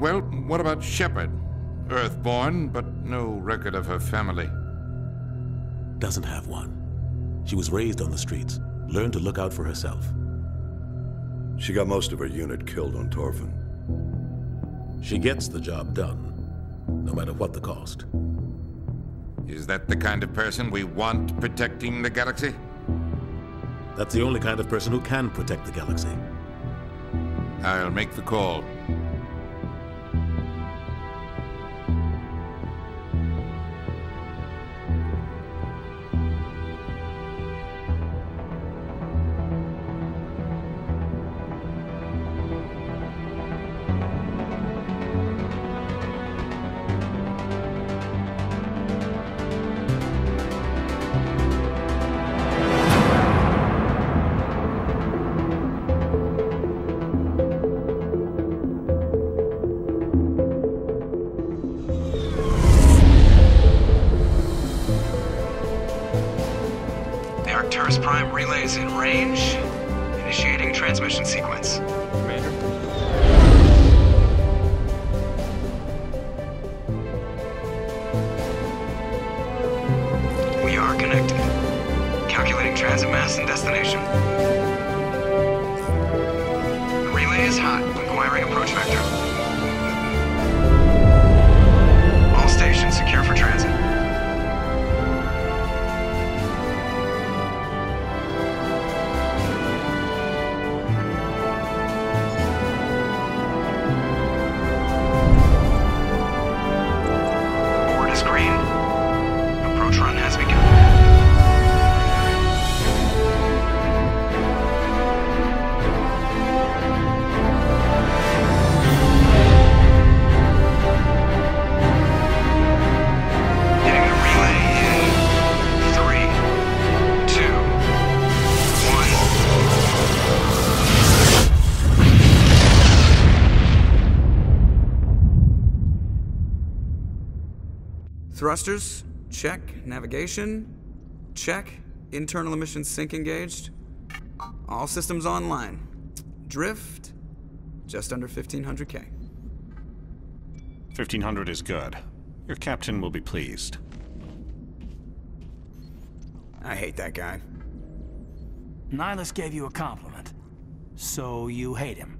Well, what about Shepard? Earthborn, but no record of her family. Doesn't have one. She was raised on the streets, learned to look out for herself. She got most of her unit killed on Torfin. She gets the job done, no matter what the cost. Is that the kind of person we want protecting the galaxy? That's the only kind of person who can protect the galaxy. I'll make the call. In range, initiating transmission sequence. Commander. We are connected. Calculating transit mass and destination. The relay is hot. Acquiring approach vector. All stations secure for transit. Thrusters, check. Navigation, check. Internal emission sync engaged. All systems online. Drift, just under 1,500K. 1,500 is good. Your captain will be pleased. I hate that guy. Nihlus gave you a compliment. So you hate him.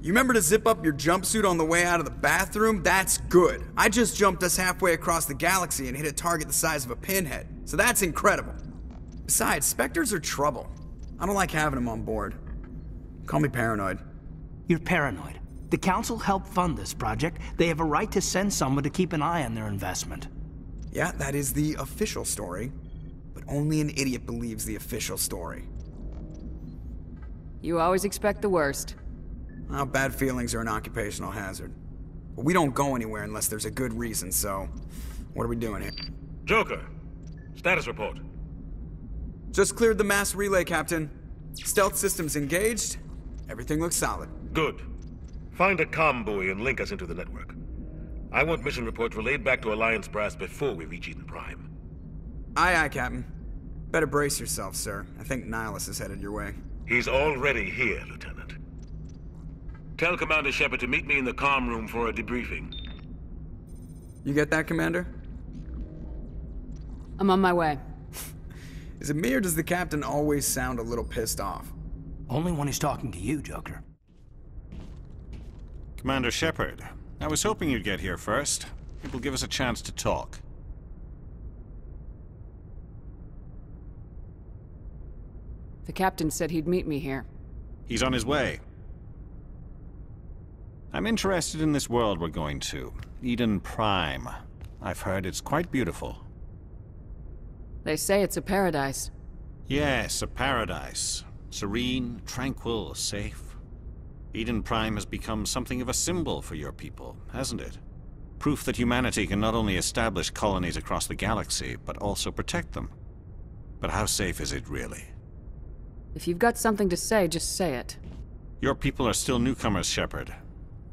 You remember to zip up your jumpsuit on the way out of the bathroom? That's good. I just jumped us halfway across the galaxy and hit a target the size of a pinhead. So that's incredible. Besides, Spectres are trouble. I don't like having them on board. Call me paranoid. You're paranoid. The Council helped fund this project. They have a right to send someone to keep an eye on their investment. Yeah, that is the official story. But only an idiot believes the official story. You always expect the worst. Well, bad feelings are an occupational hazard. But we don't go anywhere unless there's a good reason, so... what are we doing here? Joker! Status report. Just cleared the mass relay, Captain. Stealth systems engaged. Everything looks solid. Good. Find a comm buoy and link us into the network. I want mission reports relayed back to Alliance brass before we reach Eden Prime. Aye, aye, Captain. Better brace yourself, sir. I think Nihlus is headed your way. He's already here, Lieutenant. Tell Commander Shepard to meet me in the comm room for a debriefing. You get that, Commander? I'm on my way. Is it me or does the captain always sound a little pissed off? Only when he's talking to you, Joker. Commander Shepard, I was hoping you'd get here first. It will give us a chance to talk. The captain said he'd meet me here. He's on his way. I'm interested in this world we're going to, Eden Prime. I've heard it's quite beautiful. They say it's a paradise. Yes, a paradise. Serene, tranquil, safe. Eden Prime has become something of a symbol for your people, hasn't it? Proof that humanity can not only establish colonies across the galaxy, but also protect them. But how safe is it really? If you've got something to say, just say it. Your people are still newcomers, Shepard.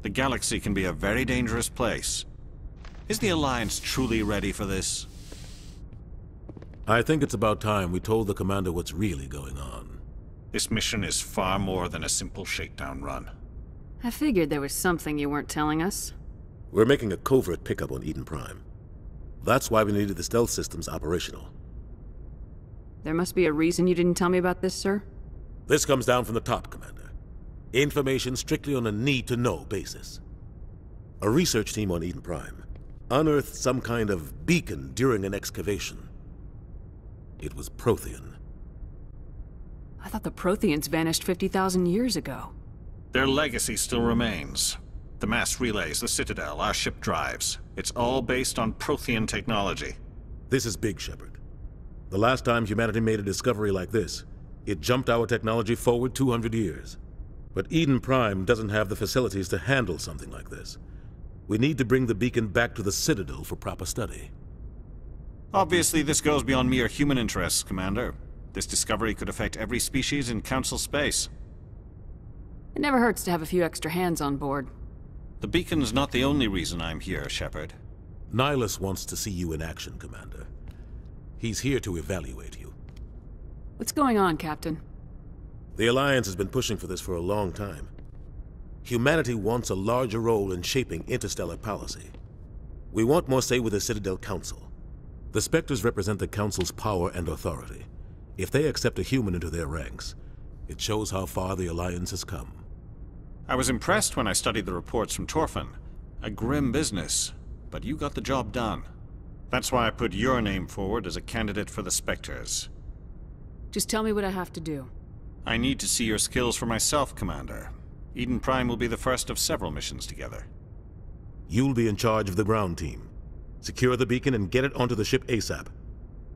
The galaxy can be a very dangerous place. Is the Alliance truly ready for this? I think it's about time we told the Commander what's really going on. This mission is far more than a simple shakedown run. I figured there was something you weren't telling us. We're making a covert pickup on Eden Prime. That's why we needed the stealth systems operational. There must be a reason you didn't tell me about this, sir? This comes down from the top, Commander. Information strictly on a need-to-know basis. A research team on Eden Prime unearthed some kind of beacon during an excavation. It was Prothean. I thought the Protheans vanished 50,000 years ago. Their legacy still remains. The mass relays, the Citadel, our ship drives. It's all based on Prothean technology. This is big, Shepard. The last time humanity made a discovery like this, it jumped our technology forward 200 years. But Eden Prime doesn't have the facilities to handle something like this. We need to bring the beacon back to the Citadel for proper study. Obviously, this goes beyond mere human interests, Commander. This discovery could affect every species in Council space. It never hurts to have a few extra hands on board. The beacon's not the only reason I'm here, Shepard. Nihlus wants to see you in action, Commander. He's here to evaluate you. What's going on, Captain? The Alliance has been pushing for this for a long time. Humanity wants a larger role in shaping interstellar policy. We want more say with the Citadel Council. The Spectres represent the Council's power and authority. If they accept a human into their ranks, it shows how far the Alliance has come. I was impressed when I studied the reports from Torfin. A grim business, but you got the job done. That's why I put your name forward as a candidate for the Spectres. Just tell me what I have to do. I need to see your skills for myself, Commander. Eden Prime will be the first of several missions together. You'll be in charge of the ground team. Secure the beacon and get it onto the ship ASAP.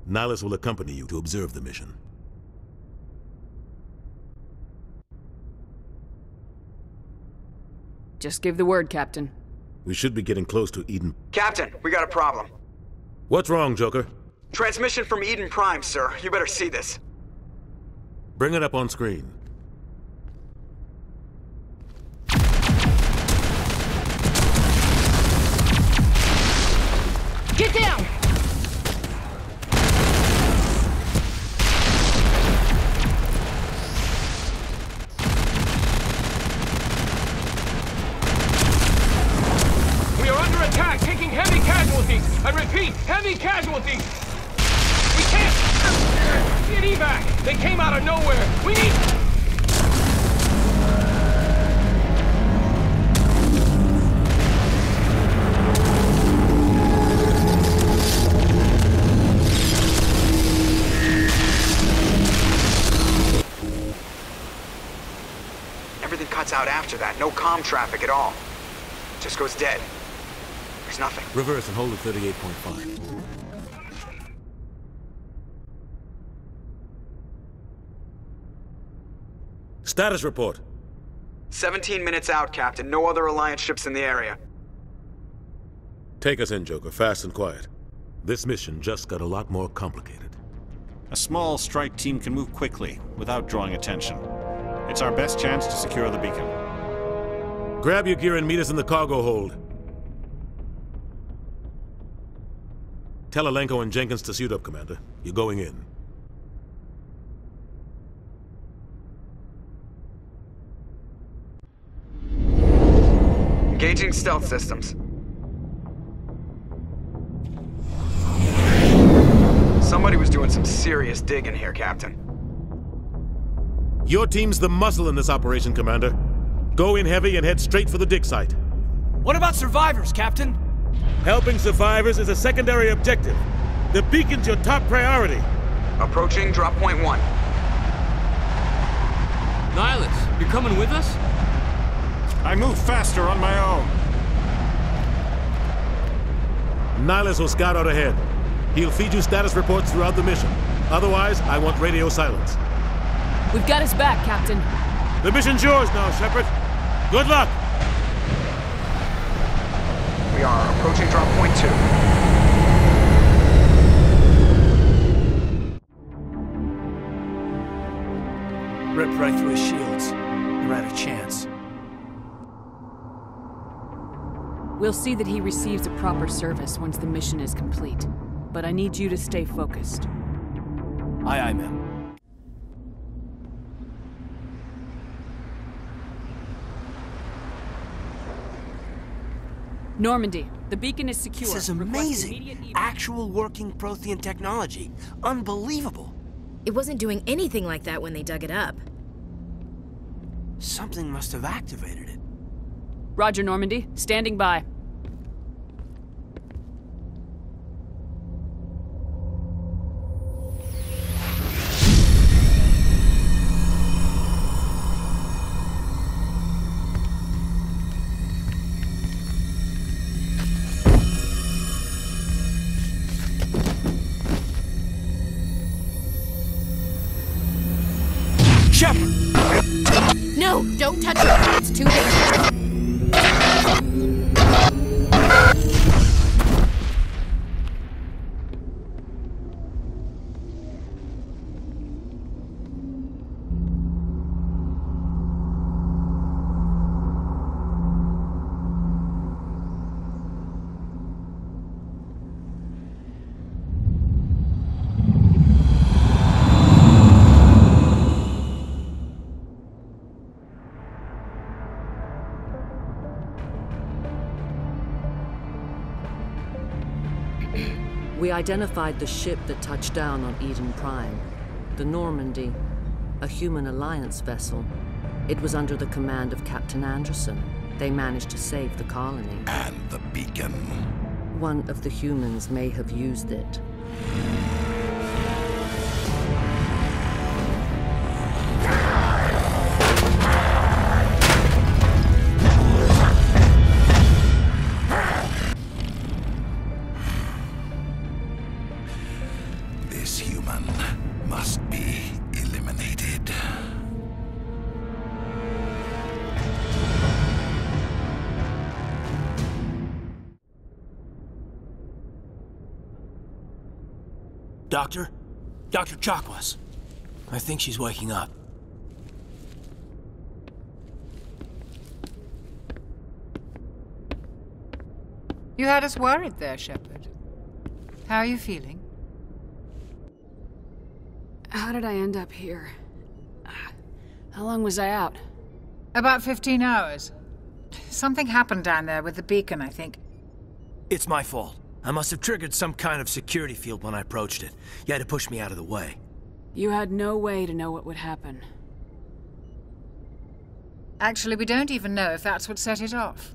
Nihlus will accompany you to observe the mission. Just give the word, Captain. We should be getting close to Eden. Captain, we got a problem. What's wrong, Joker? Transmission from Eden Prime, sir. You better see this. Bring it up on screen. Get down! I repeat, heavy casualties! We can't get evac! They came out of nowhere! We need... Everything cuts out after that. No comm traffic at all. Just goes dead. There's nothing. Reverse and hold at 38.5. Status report. 17 minutes out, Captain. No other Alliance ships in the area. Take us in, Joker. Fast and quiet. This mission just got a lot more complicated. A small strike team can move quickly without drawing attention. It's our best chance to secure the beacon. Grab your gear and meet us in the cargo hold. Tell Alenko and Jenkins to suit up, Commander. You're going in. Engaging stealth systems. Somebody was doing some serious digging here, Captain. Your team's the muscle in this operation, Commander. Go in heavy and head straight for the dig site. What about survivors, Captain? Helping survivors is a secondary objective. The beacon's your top priority. Approaching drop point 1. Nihlus, you're coming with us? I move faster on my own. Nihlus will scout out ahead. He'll feed you status reports throughout the mission. Otherwise, I want radio silence. We've got his back, Captain. The mission's yours now, Shepard. Good luck. We are approaching drop point 2. Ripped right through his shields. You're out of chance. We'll see that he receives a proper service once the mission is complete. But I need you to stay focused. Aye, aye, ma'am. Normandy, the beacon is secure. This is amazing. Actual working Prothean technology. Unbelievable. It wasn't doing anything like that when they dug it up. Something must have activated it. Roger, Normandy. Standing by. Don't touch it. It's too dangerous. We identified the ship that touched down on Eden Prime, the Normandy, a human Alliance vessel. It was under the command of Captain Anderson. They managed to save the colony. And the beacon. One of the humans may have used it. Doctor? Dr. Chakwas. I think she's waking up. You had us worried there, Shepard. How are you feeling? How did I end up here? How long was I out? About 15 hours. Something happened down there with the beacon, I think. It's my fault. I must have triggered some kind of security field when I approached it. You had to push me out of the way. You had no way to know what would happen. Actually, we don't even know if that's what set it off.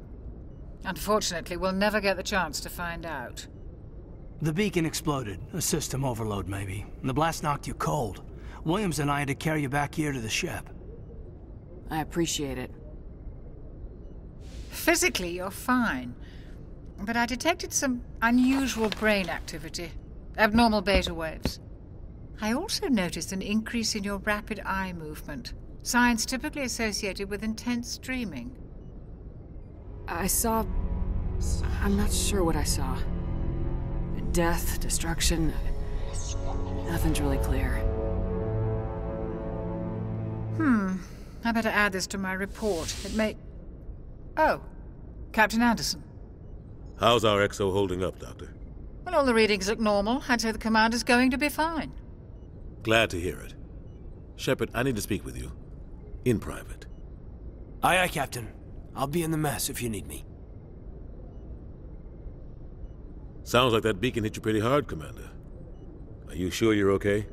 Unfortunately, we'll never get the chance to find out. The beacon exploded. A system overload, maybe. And the blast knocked you cold. Williams and I had to carry you back here to the ship. I appreciate it. Physically, you're fine. But I detected some unusual brain activity. Abnormal beta waves. I also noticed an increase in your rapid eye movement. Signs typically associated with intense dreaming. I saw... I'm not sure what I saw. Death, destruction... Nothing's really clear. I better add this to my report. It may... Oh. Captain Anderson. How's our exo holding up, Doctor? Well, all the readings look normal. I'd say the commander's going to be fine. Glad to hear it. Shepard, I need to speak with you. In private. Aye, aye, Captain. I'll be in the mess if you need me. Sounds like that beacon hit you pretty hard, Commander. Are you sure you're okay?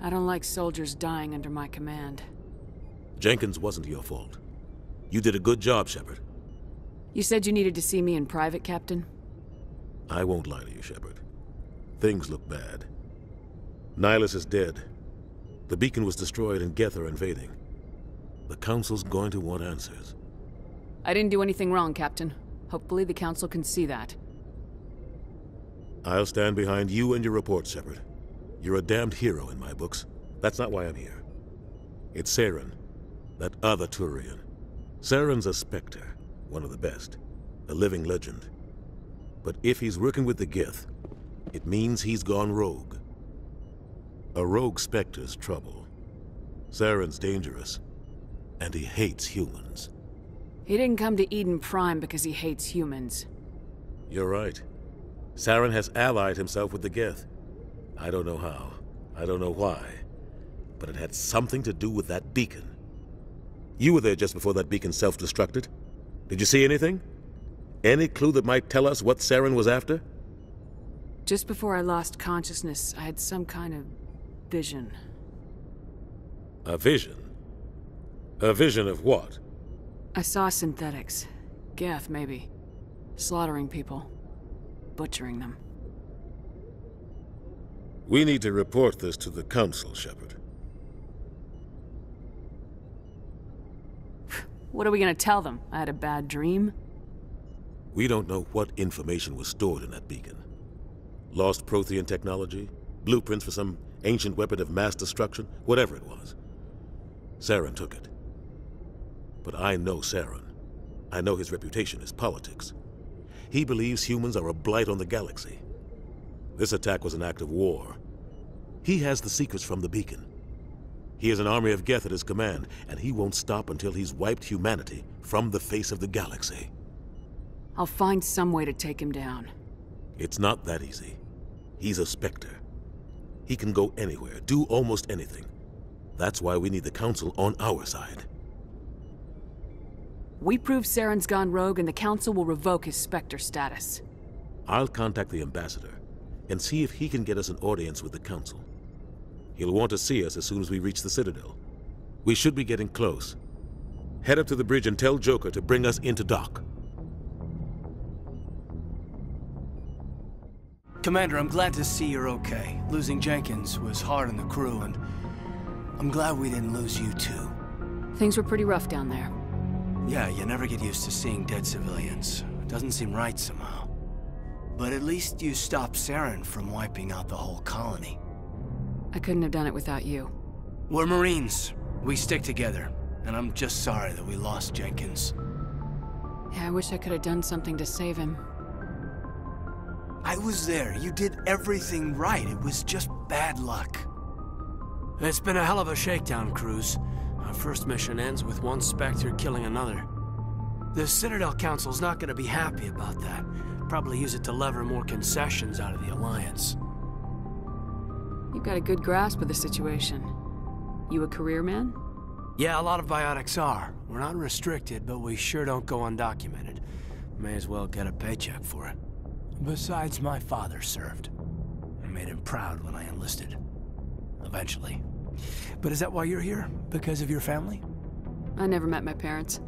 I don't like soldiers dying under my command. Jenkins wasn't your fault. You did a good job, Shepard. You said you needed to see me in private, Captain? I won't lie to you, Shepard. Things look bad. Nihlus is dead. The beacon was destroyed and Geth are invading. The Council's going to want answers. I didn't do anything wrong, Captain. Hopefully the Council can see that. I'll stand behind you and your report, Shepard. You're a damned hero in my books. That's not why I'm here. It's Saren. That other Turian. Saren's a Spectre. One of the best. A living legend. But if he's working with the Geth, it means he's gone rogue. A rogue Spectre's trouble. Saren's dangerous. And he hates humans. He didn't come to Eden Prime because he hates humans. You're right. Saren has allied himself with the Geth. I don't know how. I don't know why. But it had something to do with that beacon. You were there just before that beacon self-destructed. Did you see anything? Any clue that might tell us what Saren was after? Just before I lost consciousness, I had some kind of vision. A vision? A vision of what? I saw synthetics. Geth, maybe. Slaughtering people. Butchering them. We need to report this to the Council, Shepard. What are we gonna tell them? I had a bad dream? We don't know what information was stored in that beacon. Lost Prothean technology, blueprints for some ancient weapon of mass destruction, whatever it was. Saren took it. But I know Saren. I know his reputation, his politics. He believes humans are a blight on the galaxy. This attack was an act of war. He has the secrets from the beacon. He has an army of Geth at his command, and he won't stop until he's wiped humanity from the face of the galaxy. I'll find some way to take him down. It's not that easy. He's a Spectre. He can go anywhere, do almost anything. That's why we need the Council on our side. We prove Saren's gone rogue and the Council will revoke his Spectre status. I'll contact the Ambassador and see if he can get us an audience with the Council. He'll want to see us as soon as we reach the Citadel. We should be getting close. Head up to the bridge and tell Joker to bring us into dock. Commander, I'm glad to see you're okay. Losing Jenkins was hard on the crew, and I'm glad we didn't lose you too. Things were pretty rough down there. Yeah, you never get used to seeing dead civilians. It doesn't seem right somehow. But at least you stopped Saren from wiping out the whole colony. I couldn't have done it without you. We're Marines. We stick together. And I'm just sorry that we lost Jenkins. Yeah, I wish I could have done something to save him. I was there. You did everything right. It was just bad luck. It's been a hell of a shakedown cruise. Our first mission ends with one Spectre killing another. The Citadel Council's not going to be happy about that. Probably use it to lever more concessions out of the Alliance. You've got a good grasp of the situation. You a career man? Yeah, a lot of biotics are. We're not restricted, but we sure don't go undocumented. May as well get a paycheck for it. Besides, my father served. I made him proud when I enlisted. Eventually. But is that why you're here? Because of your family? I never met my parents.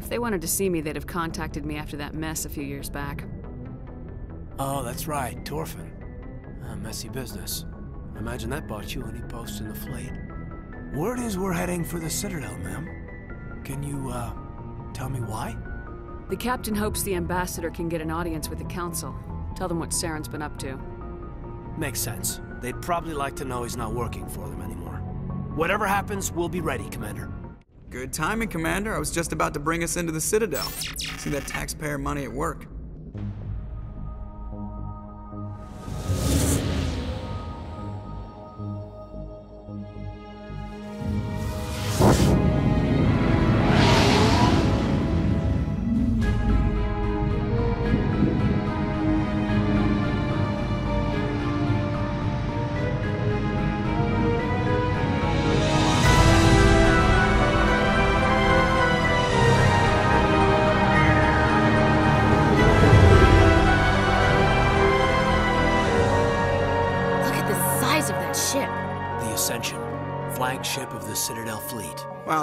If they wanted to see me, they'd have contacted me after that mess a few years back. Oh, that's right. Torfin. A messy business. Imagine that bought you any post in the fleet. Word is we're heading for the Citadel, ma'am. Can you, tell me why? The captain hopes the Ambassador can get an audience with the Council. Tell them what Saren's been up to. Makes sense. They'd probably like to know he's not working for them anymore. Whatever happens, we'll be ready, Commander. Good timing, Commander. I was just about to bring us into the Citadel. See that taxpayer money at work.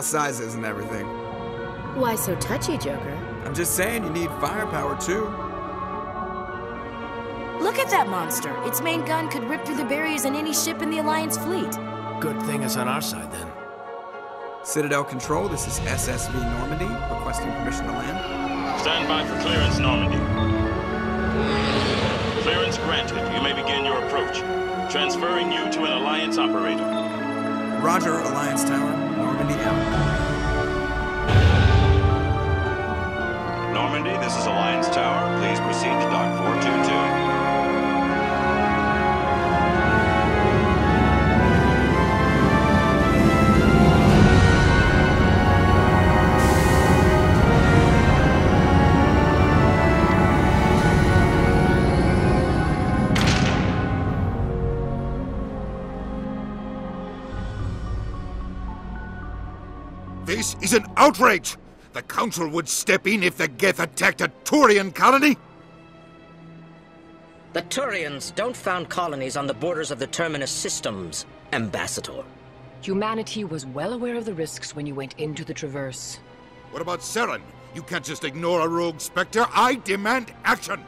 Sizes and everything. Why so touchy, Joker? I'm just saying you need firepower, too. Look at that monster. Its main gun could rip through the barriers in any ship in the Alliance fleet. Good thing it's on our side, then. Citadel Control, this is SSV Normandy, requesting permission to land. Stand by for clearance, Normandy. Clearance granted. You may begin your approach. Transferring you to an Alliance operator. Roger, Alliance Tower. Normandy out. Normandy, this is Alliance Tower. Please proceed to dock 422. This is an outrage! The Council would step in if the Geth attacked a Turian colony? The Turians don't found colonies on the borders of the Terminus systems, Ambassador. Humanity was well aware of the risks when you went into the Traverse. What about Saren? You can't just ignore a rogue Spectre. I demand action!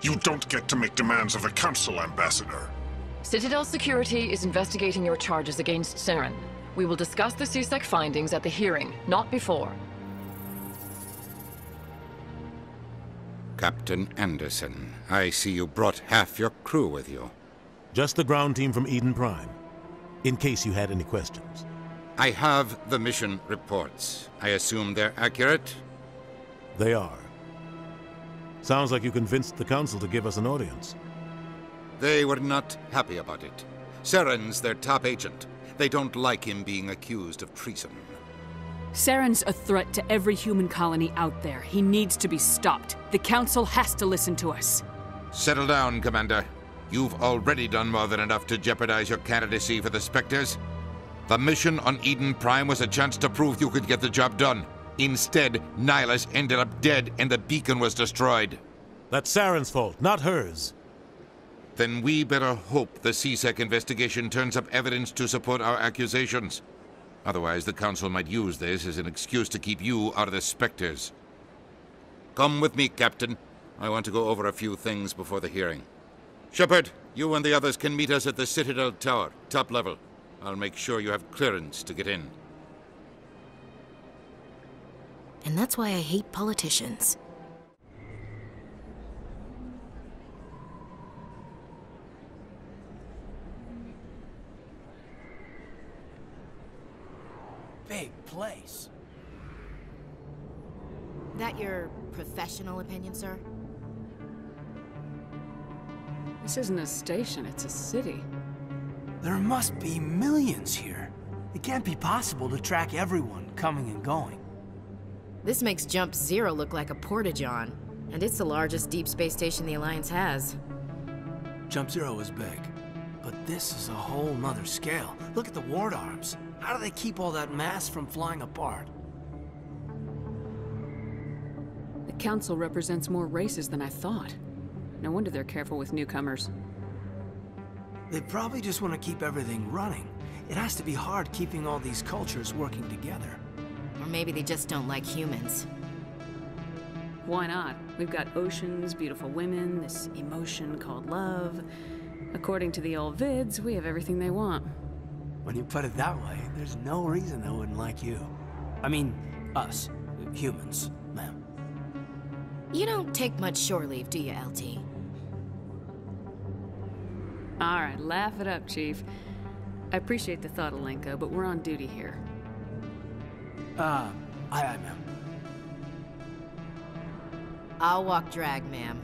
You don't get to make demands of the Council, Ambassador. Citadel Security is investigating your charges against Saren. We will discuss the CSEC findings at the hearing, not before. Captain Anderson, I see you brought half your crew with you. Just the ground team from Eden Prime, in case you had any questions. I have the mission reports. I assume they're accurate? They are. Sounds like you convinced the Council to give us an audience. They were not happy about it. Saren's their top agent. They don't like him being accused of treason. Saren's a threat to every human colony out there. He needs to be stopped. The Council has to listen to us. Settle down, Commander. You've already done more than enough to jeopardize your candidacy for the Spectres. The mission on Eden Prime was a chance to prove you could get the job done. Instead, Nihlus ended up dead and the beacon was destroyed. That's Saren's fault, not hers. Then we better hope the CSEC investigation turns up evidence to support our accusations. Otherwise, the Council might use this as an excuse to keep you out of the Spectres. Come with me, Captain. I want to go over a few things before the hearing. Shepard, you and the others can meet us at the Citadel Tower, top level. I'll make sure you have clearance to get in. And that's why I hate politicians. Big place. That your professional opinion, sir? This isn't a station, it's a city. There must be millions here. It can't be possible to track everyone coming and going. This makes Jump Zero look like a portageon, and it's the largest deep space station the Alliance has. Jump Zero is big, but this is a whole nother scale. Look at the ward arms. How do they keep all that mass from flying apart? The Council represents more races than I thought. No wonder they're careful with newcomers. They probably just want to keep everything running. It has to be hard keeping all these cultures working together. Or maybe they just don't like humans. Why not? We've got oceans, beautiful women, this emotion called love. According to the old vids, we have everything they want. When you put it that way, there's no reason they wouldn't like you. I mean, us. Humans, ma'am. You don't take much shore leave, do you, LT? All right, laugh it up, Chief. I appreciate the thought, Alenko, but we're on duty here. Aye, ma'am. I'll walk drag, ma'am.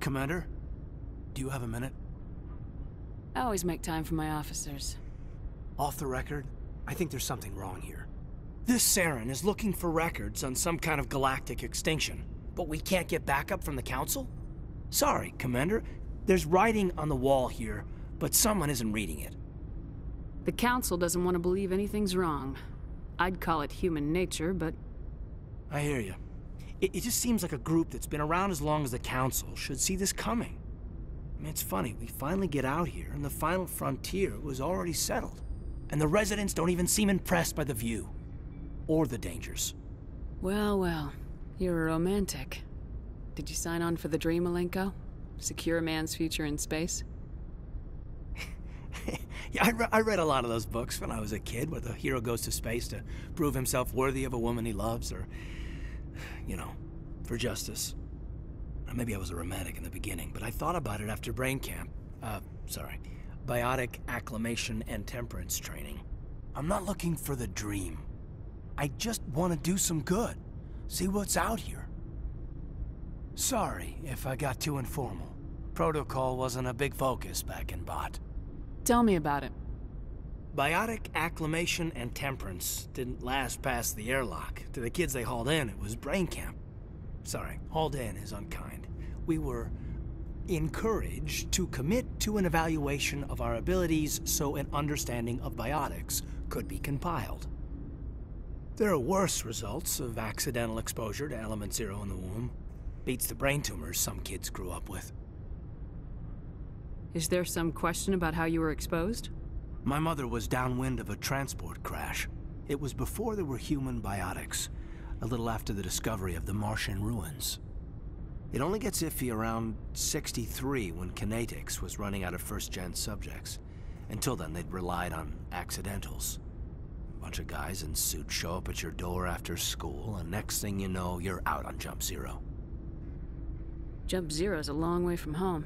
Commander, do you have a minute? I always make time for my officers. Off the record, I think there's something wrong here. This Saren is looking for records on some kind of galactic extinction, but we can't get backup from the Council? Sorry, Commander. There's writing on the wall here, but someone isn't reading it. The Council doesn't want to believe anything's wrong. I'd call it human nature, but... I hear you. It just seems like a group that's been around as long as the Council should see this coming. I mean, it's funny, we finally get out here and the final frontier was already settled. And the residents don't even seem impressed by the view. Or the dangers. Well, well. You're a romantic. Did you sign on for the dream, Alenko? Secure a man's future in space? Yeah, I read a lot of those books when I was a kid, where the hero goes to space to prove himself worthy of a woman he loves, or... you know, for justice. Maybe I was a romantic in the beginning, but I thought about it after brain camp. Biotic acclimation and temperance training. I'm not looking for the dream. I just want to do some good. See what's out here. Sorry if I got too informal. Protocol wasn't a big focus back in BOT. Tell me about it. Biotic acclimation and temperance didn't last past the airlock. To the kids they hauled in, it was brain camp. Sorry, hauled in is unkind. We were encouraged to commit to an evaluation of our abilities so an understanding of biotics could be compiled. There are worse results of accidental exposure to element zero in the womb. Beats the brain tumors some kids grew up with. Is there some question about how you were exposed? My mother was downwind of a transport crash. It was before there were human biotics, a little after the discovery of the Martian ruins. It only gets iffy around 63 when kinetics was running out of first-gen subjects. Until then, they'd relied on accidentals. A bunch of guys in suits show up at your door after school, and next thing you know, you're out on Jump Zero. Jump Zero's a long way from home.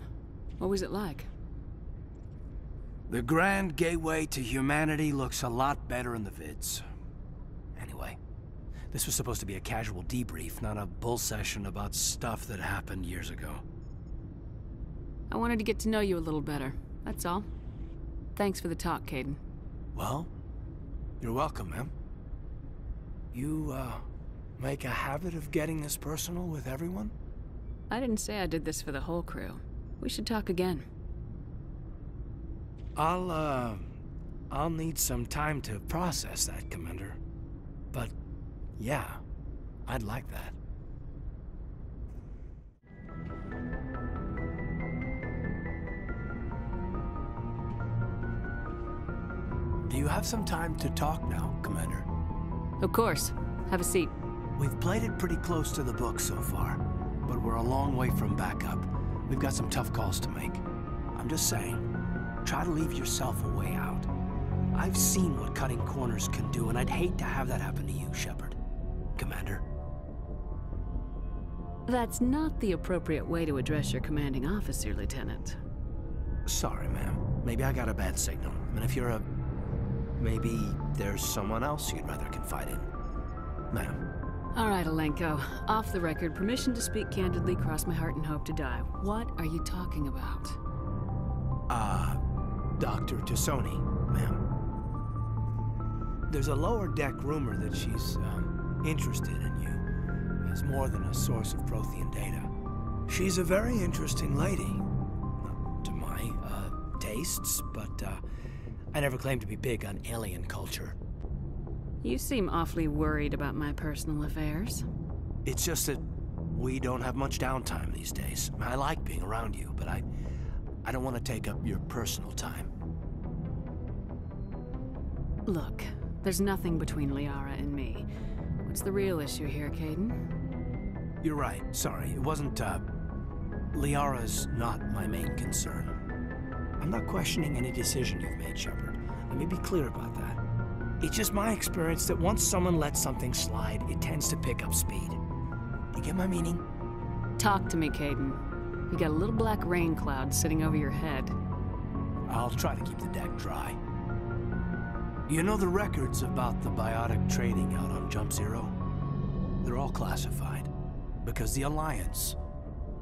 What was it like? The grand gateway to humanity looks a lot better in the vids. Anyway, this was supposed to be a casual debrief, not a bull session about stuff that happened years ago. I wanted to get to know you a little better, that's all. Thanks for the talk, Kaidan. Well, you're welcome, ma'am. You, make a habit of getting this personal with everyone? I didn't say I did this for the whole crew. We should talk again. I'll need some time to process that, Commander. But yeah, I'd like that. Do you have some time to talk now, Commander? Of course. Have a seat. We've played it pretty close to the book so far, but we're a long way from backup. We've got some tough calls to make. I'm just saying, try to leave yourself a way out. I've seen what cutting corners can do, and I'd hate to have that happen to you, Shepard. Commander. That's not the appropriate way to address your commanding officer, Lieutenant. Sorry, ma'am. Maybe I got a bad signal. And if you're a... maybe there's someone else you'd rather confide in. Ma'am. All right, Alenko. Off the record, permission to speak candidly, cross my heart and hope to die. What are you talking about? Dr. T'Soni, ma'am. There's a lower deck rumor that she's, interested in you as more than a source of Prothean data. She's a very interesting lady. Not to my, tastes, but, I never claimed to be big on alien culture. You seem awfully worried about my personal affairs. It's just that we don't have much downtime these days. I like being around you, but I don't want to take up your personal time. Look, there's nothing between Liara and me. What's the real issue here, Kaidan? You're right. Sorry, it wasn't, Liara's not my main concern. I'm not questioning any decision you've made, Shepard. Let me be clear about that. It's just my experience that once someone lets something slide, it tends to pick up speed. You get my meaning? Talk to me, Kaidan. You got a little black rain cloud sitting over your head. I'll try to keep the deck dry. You know the records about the biotic trading out on Jump Zero? They're all classified because the Alliance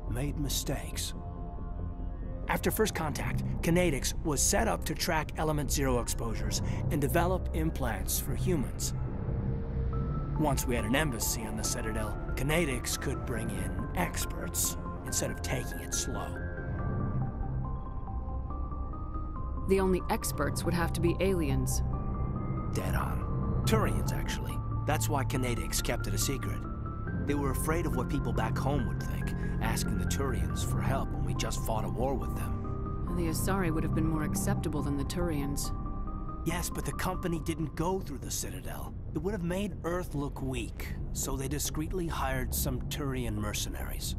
made mistakes. After first contact, Kinetics was set up to track element zero exposures and develop implants for humans. Once we had an embassy on the Citadel, Kinetics could bring in experts instead of taking it slow. The only experts would have to be aliens. Dead on. Turians, actually. That's why Kinetics kept it a secret. They were afraid of what people back home would think, asking the Turians for help when we just fought a war with them. The Asari would have been more acceptable than the Turians. Yes, but the company didn't go through the Citadel. It would have made Earth look weak, so they discreetly hired some Turian mercenaries.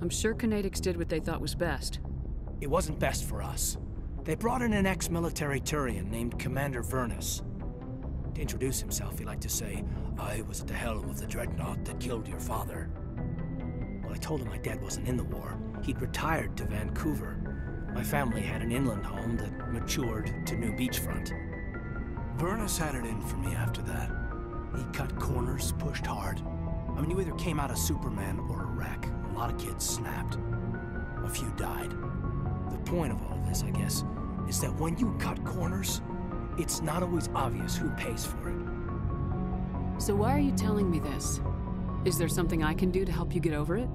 I'm sure Kinetics did what they thought was best. It wasn't best for us. They brought in an ex-military Turian named Commander Vyrnnus. To introduce himself, he liked to say, "I was at the helm of the dreadnought that killed your father." Well, I told him my dad wasn't in the war. He'd retired to Vancouver. My family had an inland home that matured to new beachfront. Vyrnnus had it in for me after that. He cut corners, pushed hard. I mean, you either came out as Superman or a wreck. A lot of kids snapped. A few died. The point of all of this, I guess, is that when you cut corners, it's not always obvious who pays for it. So why are you telling me this? Is there something I can do to help you get over it?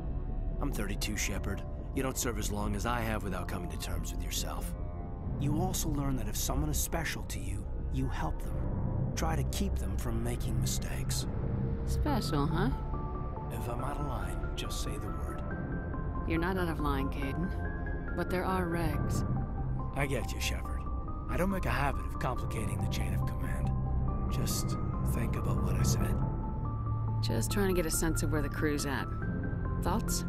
I'm 32, Shepard. You don't serve as long as I have without coming to terms with yourself. You also learn that if someone is special to you, you help them. Try to keep them from making mistakes. Special, huh? If I'm out of line, just say the word. You're not out of line, Kaidan. But there are regs. I get you, Shepard. I don't make a habit of complicating the chain of command. Just think about what I said. Just trying to get a sense of where the crew's at. Thoughts?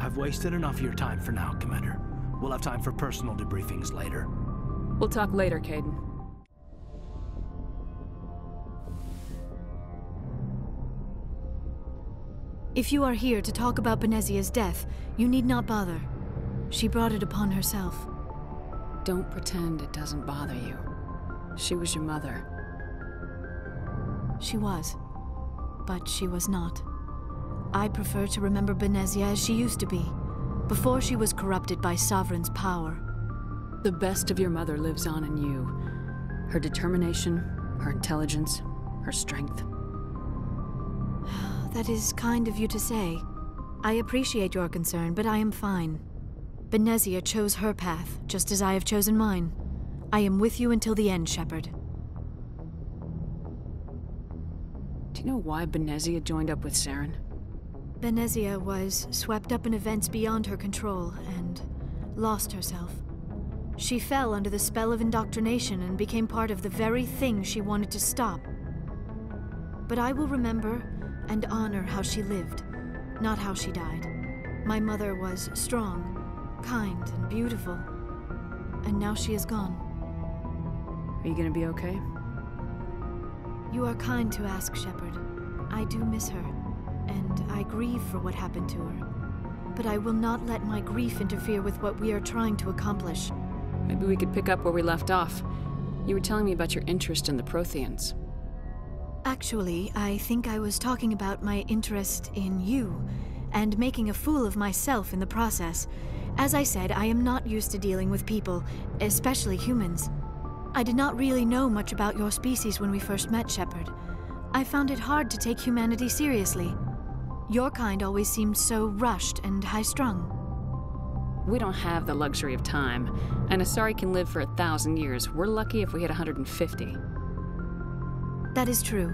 I've wasted enough of your time for now, Commander. We'll have time for personal debriefings later. We'll talk later, Kaidan. If you are here to talk about Benezia's death, you need not bother. She brought it upon herself. Don't pretend it doesn't bother you. She was your mother. She was. But she was not. I prefer to remember Benezia as she used to be, before she was corrupted by Sovereign's power. The best of your mother lives on in you. Her determination, her intelligence, her strength. That is kind of you to say. I appreciate your concern, but I am fine. Benezia chose her path, just as I have chosen mine. I am with you until the end, Shepard. Do you know why Benezia joined up with Saren? Benezia was swept up in events beyond her control and lost herself. She fell under the spell of indoctrination and became part of the very thing she wanted to stop. But I will remember and honor how she lived, not how she died. My mother was strong, kind, and beautiful. And now she is gone. Are you gonna be okay? You are kind to ask, Shepard. I do miss her, and I grieve for what happened to her. But I will not let my grief interfere with what we are trying to accomplish. Maybe we could pick up where we left off. You were telling me about your interest in the Protheans. Actually, I think I was talking about my interest in you, and making a fool of myself in the process. As I said, I am not used to dealing with people, especially humans. I did not really know much about your species when we first met, Shepard. I found it hard to take humanity seriously. Your kind always seemed so rushed and high-strung. We don't have the luxury of time, and Asari can live for 1,000 years. We're lucky if we hit 150. That is true.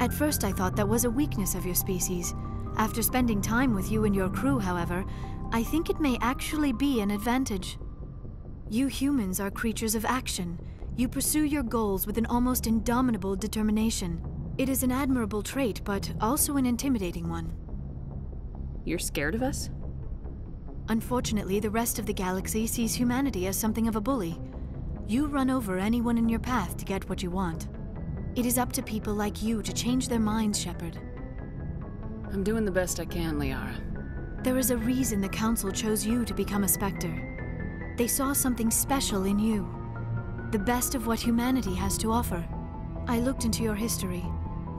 At first I thought that was a weakness of your species. After spending time with you and your crew, however, I think it may actually be an advantage. You humans are creatures of action. You pursue your goals with an almost indomitable determination. It is an admirable trait, but also an intimidating one. You're scared of us? Unfortunately, the rest of the galaxy sees humanity as something of a bully. You run over anyone in your path to get what you want. It is up to people like you to change their minds, Shepard. I'm doing the best I can, Liara. There is a reason the Council chose you to become a Spectre. They saw something special in you. The best of what humanity has to offer. I looked into your history.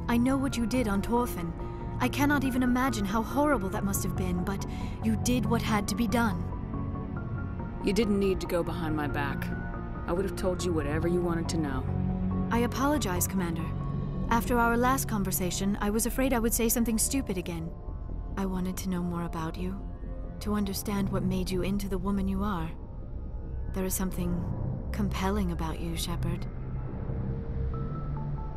I know what you did on Torfin. I cannot even imagine how horrible that must have been, but you did what had to be done. You didn't need to go behind my back. I would have told you whatever you wanted to know. I apologize, Commander. After our last conversation, I was afraid I would say something stupid again. I wanted to know more about you, to understand what made you into the woman you are. There is something compelling about you, Shepard.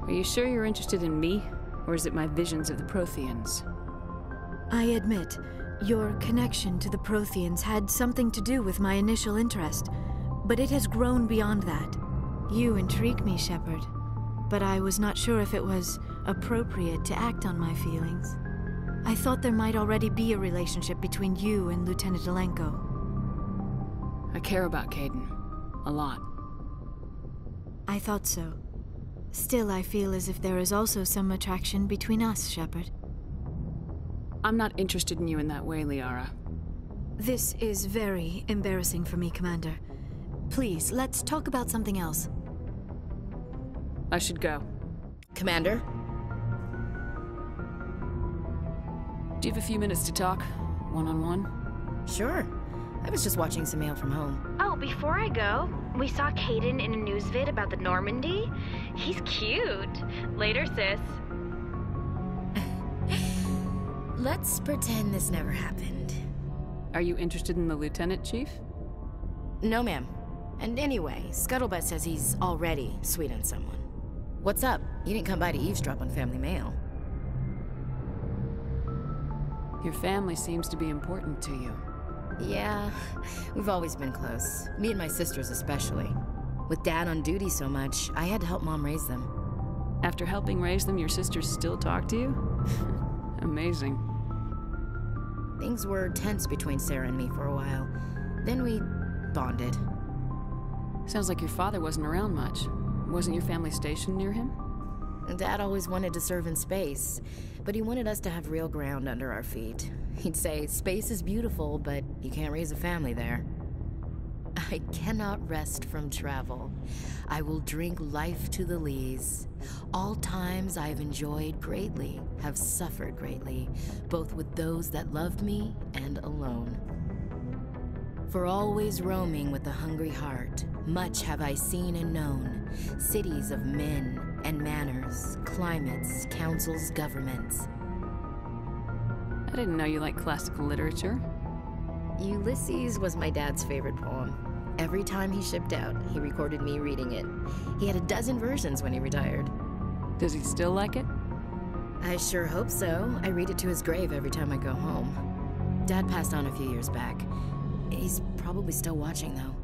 Are you sure you're interested in me, or is it my visions of the Protheans? I admit, your connection to the Protheans had something to do with my initial interest, but it has grown beyond that. You intrigue me, Shepard, but I was not sure if it was appropriate to act on my feelings. I thought there might already be a relationship between you and Lieutenant Alenko. I care about Kaidan. A lot. I thought so. Still, I feel as if there is also some attraction between us, Shepard. I'm not interested in you in that way, Liara. This is very embarrassing for me, Commander. Please, let's talk about something else. I should go. Commander? Do you have a few minutes to talk? One-on-one? Sure. I was just watching some mail from home. Oh, before I go, we saw Kaidan in a news vid about the Normandy. He's cute. Later, sis. Let's pretend this never happened. Are you interested in the lieutenant chief? No, ma'am. And anyway, Scuttlebutt says he's already sweet on someone. What's up? You didn't come by to eavesdrop on family mail. Your family seems to be important to you. Yeah, we've always been close. Me and my sisters especially. With Dad on duty so much, I had to help Mom raise them. After helping raise them, your sisters still talk to you? Amazing. Things were tense between Sarah and me for a while. Then we bonded. Sounds like your father wasn't around much. Wasn't your family stationed near him? Dad always wanted to serve in space, but he wanted us to have real ground under our feet. He'd say, space is beautiful, but you can't raise a family there. I cannot rest from travel. I will drink life to the lees. All times I've enjoyed greatly, have suffered greatly, both with those that loved me and alone. For always roaming with a hungry heart, much have I seen and known, cities of men and manners, climates, councils, governments. I didn't know you liked classical literature. Ulysses was my dad's favorite poem. Every time he shipped out, he recorded me reading it. He had a dozen versions when he retired. Does he still like it? I sure hope so. I read it to his grave every time I go home. Dad passed on a few years back. He's probably still watching, though.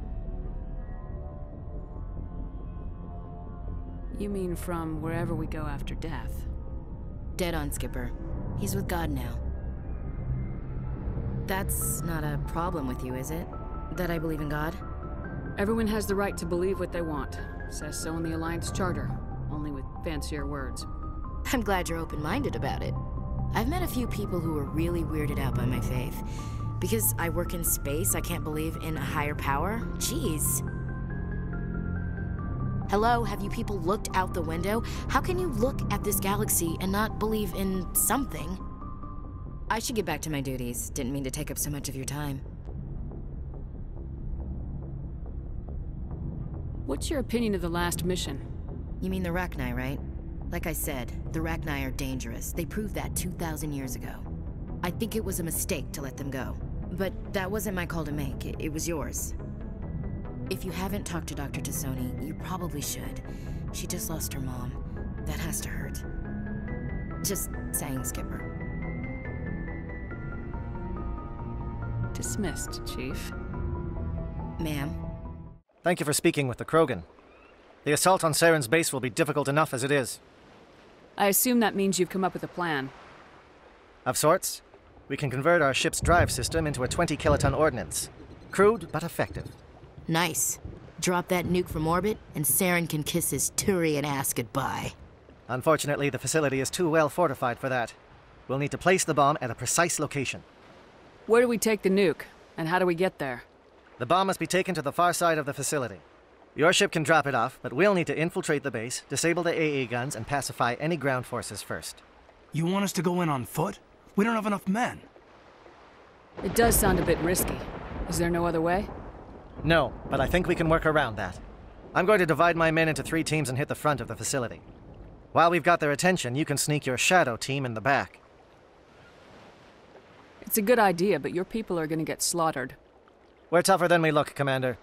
You mean from wherever we go after death? Dead on, Skipper. He's with God now. That's not a problem with you, is it? That I believe in God? Everyone has the right to believe what they want. It says so in the Alliance Charter, only with fancier words. I'm glad you're open-minded about it. I've met a few people who were really weirded out by my faith. Because I work in space, I can't believe in a higher power? Jeez. Hello, have you people looked out the window? How can you look at this galaxy and not believe in something? I should get back to my duties. Didn't mean to take up so much of your time. What's your opinion of the last mission? You mean the Rachni, right? Like I said, the Rachni are dangerous. They proved that 2,000 years ago. I think it was a mistake to let them go. But that wasn't my call to make. It was yours. If you haven't talked to Dr. T'Soni, you probably should. She just lost her mom. That has to hurt. Just saying, Skipper. Dismissed, Chief. Ma'am. Thank you for speaking with the Krogan. The assault on Saren's base will be difficult enough as it is. I assume that means you've come up with a plan. Of sorts. We can convert our ship's drive system into a 20-kiloton ordnance. Crude, but effective. Nice. Drop that nuke from orbit, and Saren can kiss his Turian ass goodbye. Unfortunately, the facility is too well fortified for that. We'll need to place the bomb at a precise location. Where do we take the nuke, and how do we get there? The bomb must be taken to the far side of the facility. Your ship can drop it off, but we'll need to infiltrate the base, disable the AA guns, and pacify any ground forces first. You want us to go in on foot? We don't have enough men. It does sound a bit risky. Is there no other way? No, but I think we can work around that. I'm going to divide my men into 3 teams and hit the front of the facility. While we've got their attention, you can sneak your shadow team in the back. It's a good idea, but your people are going to get slaughtered. We're tougher than we look, Commander.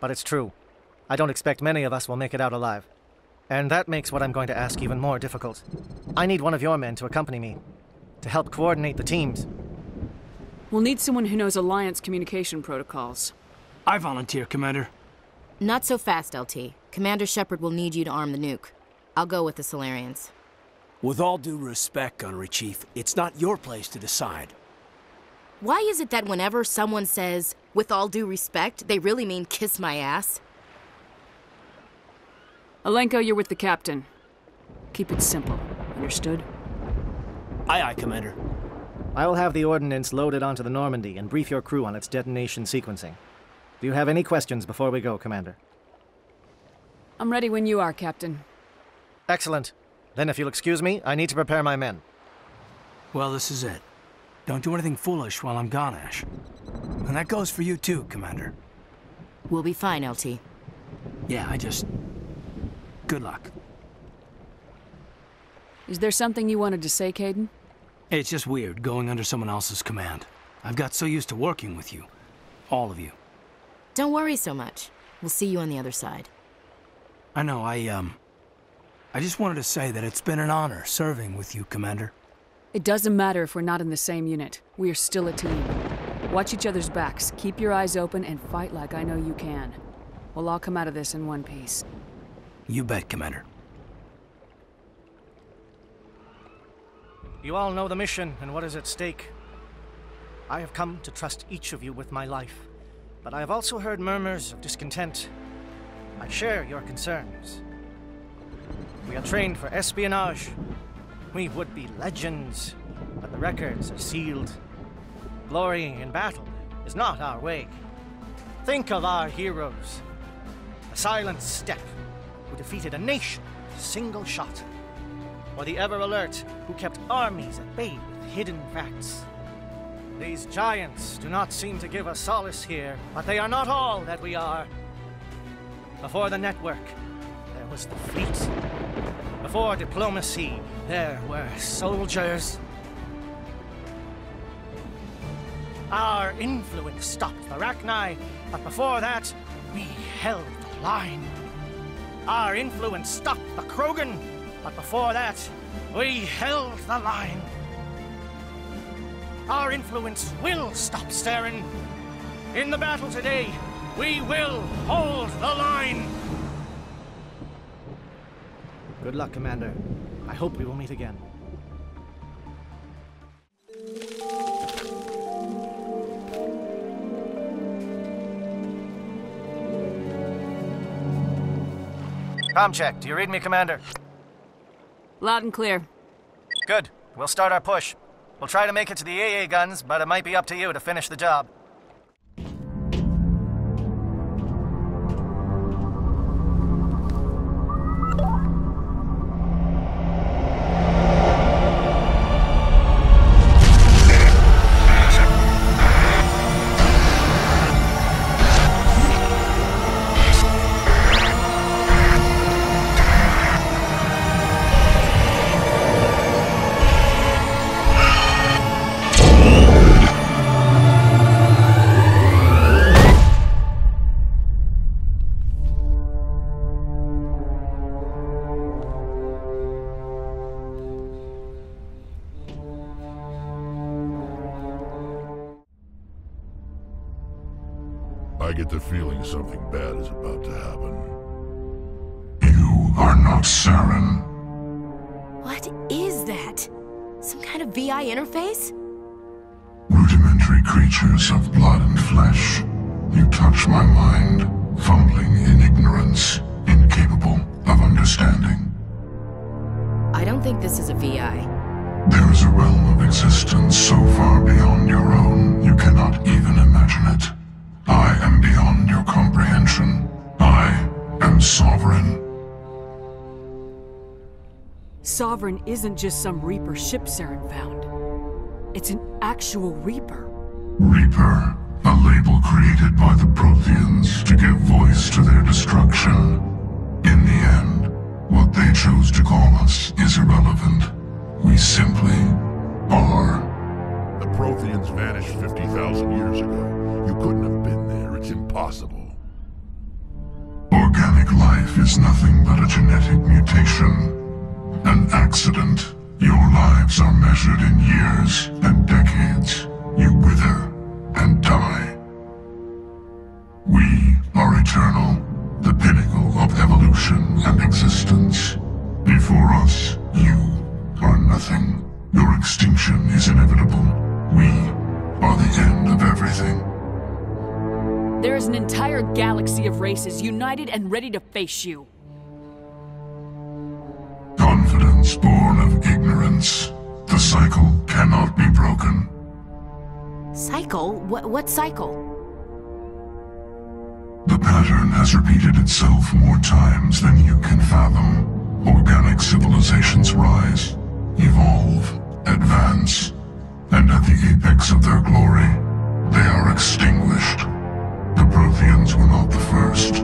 But it's true. I don't expect many of us will make it out alive. And that makes what I'm going to ask even more difficult. I need one of your men to accompany me, to help coordinate the teams. We'll need someone who knows Alliance communication protocols. I volunteer, Commander. Not so fast, LT. Commander Shepard will need you to arm the nuke. I'll go with the Solarians. With all due respect, Gunnery Chief, it's not your place to decide. Why is it that whenever someone says, with all due respect, they really mean kiss my ass? Alenko, you're with the captain. Keep it simple. Understood? Aye, aye, Commander. I will have the ordnance loaded onto the Normandy and brief your crew on its detonation sequencing. Do you have any questions before we go, Commander? I'm ready when you are, Captain. Excellent. Then if you'll excuse me, I need to prepare my men. Well, this is it. Don't do anything foolish while I'm gone, Ash. And that goes for you too, Commander. We'll be fine, LT. Yeah, good luck. Is there something you wanted to say, Kaidan? It's just weird, going under someone else's command. I've got so used to working with you. All of you. Don't worry so much. We'll see you on the other side. I know, I just wanted to say that it's been an honor serving with you, Commander. It doesn't matter if we're not in the same unit. We are still a team. Watch each other's backs, keep your eyes open, and fight like I know you can. We'll all come out of this in one piece. You bet, Commander. You all know the mission and what is at stake. I have come to trust each of you with my life, but I have also heard murmurs of discontent. I share your concerns. We are trained for espionage. We would be legends, but the records are sealed. Glory in battle is not our way. Think of our heroes. A silent step who defeated a nation with a single shot. Or the ever alert who kept armies at bay with hidden facts. These giants do not seem to give us solace here, but they are not all that we are. Before the network, there was the fleet. Before diplomacy, there were soldiers. Our influence stopped the Rachni, but before that, we held the line. Our influence stopped the Krogan, but before that, we held the line. Our influence will stop Saren. In the battle today, we will hold the line. Good luck, Commander. I hope we will meet again. Comm check. Do you read me, Commander? Loud and clear. Good. We'll start our push. We'll try to make it to the AA guns, but it might be up to you to finish the job. The feeling something bad is about to happen. You are not Saren. What is that? Some kind of VI interface? Rudimentary creatures of blood and flesh. You touch my mind, fumbling in ignorance, incapable of understanding. I don't think this is a VI. There is a realm of existence so far beyond your own, you cannot even imagine it. I am beyond your comprehension. I am Sovereign. Sovereign isn't just some Reaper ship Saren found. It's an actual Reaper. Reaper, a label created by the Protheans to give voice to their destruction. In the end, what they chose to call us is irrelevant. We simply are. The Protheans vanished 50,000 years ago. You couldn't have been there. It's impossible. Organic life is nothing but a genetic mutation. An accident. Your lives are measured in years and decades. You wither and die. We are eternal, the pinnacle of evolution and existence. Before us, you are nothing. Your extinction is inevitable. We are the end of everything. There is an entire galaxy of races united and ready to face you. Confidence born of ignorance. The cycle cannot be broken. Cycle? What cycle? The pattern has repeated itself more times than you can fathom. Organic civilizations rise, evolve, advance. And at the apex of their glory, they are extinguished. The Protheans were not the first.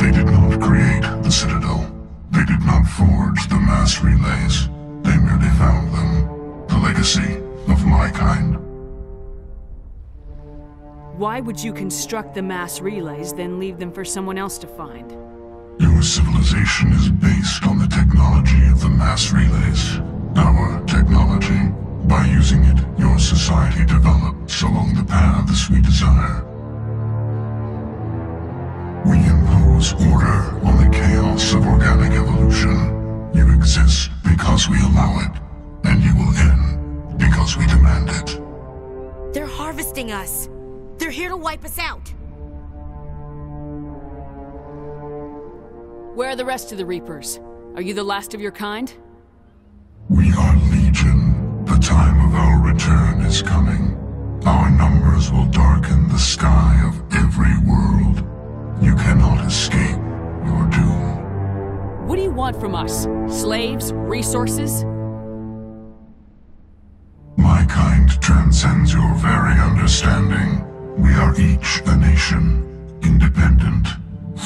They did not create the Citadel. They did not forge the mass relays. They merely found them. The legacy of my kind. Why would you construct the mass relays, then leave them for someone else to find? Your civilization is based on the technology of the mass relays. Our technology. By using it, your society develops along the paths we desire. We impose order on the chaos of organic evolution. You exist because we allow it, and you will end because we demand it. They're harvesting us. They're here to wipe us out. Where are the rest of the Reapers? Are you the last of your kind? We are Legion. The time of our return is coming. Our numbers will darken the sky of every world. You cannot escape your doom. What do you want from us? Slaves? Resources? My kind transcends your very understanding. We are each a nation, independent,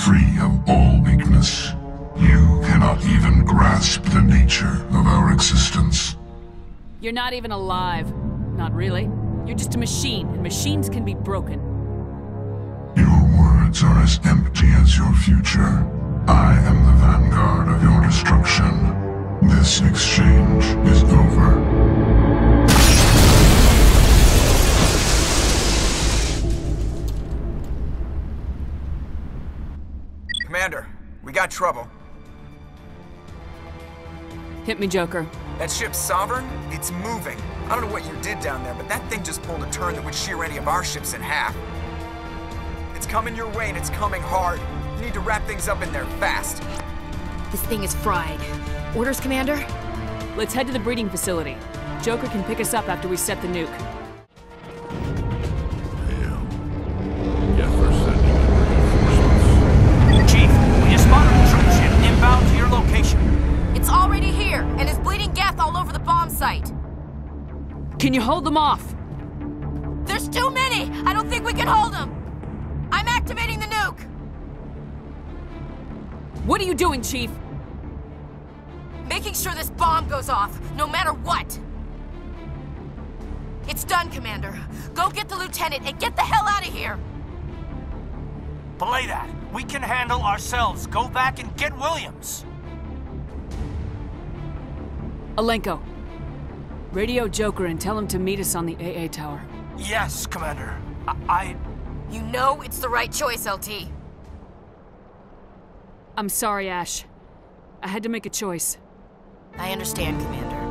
free of all weakness. You cannot even grasp the nature of our existence. You're not even alive. Not really. You're just a machine, and machines can be broken. Your words are as empty as your future. I am the vanguard of your destruction. This exchange is over. Commander, we got trouble. Hit me, Joker. That ship's Sovereign? It's moving. I don't know what you did down there, but that thing just pulled a turn that would shear any of our ships in half. It's coming your way, and it's coming hard. You need to wrap things up in there fast. This thing is fried. Orders, Commander? Let's head to the breeding facility. Joker can pick us up after we set the nuke. Damn. Yeah, first set. Chief, we just spotted a troop ship inbound to your location. It's already here, and is bleeding Geth all over the bomb site. Can you hold them off? There's too many! I don't think we can hold them! I'm activating the nuke! What are you doing, Chief? Making sure this bomb goes off, no matter what. It's done, Commander. Go get the Lieutenant and get the hell out of here! Belay that. We can handle ourselves. Go back and get Williams. Alenko, radio Joker and tell him to meet us on the AA tower. Yes, Commander. You know it's the right choice, LT. I'm sorry, Ash. I had to make a choice. I understand, Commander.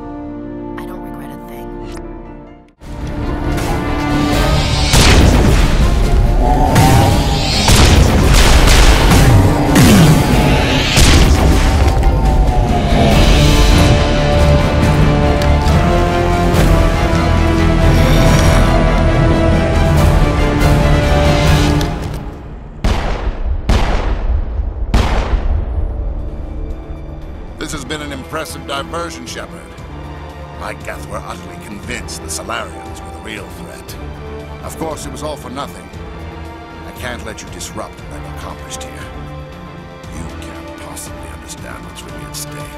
Impressive diversion, Shepard. My Geth were utterly convinced the Solarians were the real threat. Of course, it was all for nothing. I can't let you disrupt what I've accomplished here. You can't possibly understand what's really at stake.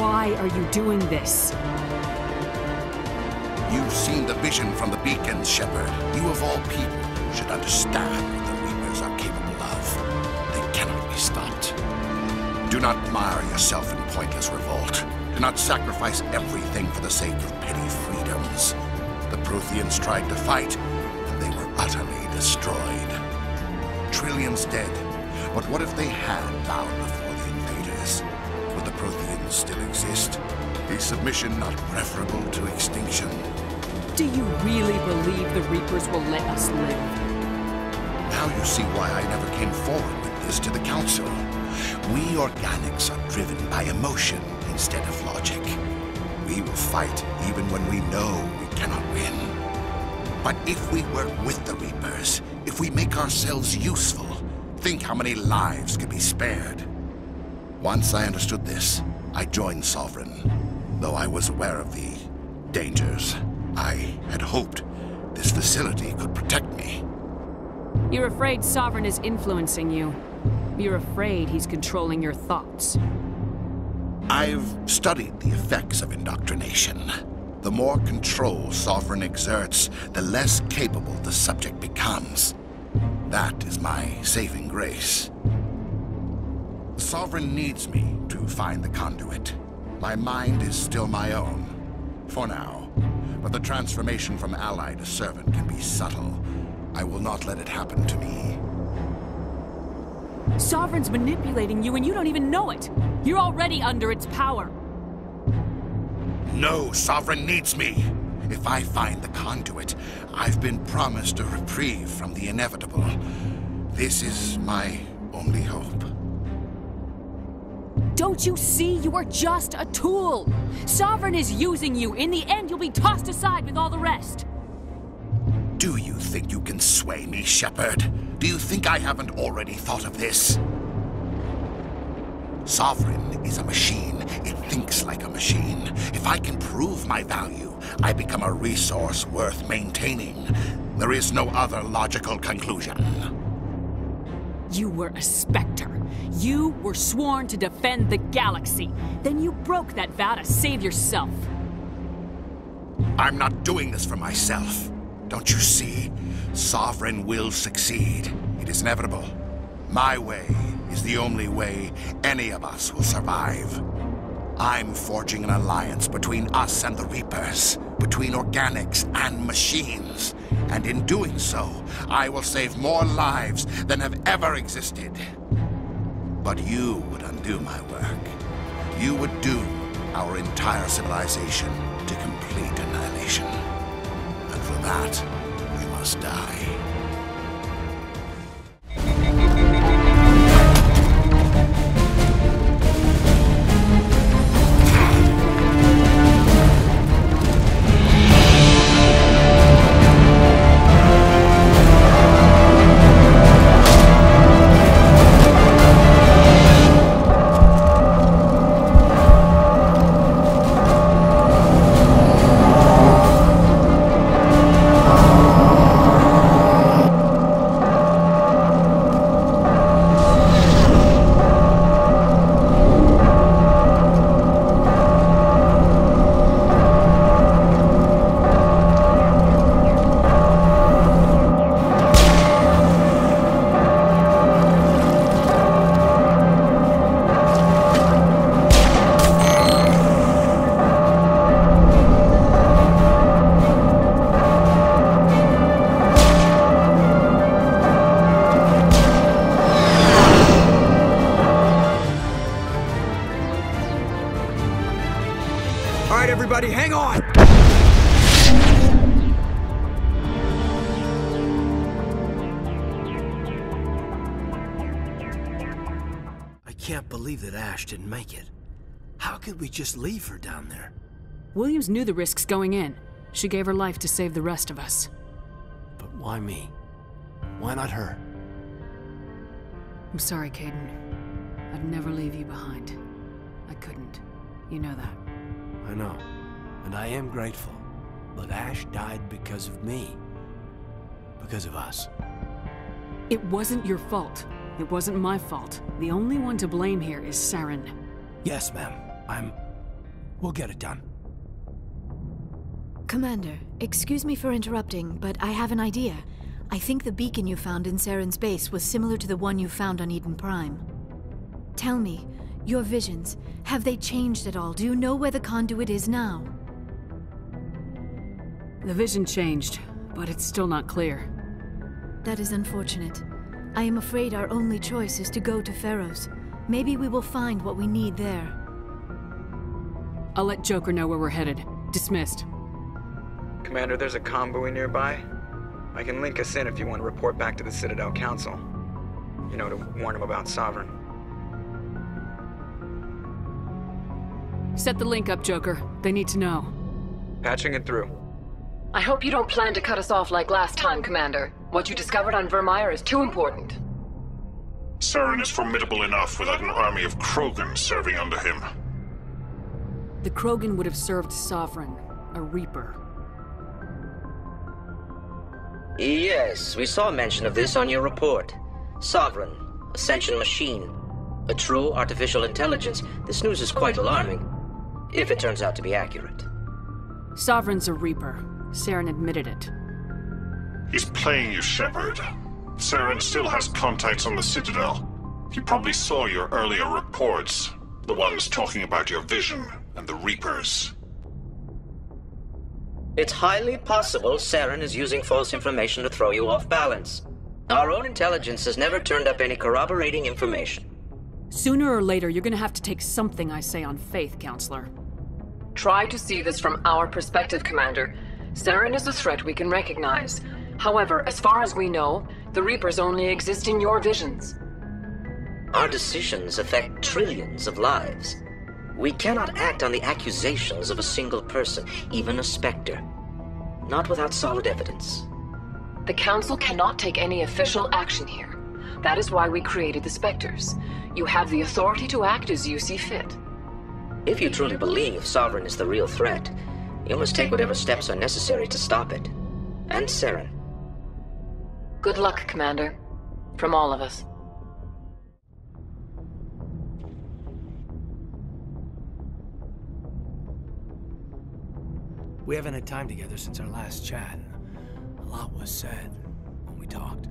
Why are you doing this? You've seen the vision from the beacons, Shepard. You of all people should understand what the Reapers are capable of. They cannot be stopped. Do not mire yourself in pointless revolt. Do not sacrifice everything for the sake of petty freedoms. The Protheans tried to fight, and they were utterly destroyed. Trillions dead. But what if they had bowed before the invaders? Would the Protheans still exist? Is submission not preferable to extinction? Do you really believe the Reapers will let us live? Now you see why I never came forward with this to the Council. We organics are driven by emotion instead of logic. We will fight even when we know we cannot win. But if we work with the Reapers, if we make ourselves useful, think how many lives could be spared. Once I understood this, I joined Sovereign. Though I was aware of the dangers, I had hoped this facility could protect me. You're afraid Sovereign is influencing you. You're afraid he's controlling your thoughts. I've studied the effects of indoctrination. The more control Sovereign exerts, the less capable the subject becomes. That is my saving grace. Sovereign needs me to find the conduit. My mind is still my own, for now. But the transformation from ally to servant can be subtle. I will not let it happen to me. Sovereign's manipulating you and you don't even know it. You're already under its power. No, Sovereign needs me. If I find the conduit, I've been promised a reprieve from the inevitable. This is my only hope. Don't you see? You are just a tool. Sovereign is using you. In the end, you'll be tossed aside with all the rest. Do you think you can sway me, Shepard? Do you think I haven't already thought of this? Sovereign is a machine. It thinks like a machine. If I can prove my value, I become a resource worth maintaining. There is no other logical conclusion. You were a Spectre. You were sworn to defend the galaxy. Then you broke that vow to save yourself. I'm not doing this for myself. Don't you see? Sovereign will succeed. It is inevitable. My way is the only way any of us will survive. I'm forging an alliance between us and the Reapers, between organics and machines. And in doing so, I will save more lives than have ever existed. But you would undo my work. You would doom our entire civilization to complete annihilation. And for that, we must die. Didn't make it. How could we just leave her down there? Williams knew the risks going in. She gave her life to save the rest of us. But why me? Why not her? I'm sorry, Kaidan. I'd never leave you behind. I couldn't. You know that. I know. And I am grateful. But Ash died because of me. Because of us. It wasn't your fault. It wasn't my fault. The only one to blame here is Saren. Yes, ma'am. We'll get it done. Commander, excuse me for interrupting, but I have an idea. I think the beacon you found in Saren's base was similar to the one you found on Eden Prime. Tell me, your visions, have they changed at all? Do you know where the conduit is now? The vision changed, but it's still not clear. That is unfortunate. I am afraid our only choice is to go to Pharaoh's. Maybe we will find what we need there. I'll let Joker know where we're headed. Dismissed. Commander, there's a convoy nearby. I can link us in if you want to report back to the Citadel Council. You know, to warn them about Sovereign. Set the link up, Joker. They need to know. Patching it through. I hope you don't plan to cut us off like last time, Commander. What you discovered on Vermeer is too important. Saren is formidable enough without an army of Krogan serving under him. The Krogan would have served Sovereign, a Reaper. Yes, we saw mention of this on your report. Sovereign, Ascension Machine. A true artificial intelligence, this news is quite alarming, if it turns out to be accurate. Sovereign's a Reaper. Saren admitted it. He's playing you, Shepard. Saren still has contacts on the Citadel. He probably saw your earlier reports. The ones talking about your vision and the Reapers. It's highly possible Saren is using false information to throw you off balance. Our own intelligence has never turned up any corroborating information. Sooner or later, you're gonna have to take something I say on faith, Counselor. Try to see this from our perspective, Commander. Saren is a threat we can recognize. However, as far as we know, the Reapers only exist in your visions. Our decisions affect trillions of lives. We cannot act on the accusations of a single person, even a Spectre. Not without solid evidence. The Council cannot take any official action here. That is why we created the Spectres. You have the authority to act as you see fit. If you truly believe Sovereign is the real threat, you must take whatever steps are necessary to stop it. And Saren. Good luck, Commander. From all of us. We haven't had time together since our last chat. A lot was said when we talked.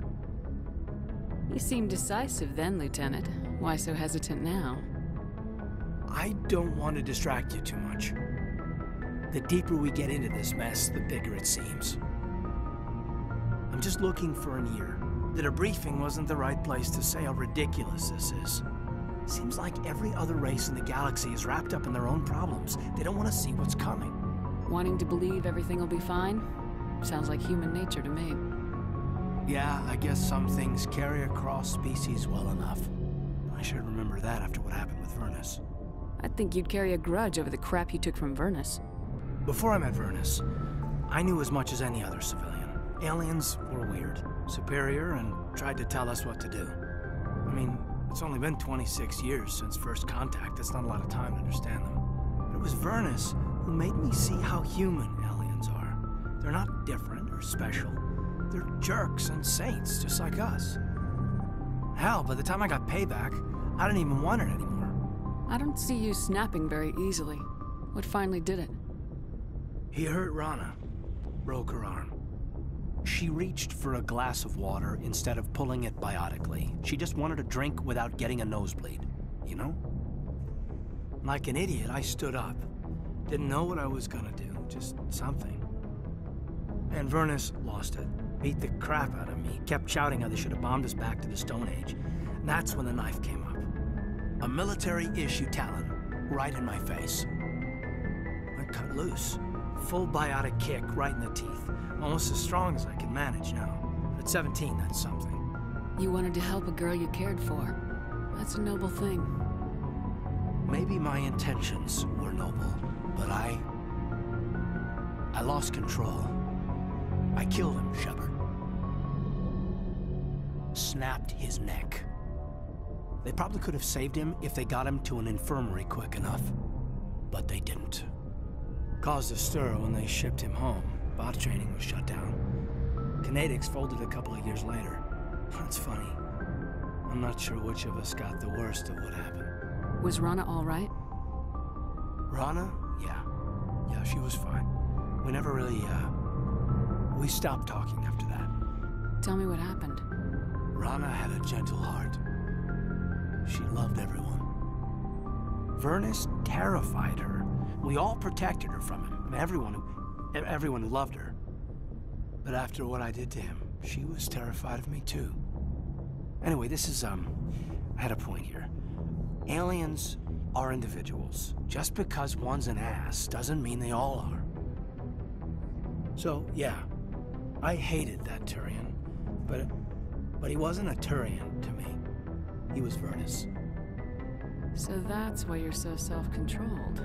You seemed decisive then, Lieutenant. Why so hesitant now? I don't want to distract you too much. The deeper we get into this mess, the bigger it seems. I'm just looking for an ear. The debriefing wasn't the right place to say how ridiculous this is. Seems like every other race in the galaxy is wrapped up in their own problems. They don't want to see what's coming. Wanting to believe everything will be fine? Sounds like human nature to me. Yeah, I guess some things carry across species well enough. I should remember that after what happened with Vyrnnus. I think you'd carry a grudge over the crap you took from Vyrnnus. Before I met Vyrnnus, I knew as much as any other civilian. Aliens were weird, superior, and tried to tell us what to do. I mean, it's only been 26 years since first contact. That's not a lot of time to understand them. But it was Vyrnnus who made me see how human aliens are. They're not different or special. They're jerks and saints, just like us. Hell, by the time I got payback, I didn't even want it anymore. I don't see you snapping very easily. What finally did it? He hurt Rana. Broke her arm. She reached for a glass of water instead of pulling it biotically. She just wanted a drink without getting a nosebleed, you know? Like an idiot, I stood up. Didn't know what I was gonna do, just something. And Vyrnnus lost it. Beat the crap out of me, kept shouting how they should have bombed us back to the Stone Age. And that's when the knife came up. A military issue talon, right in my face. I cut loose. Full biotic kick right in the teeth. Almost as strong as I can manage now. At 17, that's something. You wanted to help a girl you cared for. That's a noble thing. Maybe my intentions were noble. But I lost control. I killed him, Shepard. Snapped his neck. They probably could have saved him if they got him to an infirmary quick enough. But they didn't. Caused a stir when they shipped him home. Bot training was shut down. Kinetics folded a couple of years later. That's funny. I'm not sure which of us got the worst of what happened. Was Rana all right? Rana? Yeah, she was fine. We never really, we stopped talking after that. Tell me what happened. Rana had a gentle heart. She loved everyone. Vyrnnus terrified her. We all protected her from him, and everyone who loved her. But after what I did to him, she was terrified of me too. Anyway, this is, I had a point here. Aliens are individuals. Just because one's an ass doesn't mean they all are. So, yeah, I hated that Turian, but he wasn't a Turian to me. He was Vyrnnus. So that's why you're so self-controlled.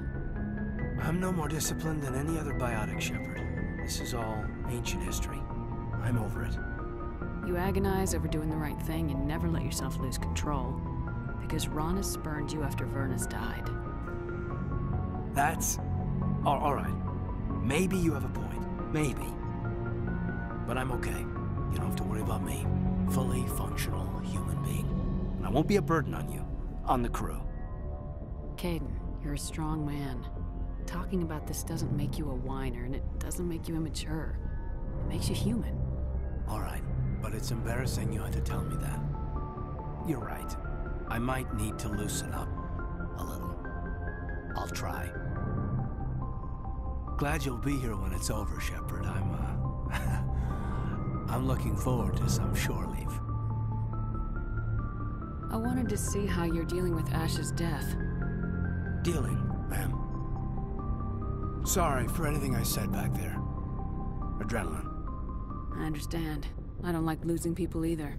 I'm no more disciplined than any other biotic, Shepard. This is all ancient history. I'm over it. You agonize over doing the right thing and never let yourself lose control. Because Rana spurned you after Vyrnnus died. That's... all right. Maybe you have a point. Maybe. But I'm okay. You don't have to worry about me. Fully functional human being. And I won't be a burden on you. On the crew. Kaidan, you're a strong man. talking about this doesn't make you a whiner, and it doesn't make you immature. It makes you human. All right, but it's embarrassing you had to tell me that. You're right. I might need to loosen up a little. I'll try. Glad you'll be here when it's over, Shepard. I'm looking forward to some shore leave. I wanted to see how you're dealing with Ash's death. Dealing, ma'am. Sorry for anything I said back there. Adrenaline. I understand. I don't like losing people either.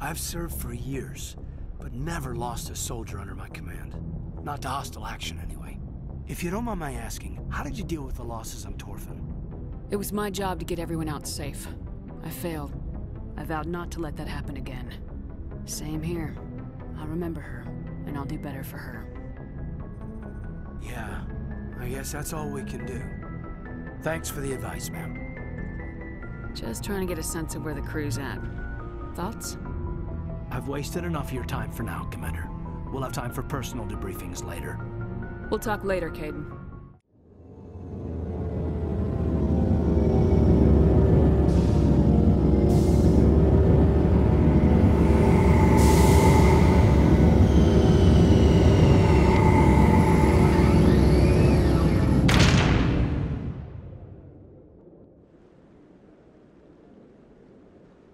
I've served for years, but never lost a soldier under my command. Not to hostile action, anyway. If you don't mind my asking, how did you deal with the losses on Torfin? It was my job to get everyone out safe. I failed. I vowed not to let that happen again. Same here. I'll remember her, and I'll do better for her. Yeah, I guess that's all we can do. Thanks for the advice, ma'am. Just trying to get a sense of where the crew's at. Thoughts? I've wasted enough of your time for now, Commander. We'll have time for personal debriefings later. We'll talk later, Kaidan.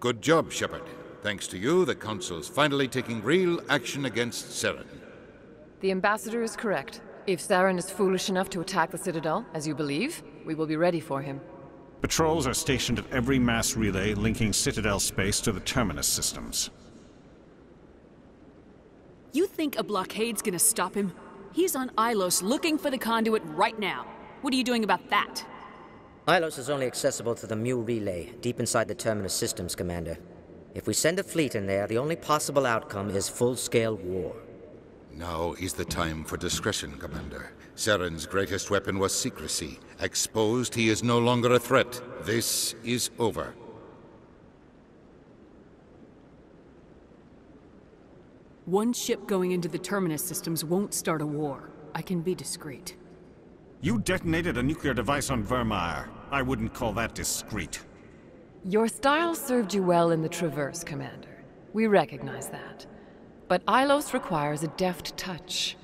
Good job, Shepard. Thanks to you, the Council's finally taking real action against Saren. The Ambassador is correct. If Saren is foolish enough to attack the Citadel, as you believe, we will be ready for him. Patrols are stationed at every mass relay linking Citadel space to the Terminus systems. You think a blockade's gonna stop him? He's on Ilos looking for the Conduit right now. What are you doing about that? Ilos is only accessible to the Mule Relay, deep inside the Terminus systems, Commander. If we send a fleet in there, the only possible outcome is full-scale war. Now is the time for discretion, Commander. Saren's greatest weapon was secrecy. Exposed, he is no longer a threat. This is over. One ship going into the Terminus systems won't start a war. I can be discreet. You detonated a nuclear device on Vermeer. I wouldn't call that discreet. Your style served you well in the Traverse, Commander. We recognize that. But Ilos requires a deft touch.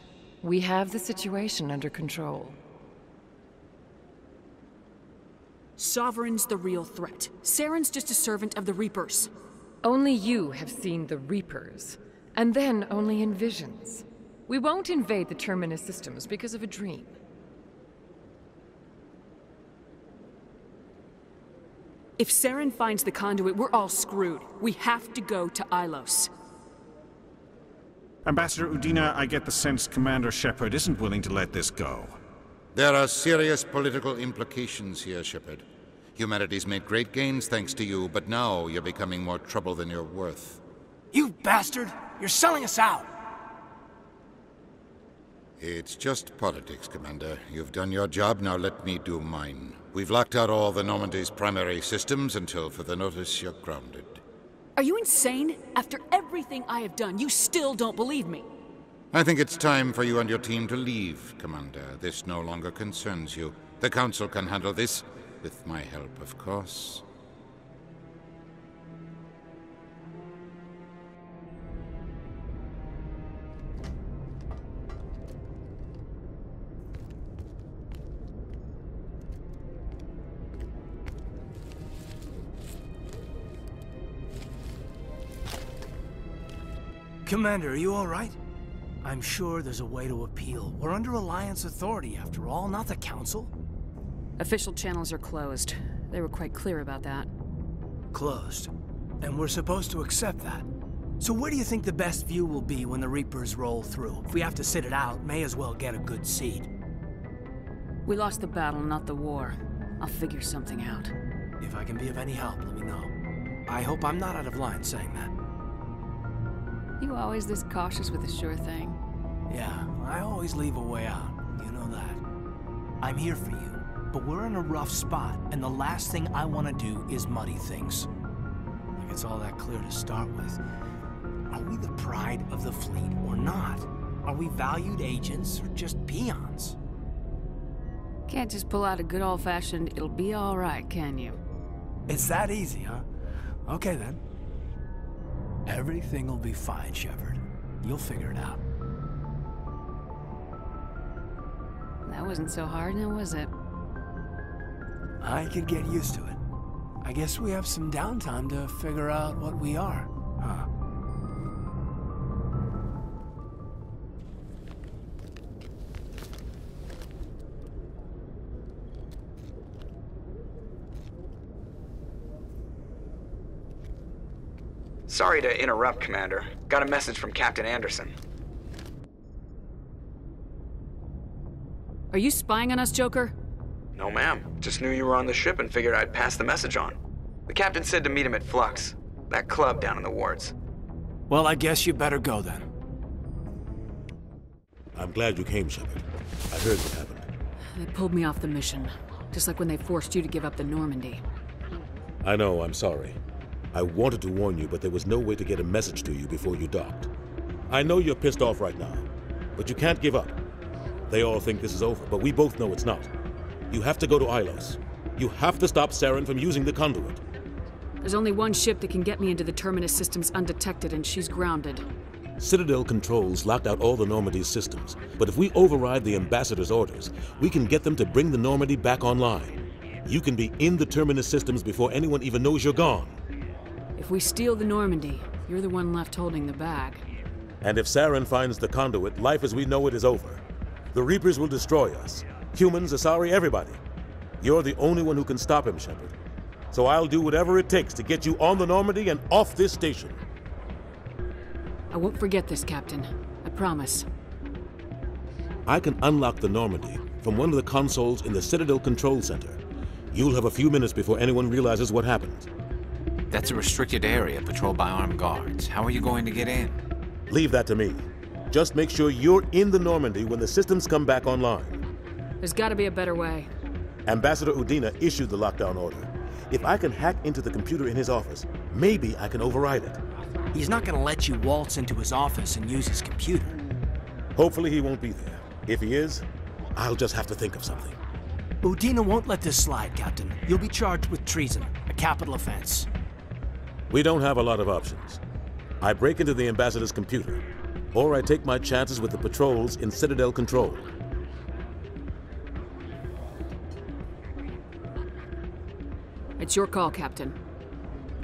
We have the situation under control. Sovereign's the real threat. Saren's just a servant of the Reapers. Only you have seen the Reapers, and then only in visions. We won't invade the Terminus systems because of a dream. If Saren finds the Conduit, we're all screwed. We have to go to Ilos. Ambassador Udina, I get the sense Commander Shepard isn't willing to let this go. There are serious political implications here, Shepard. Humanity's made great gains thanks to you, but now you're becoming more trouble than you're worth. You bastard! You're selling us out! It's just politics, Commander. You've done your job, now let me do mine. We've locked out all the Normandy's primary systems until further notice you're grounded. Are you insane? After everything I have done, you still don't believe me. I think it's time for you and your team to leave, Commander. This no longer concerns you. The Council can handle this, with my help, of course. Commander, are you all right? I'm sure there's a way to appeal. We're under Alliance authority, after all, not the Council. Official channels are closed. They were quite clear about that. Closed? And we're supposed to accept that. So where do you think the best view will be when the Reapers roll through? If we have to sit it out, may as well get a good seat. We lost the battle, not the war. I'll figure something out. If I can be of any help, let me know. I hope I'm not out of line saying that. You always this cautious with a sure thing. Yeah, I always leave a way out. You know that. I'm here for you, but we're in a rough spot, and the last thing I want to do is muddy things. Like it's all that clear to start with. Are we the pride of the fleet or not? Are we valued agents or just peons? Can't just pull out a good old-fashioned, it'll be all right, can you? It's that easy, huh? Okay, then. Everything will be fine, Shepard. You'll figure it out. That wasn't so hard now, was it? I could get used to it. I guess we have some downtime to figure out what we are, huh? Sorry to interrupt, Commander. Got a message from Captain Anderson. Are you spying on us, Joker? No, ma'am. Just knew you were on the ship and figured I'd pass the message on. The captain said to meet him at Flux, that club down in the wards. Well, I guess you better go then. I'm glad you came, Shepard. I heard what happened. They pulled me off the mission, just like when they forced you to give up the Normandy. I know, I'm sorry. I wanted to warn you, but there was no way to get a message to you before you docked. I know you're pissed off right now, but you can't give up. They all think this is over, but we both know it's not. You have to go to Ilos. You have to stop Saren from using the Conduit. There's only one ship that can get me into the Terminus systems undetected, and she's grounded. Citadel controls locked out all the Normandy's systems, but if we override the Ambassador's orders, we can get them to bring the Normandy back online. You can be in the Terminus systems before anyone even knows you're gone. If we steal the Normandy, you're the one left holding the bag. And if Saren finds the Conduit, life as we know it is over. The Reapers will destroy us. Humans, Asari, everybody. You're the only one who can stop him, Shepard. So I'll do whatever it takes to get you on the Normandy and off this station. I won't forget this, Captain. I promise. I can unlock the Normandy from one of the consoles in the Citadel Control Center. You'll have a few minutes before anyone realizes what happened. That's a restricted area patrolled by armed guards. How are you going to get in? Leave that to me. Just make sure you're in the Normandy when the systems come back online. There's got to be a better way. Ambassador Udina issued the lockdown order. If I can hack into the computer in his office, maybe I can override it. He's not going to let you waltz into his office and use his computer. Hopefully he won't be there. If he is, I'll just have to think of something. Udina won't let this slide, Captain. You'll be charged with treason, a capital offense. We don't have a lot of options. I break into the Ambassador's computer, or I take my chances with the patrols in Citadel Control. It's your call, Captain.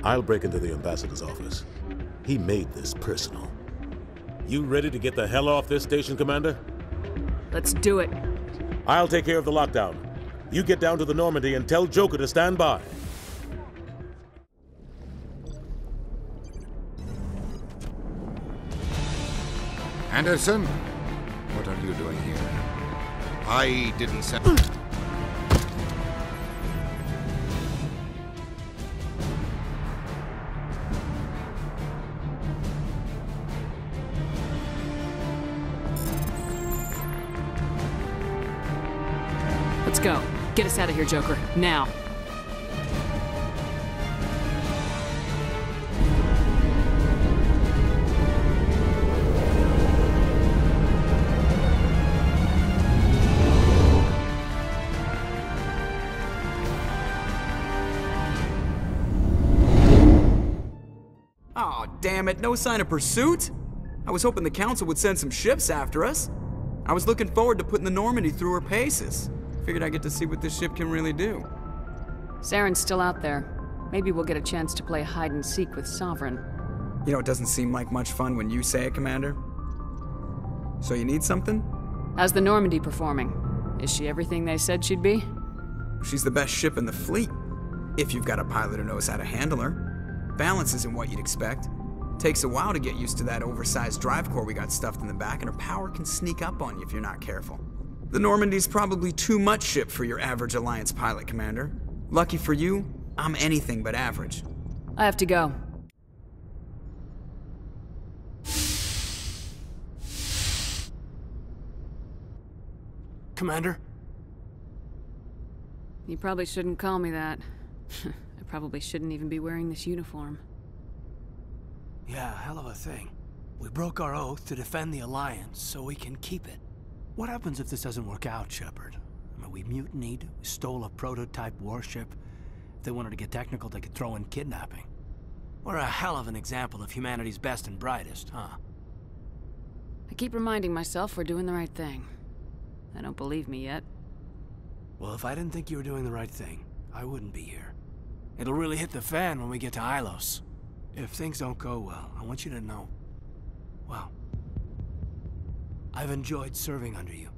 I'll break into the Ambassador's office. He made this personal. You ready to get the hell off this station, Commander? Let's do it. I'll take care of the lockdown. You get down to the Normandy and tell Joker to stand by. Anderson, what are you doing here? I didn't send... Let's go. Get us out of here, Joker. Now. Damn it, no sign of pursuit? I was hoping the Council would send some ships after us. I was looking forward to putting the Normandy through her paces. Figured I'd get to see what this ship can really do. Saren's still out there. Maybe we'll get a chance to play hide-and-seek with Sovereign. You know, it doesn't seem like much fun when you say it, Commander. So you need something? How's the Normandy performing? Is she everything they said she'd be? She's the best ship in the fleet. If you've got a pilot who knows how to handle her. Balance isn't what you'd expect. Takes a while to get used to that oversized drive core we got stuffed in the back, and her power can sneak up on you if you're not careful. The Normandy's probably too much ship for your average Alliance pilot, Commander. Lucky for you, I'm anything but average. I have to go. Commander? You probably shouldn't call me that. I probably shouldn't even be wearing this uniform. Yeah, hell of a thing. We broke our oath to defend the Alliance, so we can keep it. What happens if this doesn't work out, Shepard? I mean, we mutinied, we stole a prototype warship. If they wanted to get technical, they could throw in kidnapping. We're a hell of an example of humanity's best and brightest, huh? I keep reminding myself we're doing the right thing. They don't believe me yet. Well, if I didn't think you were doing the right thing, I wouldn't be here. It'll really hit the fan when we get to Ilos. If things don't go well, I want you to know, well, I've enjoyed serving under you.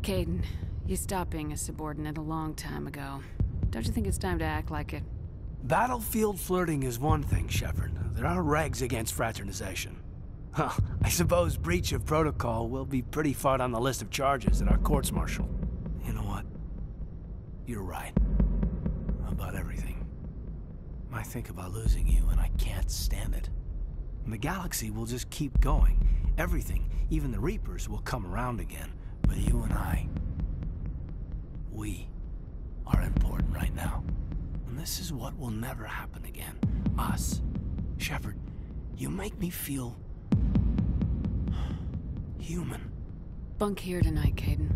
Kaidan, you stopped being a subordinate a long time ago. Don't you think it's time to act like it? Battlefield flirting is one thing, Shepard. There are regs against fraternization. Huh, I suppose breach of protocol will be pretty far down the list of charges at our courts-martial. You know what? You're right. About everything. I think about losing you, and I can't stand it. And the galaxy will just keep going. Everything, even the Reapers, will come around again. But you and I, we are important right now. And this is what will never happen again. Us. Shepard, you make me feel human. Bunk here tonight, Kaidan.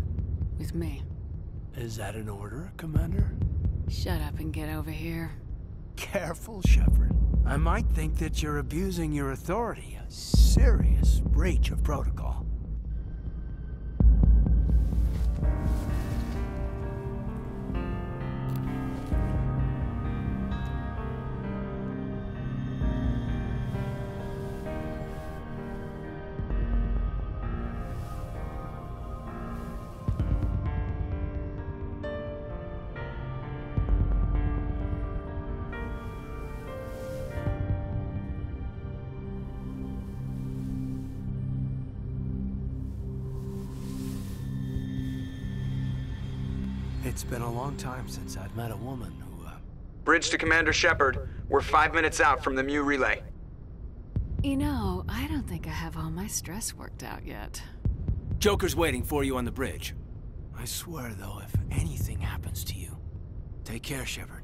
With me. Is that an order, Commander? Shut up and get over here. Careful, Shepard. I might think that you're abusing your authority. A serious breach of protocol. It's been a long time since I've met a woman who, Bridge to Commander Shepard. We're 5 minutes out from the Mu relay. You know, I don't think I have all my stress worked out yet. Joker's waiting for you on the bridge. I swear, though, if anything happens to you... Take care, Shepard.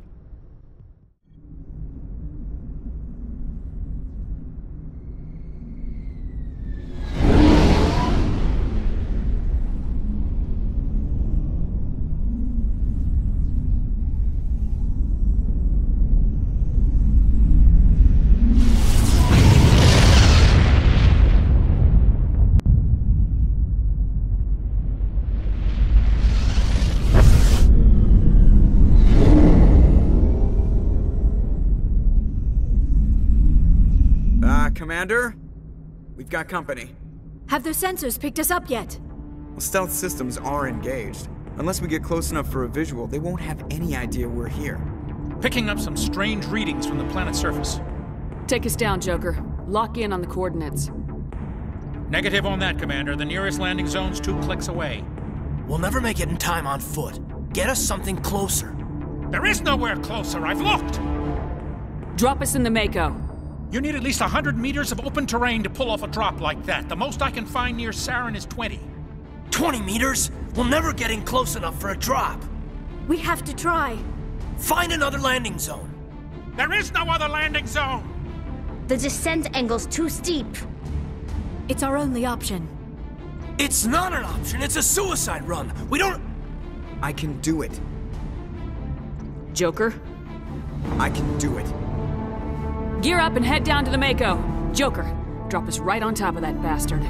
Commander, we've got company. Have their sensors picked us up yet? Well, stealth systems are engaged. Unless we get close enough for a visual, they won't have any idea we're here. Picking up some strange readings from the planet's surface. Take us down, Joker. Lock in on the coordinates. Negative on that, Commander. The nearest landing zone's 2 clicks away. We'll never make it in time on foot. Get us something closer. There is nowhere closer. I've looked! Drop us in the Mako. You need at least 100 meters of open terrain to pull off a drop like that. The most I can find near Saren is 20. 20 meters? We'll never get in close enough for a drop. We have to try. Find another landing zone. There is no other landing zone. The descent angle's too steep. It's our only option. It's not an option. It's a suicide run. We don't... I can do it. Joker? I can do it. Gear up and head down to the Mako. Joker, drop us right on top of that bastard.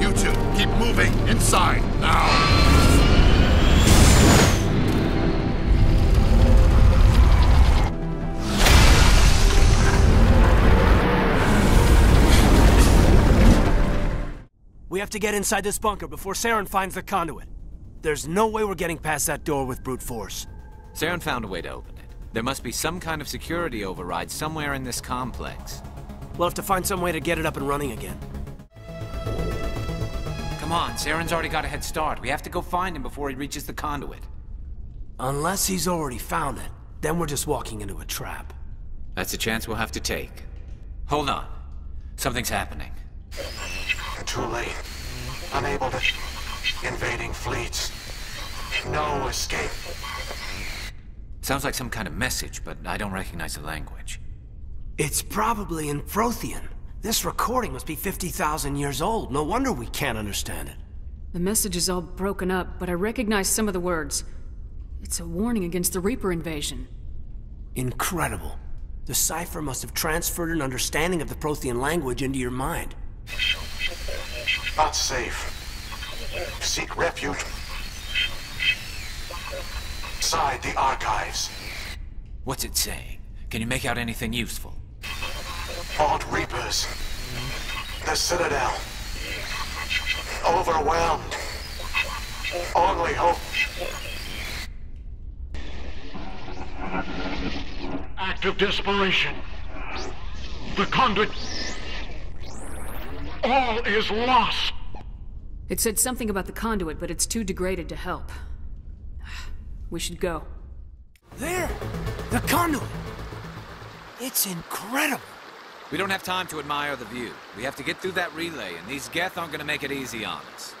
You two, keep moving inside, now! We have to get inside this bunker before Saren finds the conduit. There's no way we're getting past that door with brute force. Saren found a way to open it. There must be some kind of security override somewhere in this complex. We'll have to find some way to get it up and running again. Come on, Saren's already got a head start. We have to go find him before he reaches the conduit. Unless he's already found it. Then we're just walking into a trap. That's a chance we'll have to take. Hold on. Something's happening. Too late. Unable to... Invading fleets. No escape. Sounds like some kind of message, but I don't recognize the language. It's probably in Prothean. This recording must be 50,000 years old. No wonder we can't understand it. The message is all broken up, but I recognize some of the words. It's a warning against the Reaper invasion. Incredible. The cipher must have transferred an understanding of the Prothean language into your mind. Not safe. Seek refuge inside the archives. What's it saying? Can you make out anything useful? Fought Reapers. The Citadel. Overwhelmed. Only hope. Act of desperation. The Conduit. All is lost. It said something about the Conduit, but it's too degraded to help. We should go. There! The Conduit! It's incredible! We don't have time to admire the view. We have to get through that relay, and these Geth aren't gonna make it easy on us.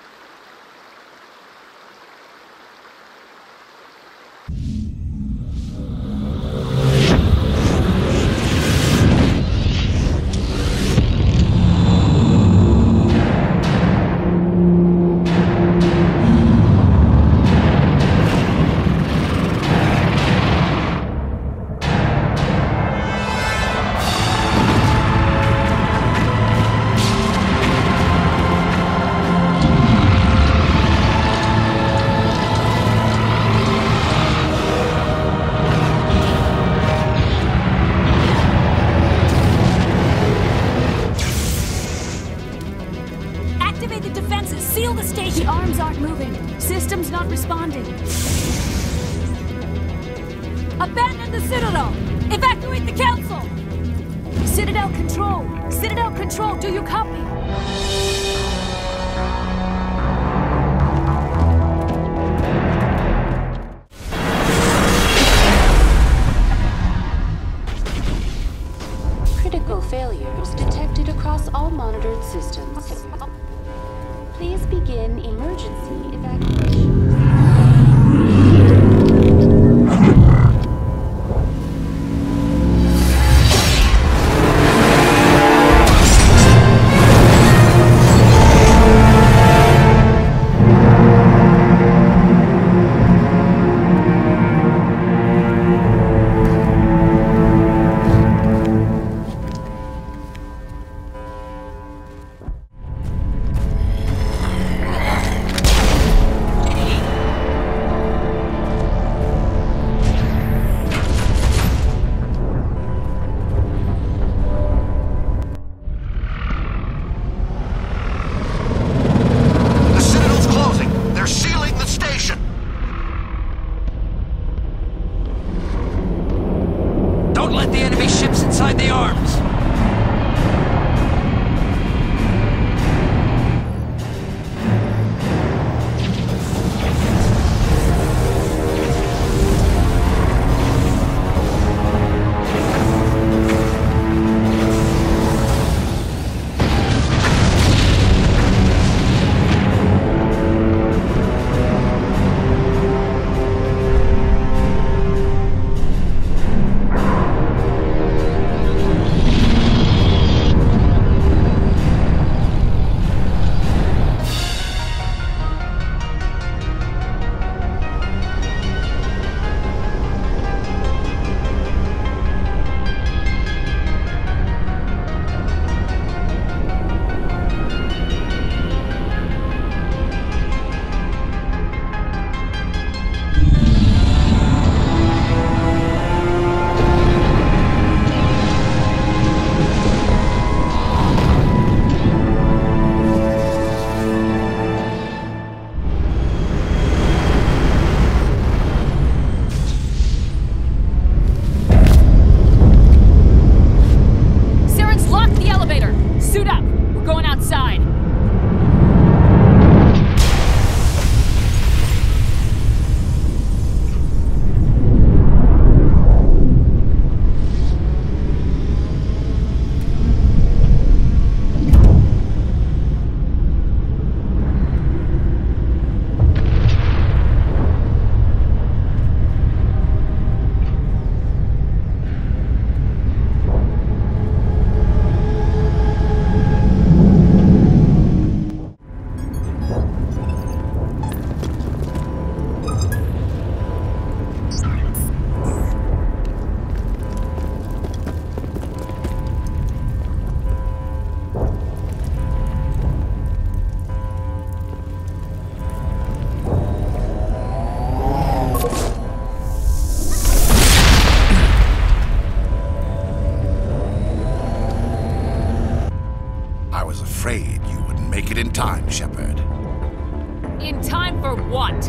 Time for what?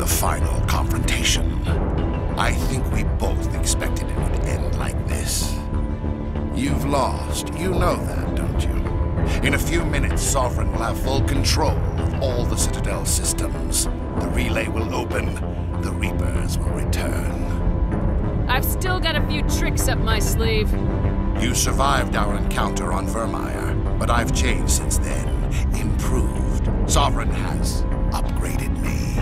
The final confrontation. I think we both expected it would end like this. You've lost. You know that, don't you? In a few minutes, Sovereign will have full control of all the Citadel systems. The relay will open. The Reapers will return. I've still got a few tricks up my sleeve. You survived our encounter on Vermeer, but I've changed since then. Improved. Sovereign has upgraded me.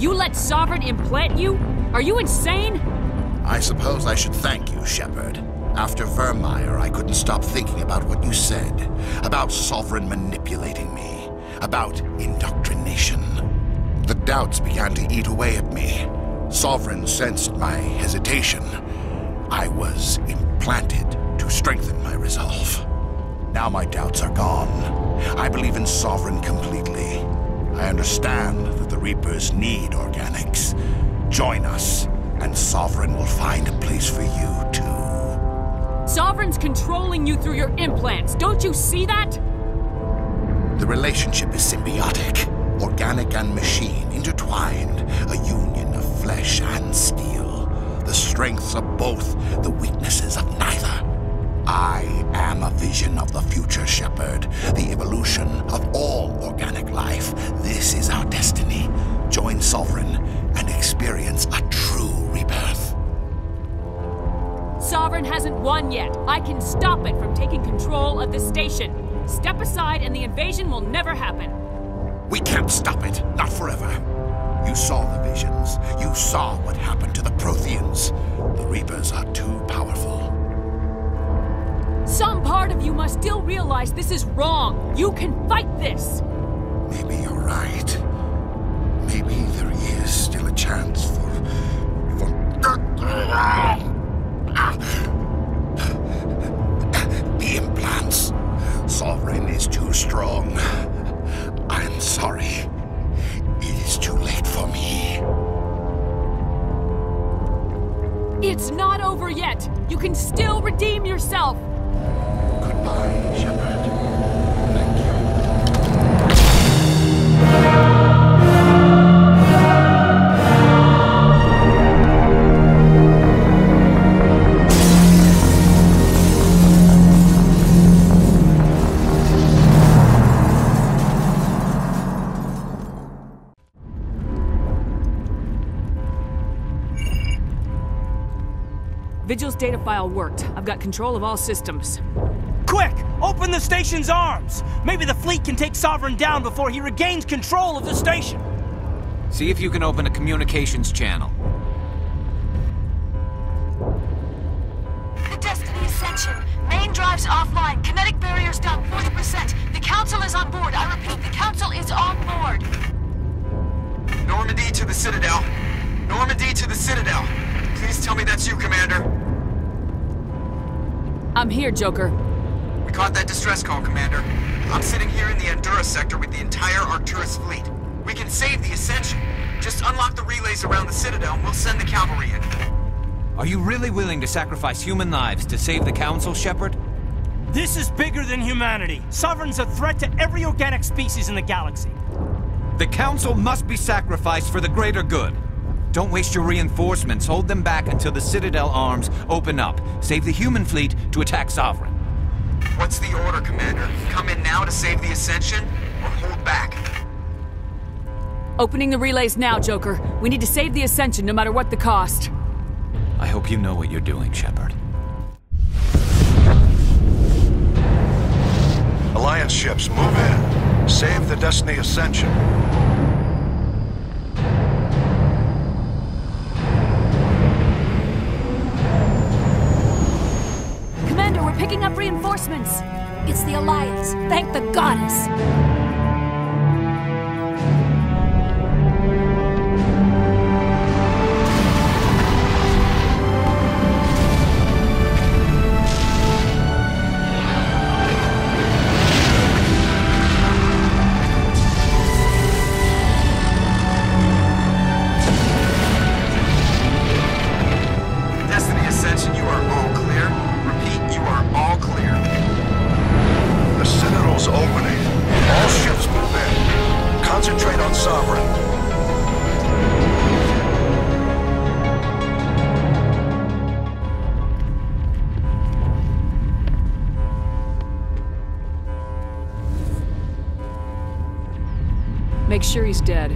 You let Sovereign implant you? Are you insane? I suppose I should thank you, Shepard. After Vermeer, I couldn't stop thinking about what you said. About Sovereign manipulating me. About indoctrination. The doubts began to eat away at me. Sovereign sensed my hesitation. I was implanted to strengthen my resolve. Now my doubts are gone. I believe in Sovereign completely. I understand that the Reapers need organics. Join us, and Sovereign will find a place for you, too. Sovereign's controlling you through your implants. Don't you see that? The relationship is symbiotic. Organic and machine intertwined. A union of flesh and steel. The strengths of both, the weaknesses of neither. I am a vision of the future, Shepard. The evolution of all organic life. This is our destiny. Join Sovereign and experience a true rebirth. Sovereign hasn't won yet. I can stop it from taking control of this station. Step aside and the invasion will never happen. We can't stop it. Not forever. You saw the visions. You saw what happened to the Protheans. The Reapers are too powerful. Some part of you must still realize this is wrong. You can fight this. Maybe you're right. Maybe there is still a chance for the implants. Sovereign is too strong. I'm sorry. It is too late for me. It's not over yet. You can still redeem yourself. Goodbye, Shepard. Thank you. Vigil's data file worked. I've got control of all systems. Quick! Open the station's arms! Maybe the fleet can take Sovereign down before he regains control of the station! See if you can open a communications channel. The Destiny Ascension. Main drives offline. Kinetic barriers down 40%. The Council is on board. I repeat, the Council is on board. Normandy to the Citadel. Normandy to the Citadel. Please tell me that's you, Commander. I'm here, Joker. We caught that distress call, Commander. I'm sitting here in the Andura sector with the entire Arcturus fleet. We can save the Ascension. Just unlock the relays around the Citadel and we'll send the cavalry in. Are you really willing to sacrifice human lives to save the Council, Shepard? This is bigger than humanity. Sovereign's a threat to every organic species in the galaxy. The Council must be sacrificed for the greater good. Don't waste your reinforcements. Hold them back until the Citadel arms open up. Save the human fleet to attack Sovereign. What's the order, Commander? Come in now to save the Ascension, or hold back? Opening the relays now, Joker. We need to save the Ascension, no matter what the cost. I hope you know what you're doing, Shepard. Alliance ships, move in. Save the Destiny Ascension. Picking up reinforcements. It's the Alliance. Thank the goddess. Opening. All concentrate on Sovereign. Make sure he's dead.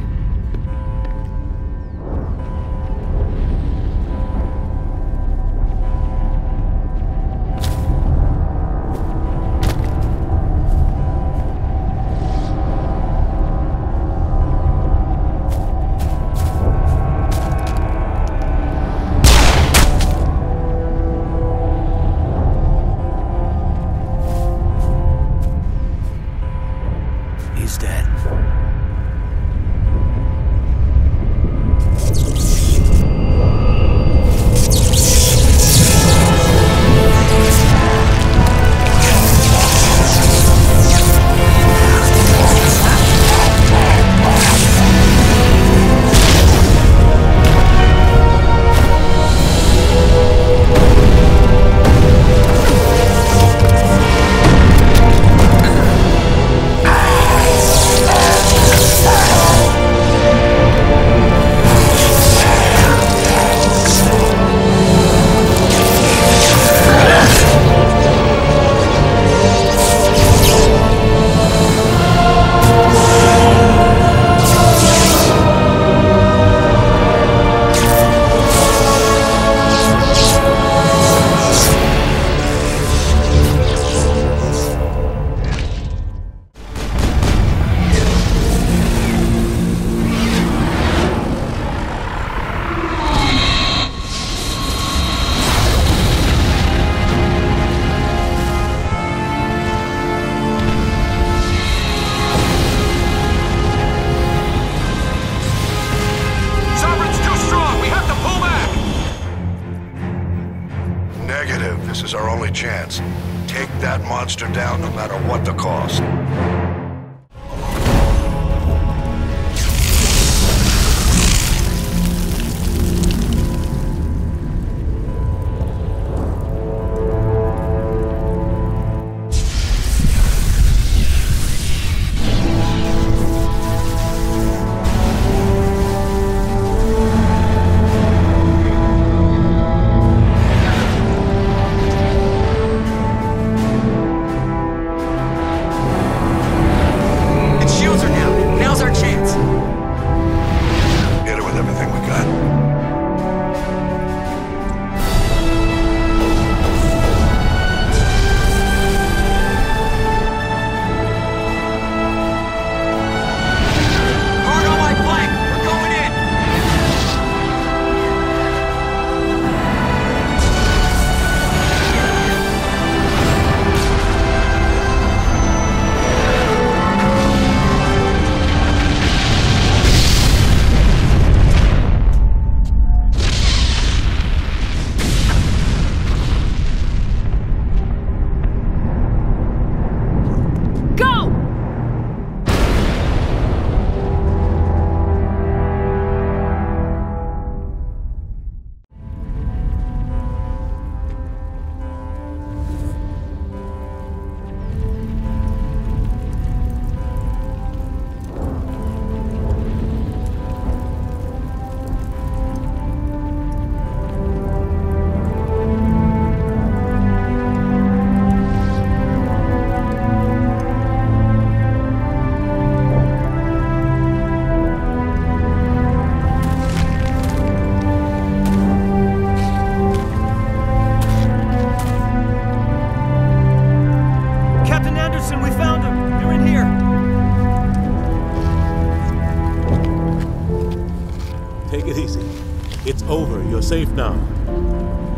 Safe now.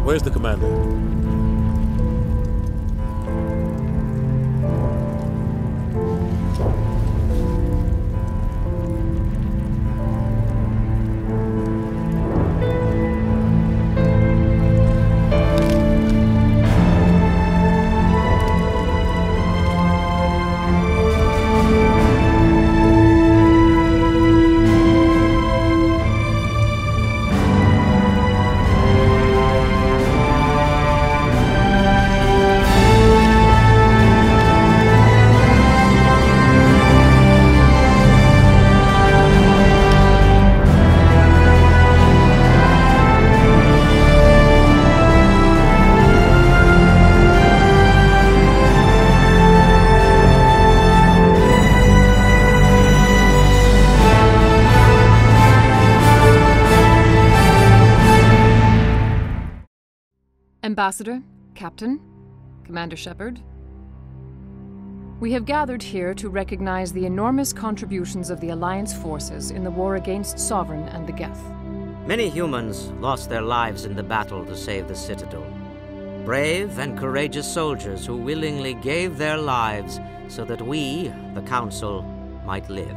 Where's the commander? Ambassador, Captain, Commander Shepard, we have gathered here to recognize the enormous contributions of the Alliance forces in the war against Sovereign and the Geth. Many humans lost their lives in the battle to save the Citadel. Brave and courageous soldiers who willingly gave their lives so that we, the Council, might live.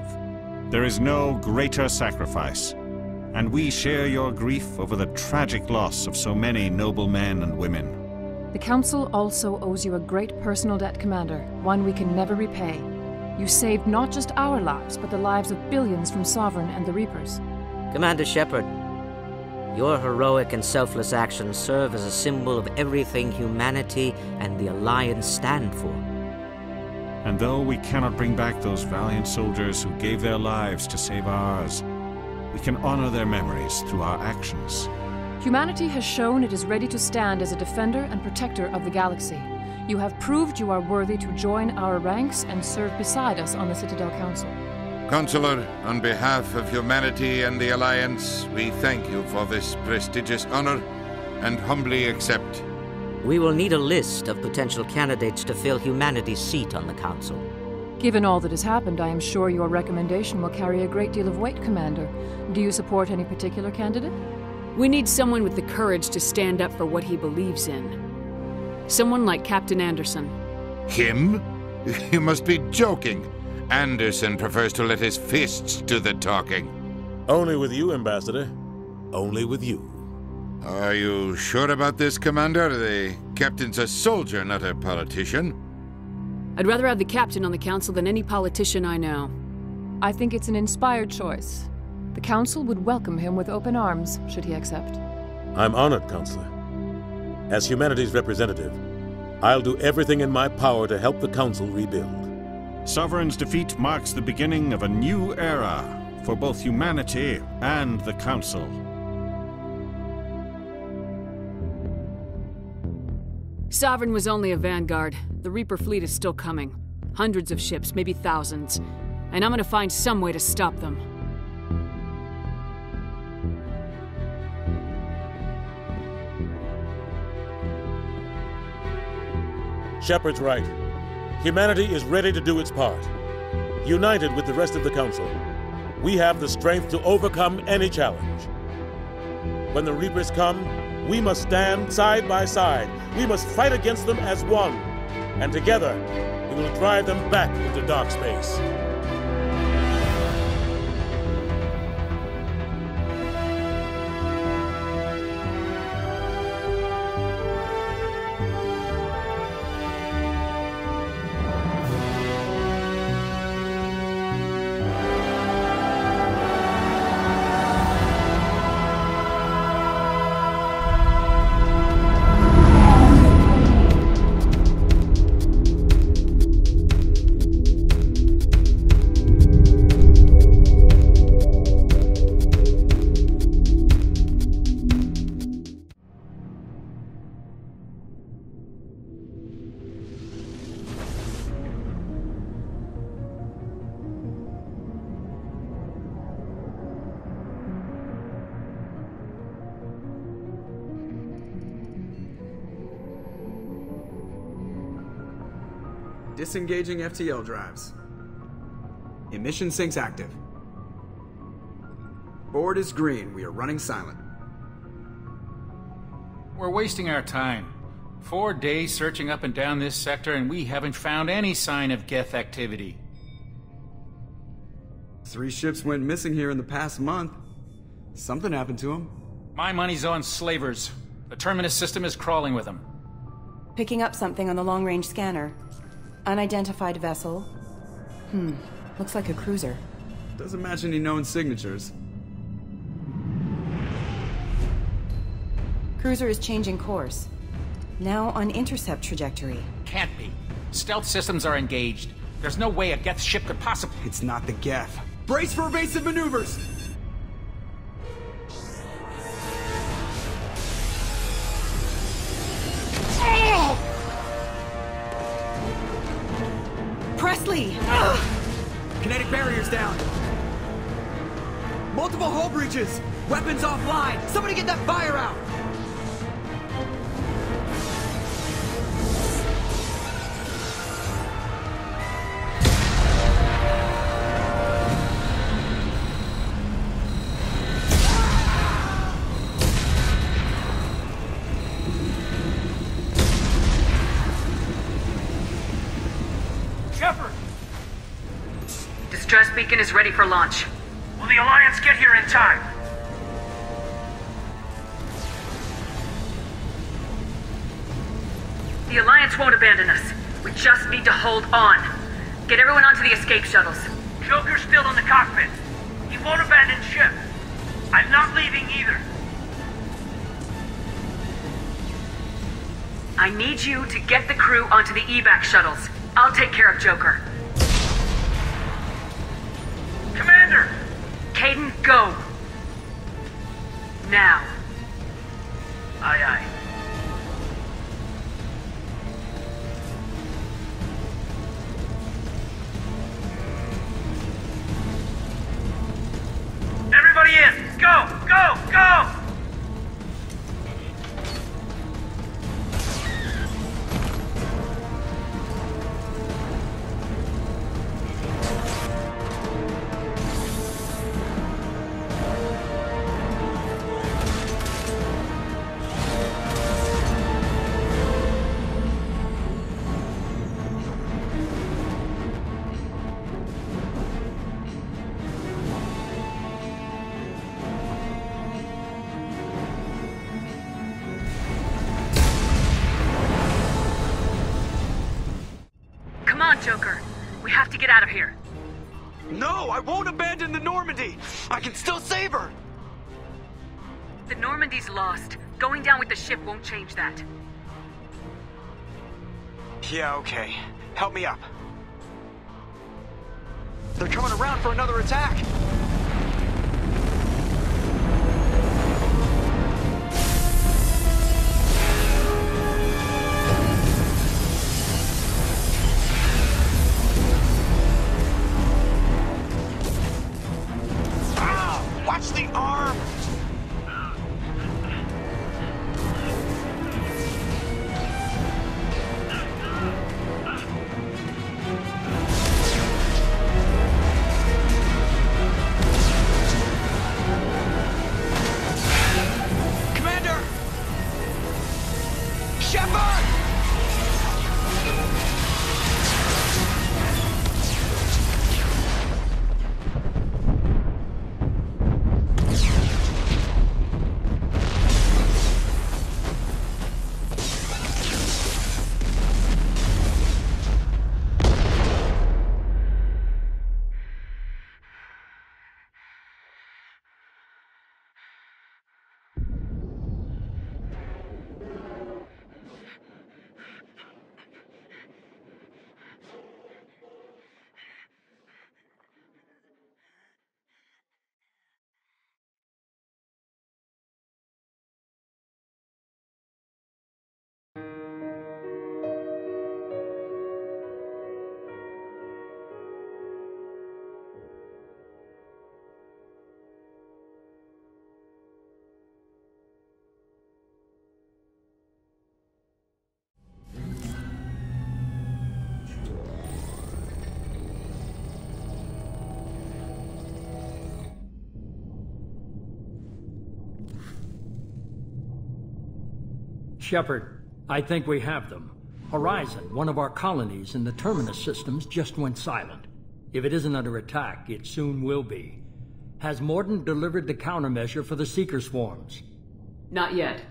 There is no greater sacrifice, and we share your grief over the tragic loss of so many noble men and women. The Council also owes you a great personal debt, Commander, one we can never repay. You saved not just our lives, but the lives of billions from Sovereign and the Reapers. Commander Shepard, your heroic and selfless actions serve as a symbol of everything humanity and the Alliance stand for. And though we cannot bring back those valiant soldiers who gave their lives to save ours, we can honor their memories through our actions. Humanity has shown it is ready to stand as a defender and protector of the galaxy. You have proved you are worthy to join our ranks and serve beside us on the Citadel Council. Counselor, on behalf of humanity and the Alliance, we thank you for this prestigious honor and humbly accept. We will need a list of potential candidates to fill humanity's seat on the Council. Given all that has happened, I am sure your recommendation will carry a great deal of weight, Commander. Do you support any particular candidate? We need someone with the courage to stand up for what he believes in. Someone like Captain Anderson. Him? You must be joking. Anderson prefers to let his fists do the talking. Only with you, Ambassador. Only with you. Are you sure about this, Commander? The captain's a soldier, not a politician. I'd rather have the captain on the Council than any politician I know. I think it's an inspired choice. The Council would welcome him with open arms, should he accept. I'm honored, Counselor. As humanity's representative, I'll do everything in my power to help the Council rebuild. Sovereign's defeat marks the beginning of a new era for both humanity and the Council. Sovereign was only a vanguard. The Reaper fleet is still coming. Hundreds of ships, maybe thousands. And I'm gonna find some way to stop them. Shepard's right. Humanity is ready to do its part. United with the rest of the Council, we have the strength to overcome any challenge. When the Reapers come, we must stand side by side. We must fight against them as one. And together, we will drive them back into dark space. Disengaging FTL drives. Emission sinks active. Board is green. We are running silent. We're wasting our time. 4 days searching up and down this sector, and we haven't found any sign of Geth activity. 3 ships went missing here in the past month. Something happened to them. My money's on slavers. The Terminus system is crawling with them. Picking up something on the long-range scanner. Unidentified vessel. Looks like a cruiser. Doesn't match any known signatures. Cruiser is changing course. Now on intercept trajectory. Can't be. Stealth systems are engaged. There's no way a Geth ship could possibly... It's not the Geth. Brace for evasive maneuvers! Kinetic barriers down. Multiple hull breaches. Weapons offline. Somebody get that fire out. beacon is ready for launch. Will the Alliance get here in time? The Alliance won't abandon us. We just need to hold on. Get everyone onto the escape shuttles. Joker's still in the cockpit. He won't abandon ship. I'm not leaving either. I need you to get the crew onto the evac shuttles. I'll take care of Joker. Commander! Kaidan, go! Now. Aye, aye. Everybody in! Go! Go! Go! Joker, we have to get out of here. No, I won't abandon the Normandy. I can still save her. The Normandy's lost. Going down with the ship won't change that. Yeah, okay. Help me up. They're coming around for another attack. Shepard, I think we have them. Horizon, one of our colonies in the Terminus systems, just went silent. If it isn't under attack, it soon will be. Has Mordant delivered the countermeasure for the Seeker swarms? Not yet.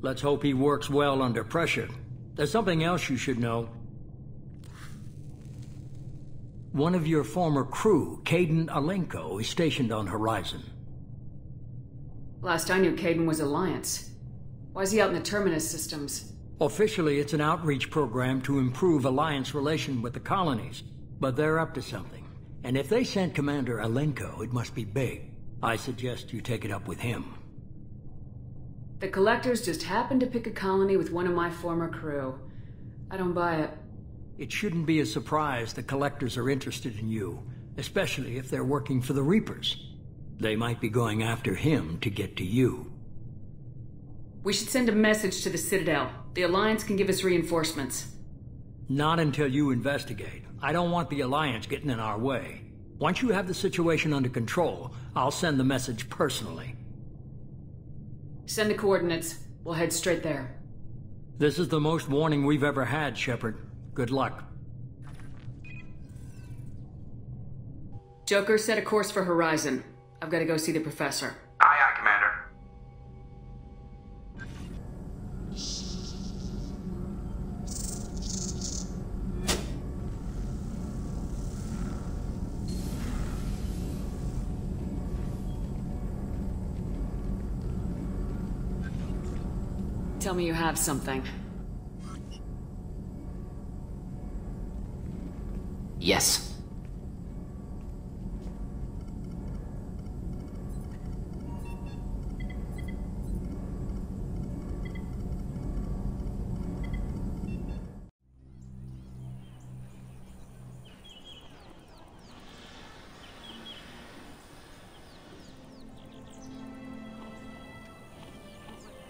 Let's hope he works well under pressure. There's something else you should know. One of your former crew, Kaidan Alenko, is stationed on Horizon. Last I knew, Kaidan was Alliance. Why is he out in the Terminus systems? Officially, it's an outreach program to improve Alliance relation with the colonies. But they're up to something. And if they sent Commander Alenko, it must be big. I suggest you take it up with him. The Collectors just happened to pick a colony with one of my former crew. I don't buy it. It shouldn't be a surprise the Collectors are interested in you, especially if they're working for the Reapers. They might be going after him to get to you. We should send a message to the Citadel. The Alliance can give us reinforcements. Not until you investigate. I don't want the Alliance getting in our way. Once you have the situation under control, I'll send the message personally. Send the coordinates. We'll head straight there. This is the most warning we've ever had, Shepard. Good luck. Joker, set a course for Horizon. I've got to go see the Professor. Aye, aye, Commander. Tell me you have something. Yes.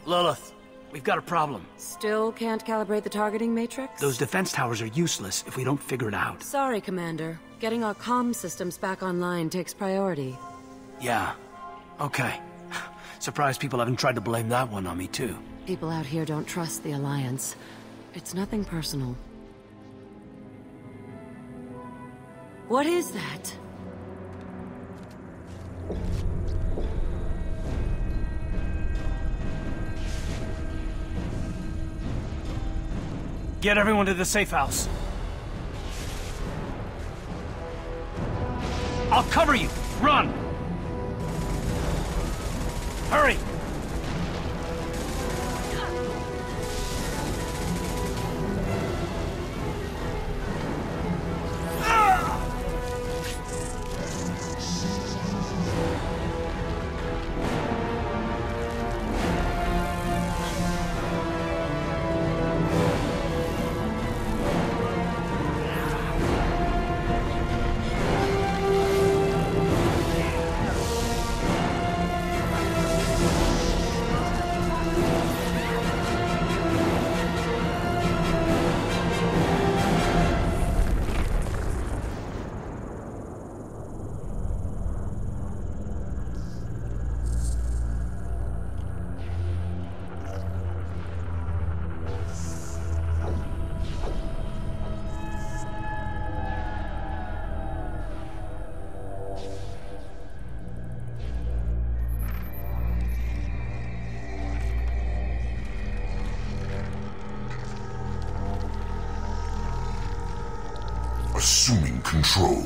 Lilith, we've got a problem. Still can't calibrate the targeting matrix? Those defense towers are useless if we don't figure it out. Sorry, Commander. Getting our comm systems back online takes priority. Yeah. Okay. Surprised people haven't tried to blame that one on me, too. People out here don't trust the Alliance. It's nothing personal. What is that? Get everyone to the safe house. I'll cover you! Run! Hurry! Assuming control.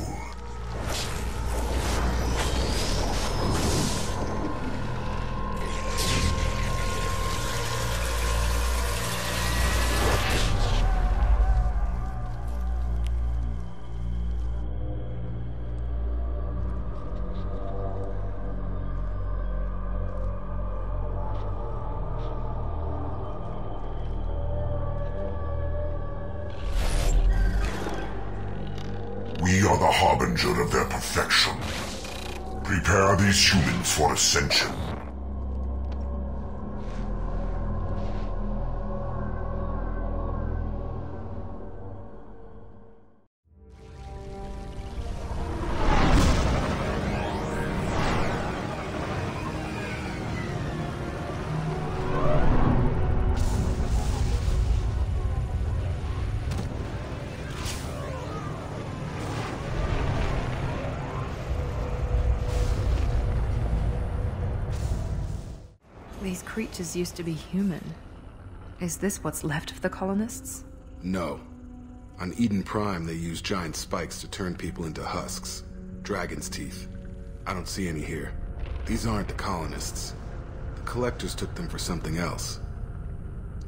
Of their perfection. Prepare these humans for ascension. These creatures used to be human. Is this what's left of the colonists? No. On Eden Prime, they use giant spikes to turn people into husks. Dragon's teeth. I don't see any here. These aren't the colonists. The Collectors took them for something else.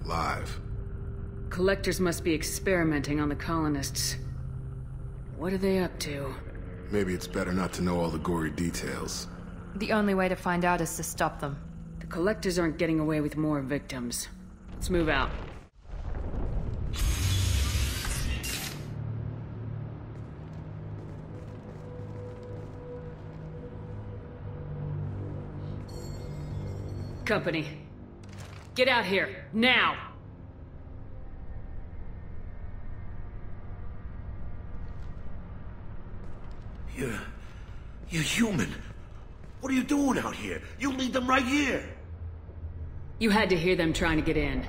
Live. Collectors must be experimenting on the colonists. What are they up to? Maybe it's better not to know all the gory details. The only way to find out is to stop them. Collectors aren't getting away with more victims. Let's move out. Company, get out here, now! You're human. What are you doing out here? You lead them right here! You had to hear them trying to get in.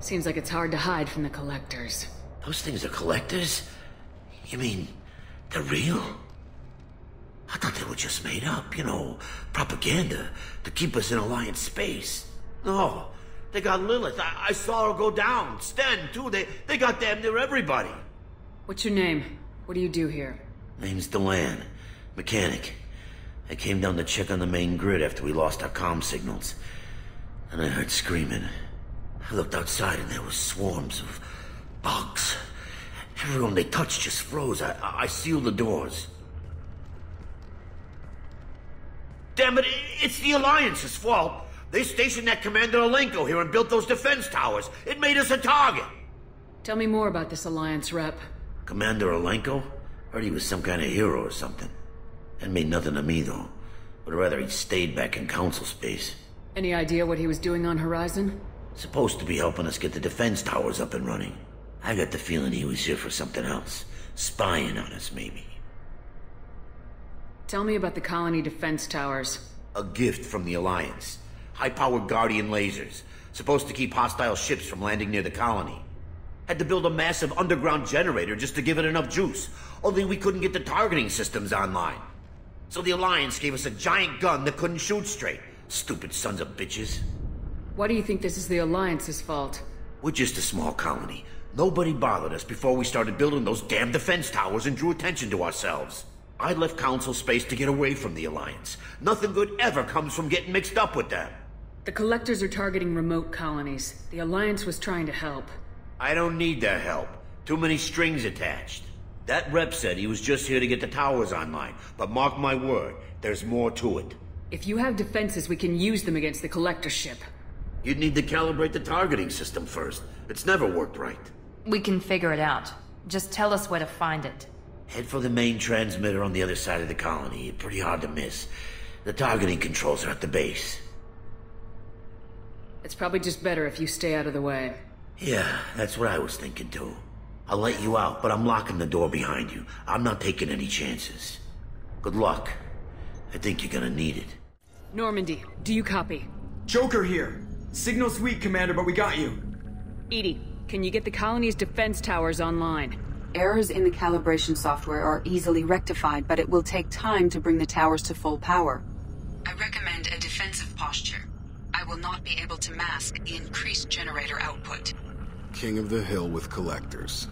Seems like it's hard to hide from the Collectors. Those things are Collectors? You mean, they're real? I thought they were just made up, you know, propaganda to keep us in Alliance space. No, they got Lilith. I saw her go down. Sten, too. They got damn near everybody. What's your name? What do you do here? Name's Delan. Mechanic. I came down to check on the main grid after we lost our comm signals. And I heard screaming. I looked outside and there were swarms of bugs. Everyone they touched just froze. I sealed the doors. Damn it, it's the Alliance's fault. They stationed that Commander Alenko here and built those defense towers. It made us a target. Tell me more about this Alliance rep. Commander Alenko? Heard he was some kind of hero or something. That made nothing to me, though. Would rather he stayed back in Council space. Any idea what he was doing on Horizon? Supposed to be helping us get the defense towers up and running. I got the feeling he was here for something else. Spying on us, maybe. Tell me about the colony defense towers. A gift from the Alliance. High-powered Guardian lasers. Supposed to keep hostile ships from landing near the colony. Had to build a massive underground generator just to give it enough juice. Only we couldn't get the targeting systems online. So the Alliance gave us a giant gun that couldn't shoot straight. Stupid sons of bitches. Why do you think this is the Alliance's fault? We're just a small colony. Nobody bothered us before we started building those damn defense towers and drew attention to ourselves. I left Council space to get away from the Alliance. Nothing good ever comes from getting mixed up with them. The Collectors are targeting remote colonies. The Alliance was trying to help. I don't need their help. Too many strings attached. That rep said he was just here to get the towers online, but mark my word, there's more to it. If you have defenses, we can use them against the Collectorship. You'd need to calibrate the targeting system first. It's never worked right. We can figure it out. Just tell us where to find it. Head for the main transmitter on the other side of the colony. Pretty hard to miss. The targeting controls are at the base. It's probably just better if you stay out of the way. Yeah, that's what I was thinking too. I'll let you out, but I'm locking the door behind you. I'm not taking any chances. Good luck. I think you're gonna need it. Normandy, do you copy? Joker here. Signal's weak, Commander, but we got you. Edie, can you get the colony's defense towers online? Errors in the calibration software are easily rectified, but it will take time to bring the towers to full power. I recommend a defensive posture. I will not be able to mask the increased generator output. King of the Hill with Collectors.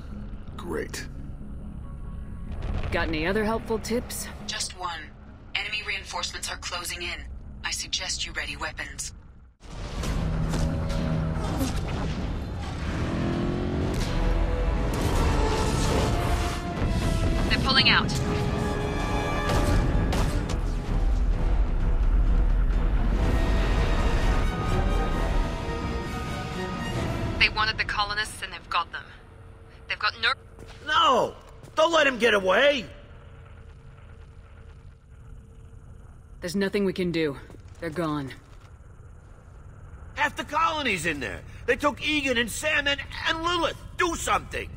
Great. Got any other helpful tips? Just one. Enemy reinforcements are closing in. I suggest you ready weapons. They're pulling out. They wanted the colonists, and they've got them. They've got nerve. No! Don't let him get away! There's nothing we can do. They're gone. Half the colony's in there. They took Egan and Sam and Lilith. Do something!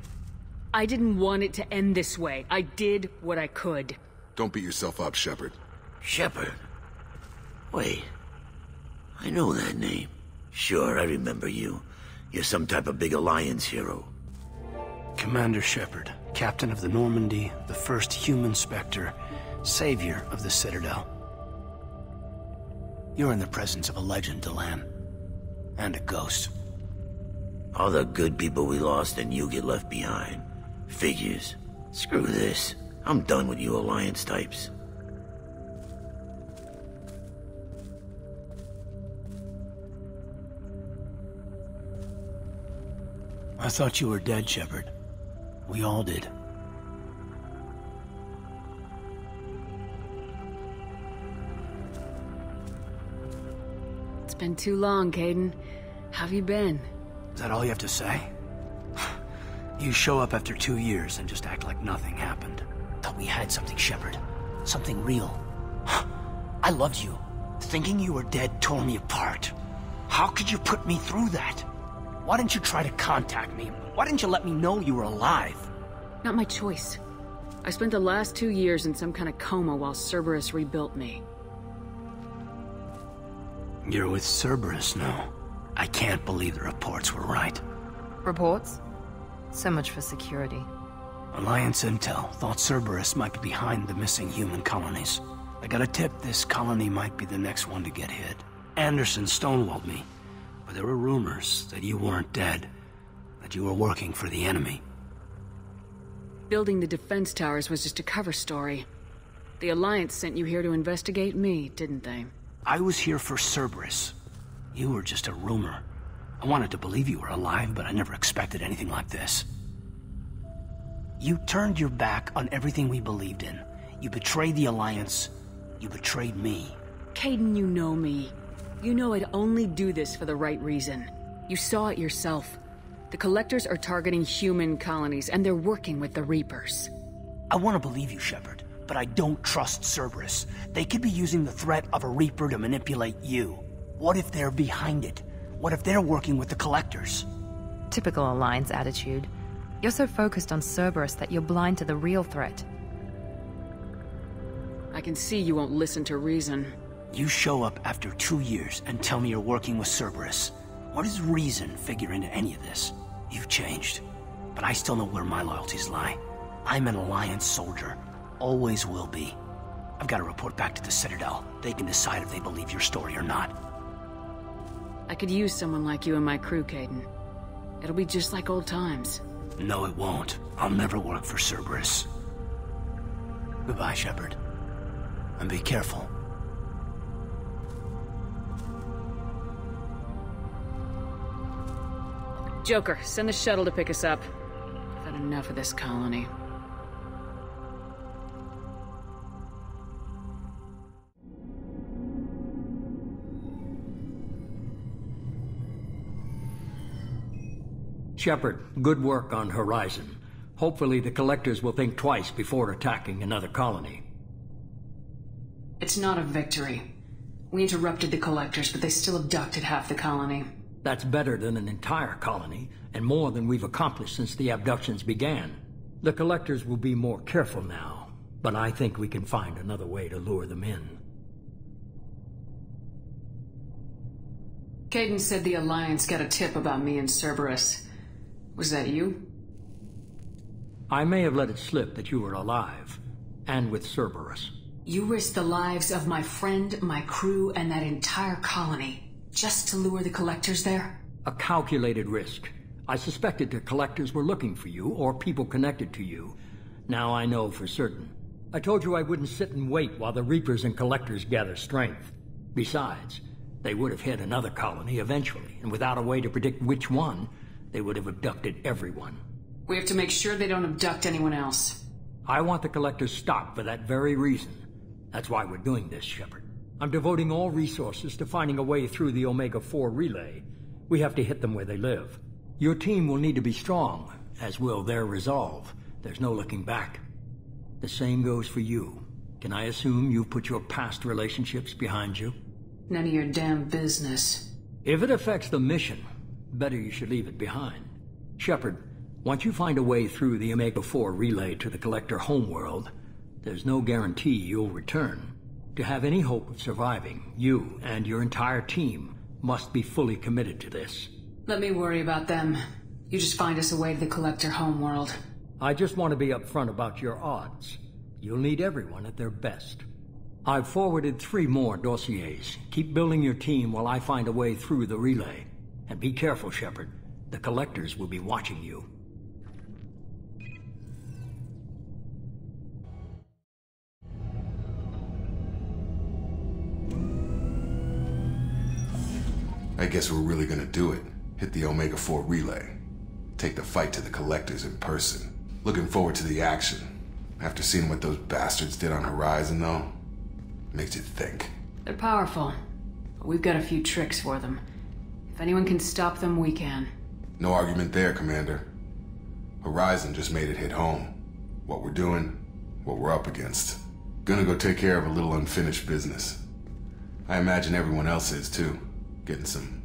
I didn't want it to end this way. I did what I could. Don't beat yourself up, Shepard. Shepard? Wait. I know that name. Sure, I remember you. You're some type of big Alliance hero. Commander Shepard, Captain of the Normandy, the first human Spectre, Savior of the Citadel. You're in the presence of a legend, Delan. And a ghost. All the good people we lost and you get left behind. Figures. Screw this. I'm done with you Alliance types. I thought you were dead, Shepard. We all did. It's been too long, Kaidan. How have you been? Is that all you have to say? You show up after 2 years and just act like nothing happened. Thought we had something, Shepard. Something real. I loved you. Thinking you were dead tore me apart. How could you put me through that? Why didn't you try to contact me? Why didn't you let me know you were alive? Not my choice. I spent the last 2 years in some kind of coma while Cerberus rebuilt me. You're with Cerberus now. I can't believe the reports were right. Reports? So much for security. Alliance intel thought Cerberus might be behind the missing human colonies. I got a tip this colony might be the next one to get hit. Anderson stonewalled me, but there were rumors that you weren't dead, that you were working for the enemy. Building the defense towers was just a cover story. The Alliance sent you here to investigate me, didn't they? I was here for Cerberus. You were just a rumor. I wanted to believe you were alive, but I never expected anything like this. You turned your back on everything we believed in. You betrayed the Alliance. You betrayed me. Kaidan, you know me. You know I'd only do this for the right reason. You saw it yourself. The Collectors are targeting human colonies, and they're working with the Reapers. I want to believe you, Shepard, but I don't trust Cerberus. They could be using the threat of a Reaper to manipulate you. What if they're behind it? What if they're working with the Collectors? Typical Alliance attitude. You're so focused on Cerberus that you're blind to the real threat. I can see you won't listen to reason. You show up after 2 years and tell me you're working with Cerberus. What does reason figure into any of this? You've changed, but I still know where my loyalties lie. I'm an Alliance soldier. Always will be. I've got to report back to the Citadel. They can decide if they believe your story or not. I could use someone like you in my crew, Kaidan. It'll be just like old times. No, it won't. I'll never work for Cerberus. Goodbye, Shepard. And be careful. Joker, send the shuttle to pick us up. I've had enough of this colony. Shepard, good work on Horizon. Hopefully the Collectors will think twice before attacking another colony. It's not a victory. We interrupted the Collectors, but they still abducted half the colony. That's better than an entire colony, and more than we've accomplished since the abductions began. The Collectors will be more careful now, but I think we can find another way to lure them in. Kaidan said the Alliance got a tip about me and Cerberus. Was that you? I may have let it slip that you were alive, and with Cerberus. You risked the lives of my friend, my crew, and that entire colony, just to lure the Collectors there? A calculated risk. I suspected the Collectors were looking for you, or people connected to you. Now I know for certain. I told you I wouldn't sit and wait while the Reapers and Collectors gather strength. Besides, they would have hit another colony eventually, and without a way to predict which one, they would have abducted everyone. We have to make sure they don't abduct anyone else. I want the Collectors stopped for that very reason. That's why we're doing this, Shepard. I'm devoting all resources to finding a way through the Omega-4 relay. We have to hit them where they live. Your team will need to be strong, as will their resolve. There's no looking back. The same goes for you. Can I assume you've put your past relationships behind you? None of your damn business. If it affects the mission, better you should leave it behind. Shepard, once you find a way through the Omega-4 relay to the Collector homeworld, there's no guarantee you'll return. To have any hope of surviving, you and your entire team must be fully committed to this. Let me worry about them. You just find us a way to the Collector homeworld. I just want to be upfront about your odds. You'll need everyone at their best. I've forwarded 3 more dossiers. Keep building your team while I find a way through the relay. And be careful, Shepard. The Collectors will be watching you. I guess we're really gonna do it. Hit the Omega-4 relay. Take the fight to the Collectors in person. Looking forward to the action. After seeing what those bastards did on Horizon, though, makes you think. They're powerful, but we've got a few tricks for them. If anyone can stop them, we can. No argument there, Commander. Horizon just made it hit home. What we're doing, what we're up against. Gonna go take care of a little unfinished business. I imagine everyone else is, too. Getting some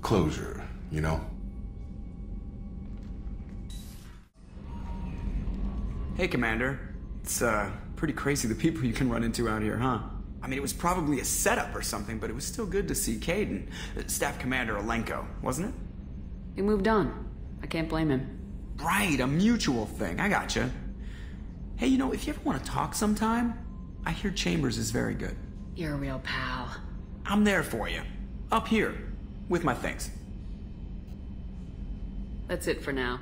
closure, you know? Hey, Commander. It's, pretty crazy the people you can run into out here, huh? I mean, it was probably a setup or something, but it was still good to see Kaidan. Staff Commander Alenko, wasn't it? He moved on. I can't blame him. Right, a mutual thing. I gotcha. Hey, you know, if you ever want to talk sometime, I hear Chambers is very good. You're a real pal. I'm there for you. Up here. With my thanks. That's it for now.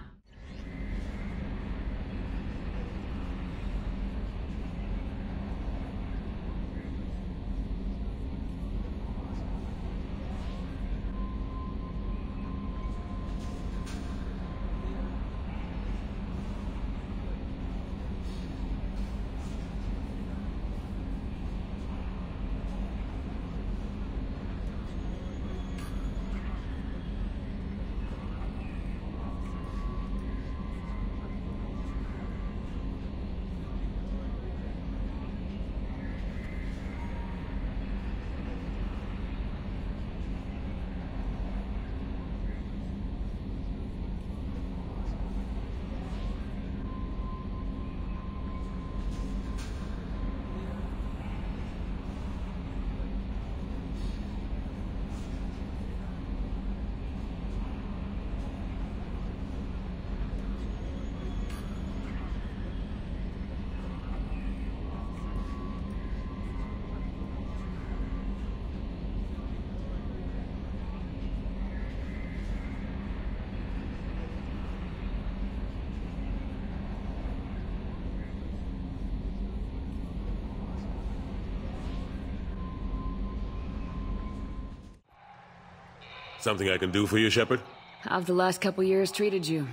Something I can do for you, Shepard? How've the last couple years treated you?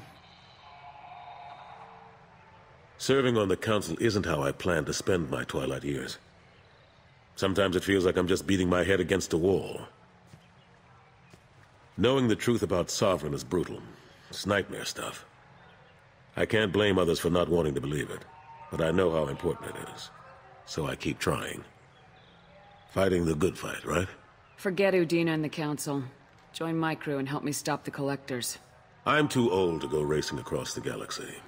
Serving on the Council isn't how I planned to spend my twilight years. Sometimes it feels like I'm just beating my head against a wall. Knowing the truth about Sovereign is brutal. It's nightmare stuff. I can't blame others for not wanting to believe it, but I know how important it is. So I keep trying. Fighting the good fight, right? Forget Udina and the Council. Join my crew and help me stop the Collectors. I'm too old to go racing across the galaxy.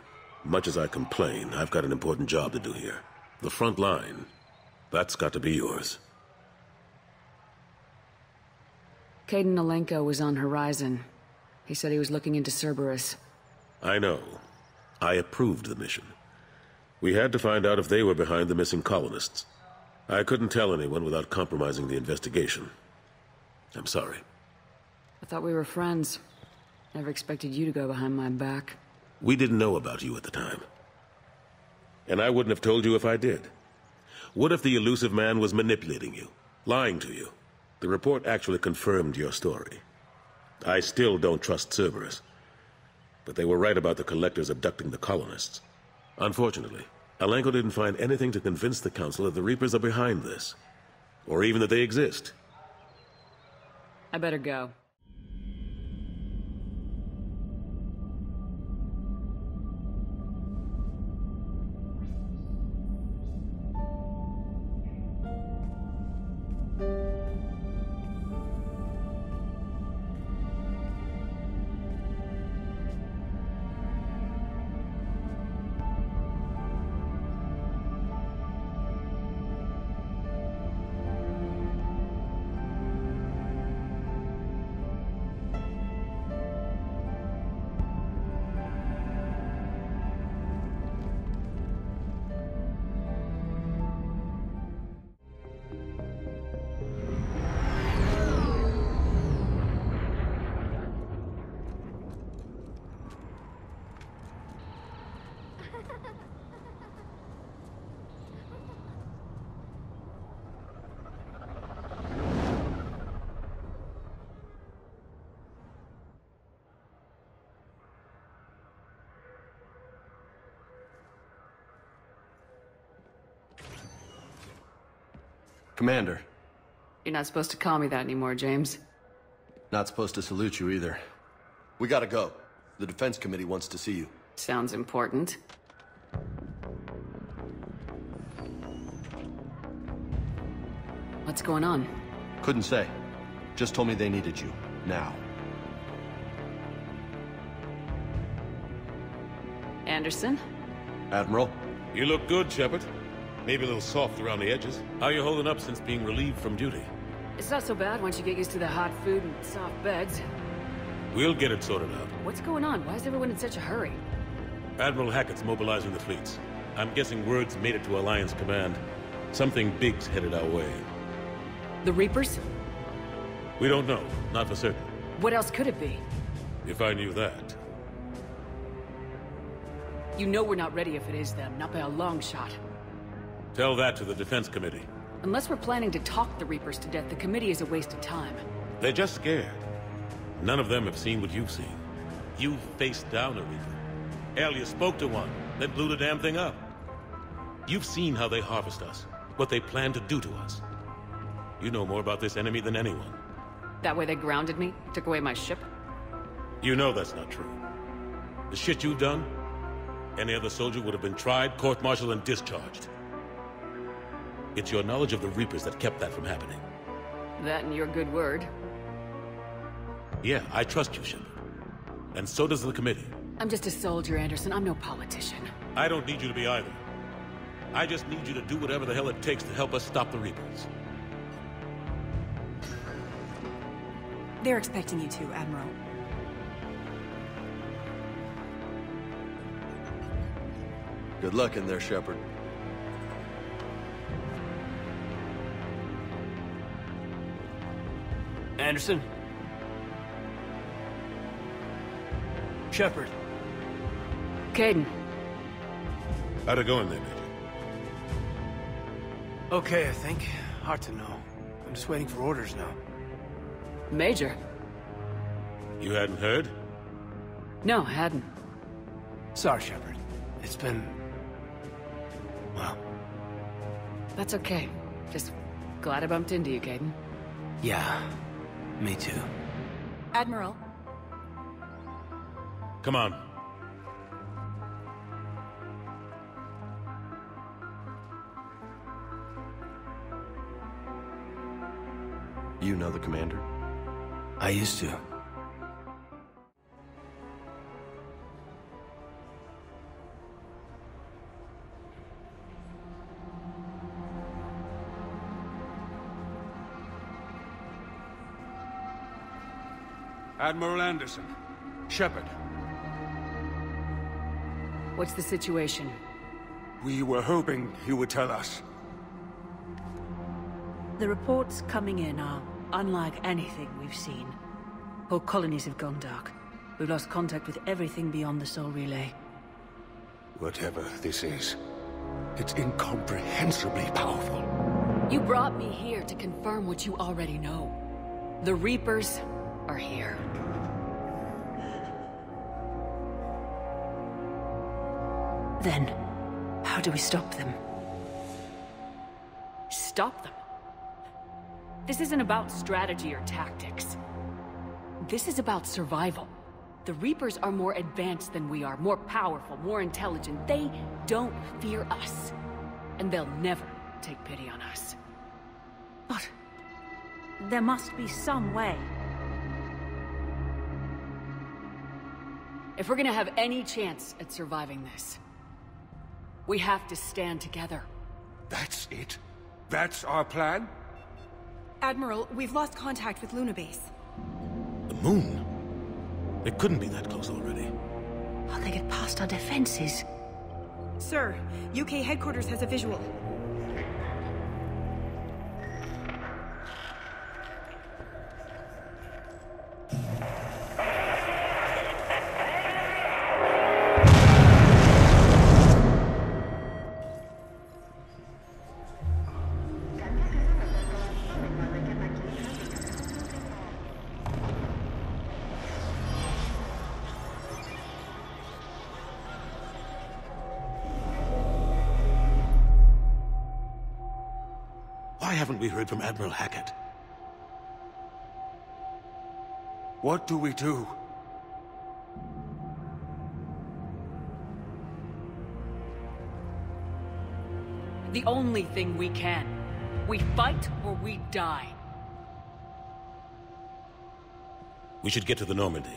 Much as I complain, I've got an important job to do here. The front line. That's got to be yours. Kaidan Alenko was on Horizon. He said he was looking into Cerberus. I know. I approved the mission. We had to find out if they were behind the missing colonists. I couldn't tell anyone without compromising the investigation. I'm sorry. I thought we were friends. Never expected you to go behind my back. We didn't know about you at the time. And I wouldn't have told you if I did. What if the elusive man was manipulating you? Lying to you? The report actually confirmed your story. I still don't trust Cerberus. But they were right about the Collectors abducting the colonists. Unfortunately, Alenko didn't find anything to convince the Council that the Reapers are behind this. Or even that they exist. I better go. Commander. You're not supposed to call me that anymore, James. Not supposed to salute you either. We gotta go. The Defense Committee wants to see you. Sounds important. What's going on? Couldn't say. Just told me they needed you. Now. Anderson? Admiral? You look good, Shepard. Maybe a little soft around the edges. How are you holding up since being relieved from duty? It's not so bad once you get used to the hot food and soft beds. We'll get it sorted out. What's going on? Why is everyone in such a hurry? Admiral Hackett's mobilizing the fleets. I'm guessing words made it to Alliance Command. Something big's headed our way. The Reapers? We don't know. Not for certain. What else could it be? If I knew that. You know we're not ready if it is them, not by a long shot. Tell that to the Defense Committee. Unless we're planning to talk the Reapers to death, the Committee is a waste of time. They're just scared. None of them have seen what you've seen. You've faced down a Reaper. Hell, you spoke to one, then blew the damn thing up. You've seen how they harvest us, what they plan to do to us. You know more about this enemy than anyone. That way they grounded me, took away my ship? You know that's not true. The shit you've done, any other soldier would have been tried, court-martialed, and discharged. It's your knowledge of the Reapers that kept that from happening. That and your good word. Yeah, I trust you, Shepard. And so does the Committee. I'm just a soldier, Anderson. I'm no politician. I don't need you to be either. I just need you to do whatever the hell it takes to help us stop the Reapers. They're expecting you to, Admiral. Good luck in there, Shepard. Anderson? Shepard. Kaidan. How'd it go in there, Major? Okay, I think. Hard to know. I'm just waiting for orders now. Major? You hadn't heard? No, I hadn't. Sorry, Shepard. It's been... well... That's okay. Just glad I bumped into you, Kaidan. Yeah. Me too. Admiral. Come on. You know the commander? I used to. Admiral Anderson. Shepard. What's the situation? We were hoping you would tell us. The reports coming in are unlike anything we've seen. Whole colonies have gone dark. We've lost contact with everything beyond the Soul Relay. Whatever this is, it's incomprehensibly powerful. You brought me here to confirm what you already know. The Reapers are here. Then, how do we stop them? Stop them? This isn't about strategy or tactics. This is about survival. The Reapers are more advanced than we are, more powerful, more intelligent. They don't fear us. And they'll never take pity on us. But there must be some way. If we're gonna have any chance at surviving this, we have to stand together. That's it? That's our plan? Admiral, we've lost contact with Luna Base. The moon? It couldn't be that close already. How'd they get past our defenses? Sir, UK headquarters has a visual. We heard from Admiral Hackett. What do we do? The only thing we can. We fight or we die. We should get to the Normandy.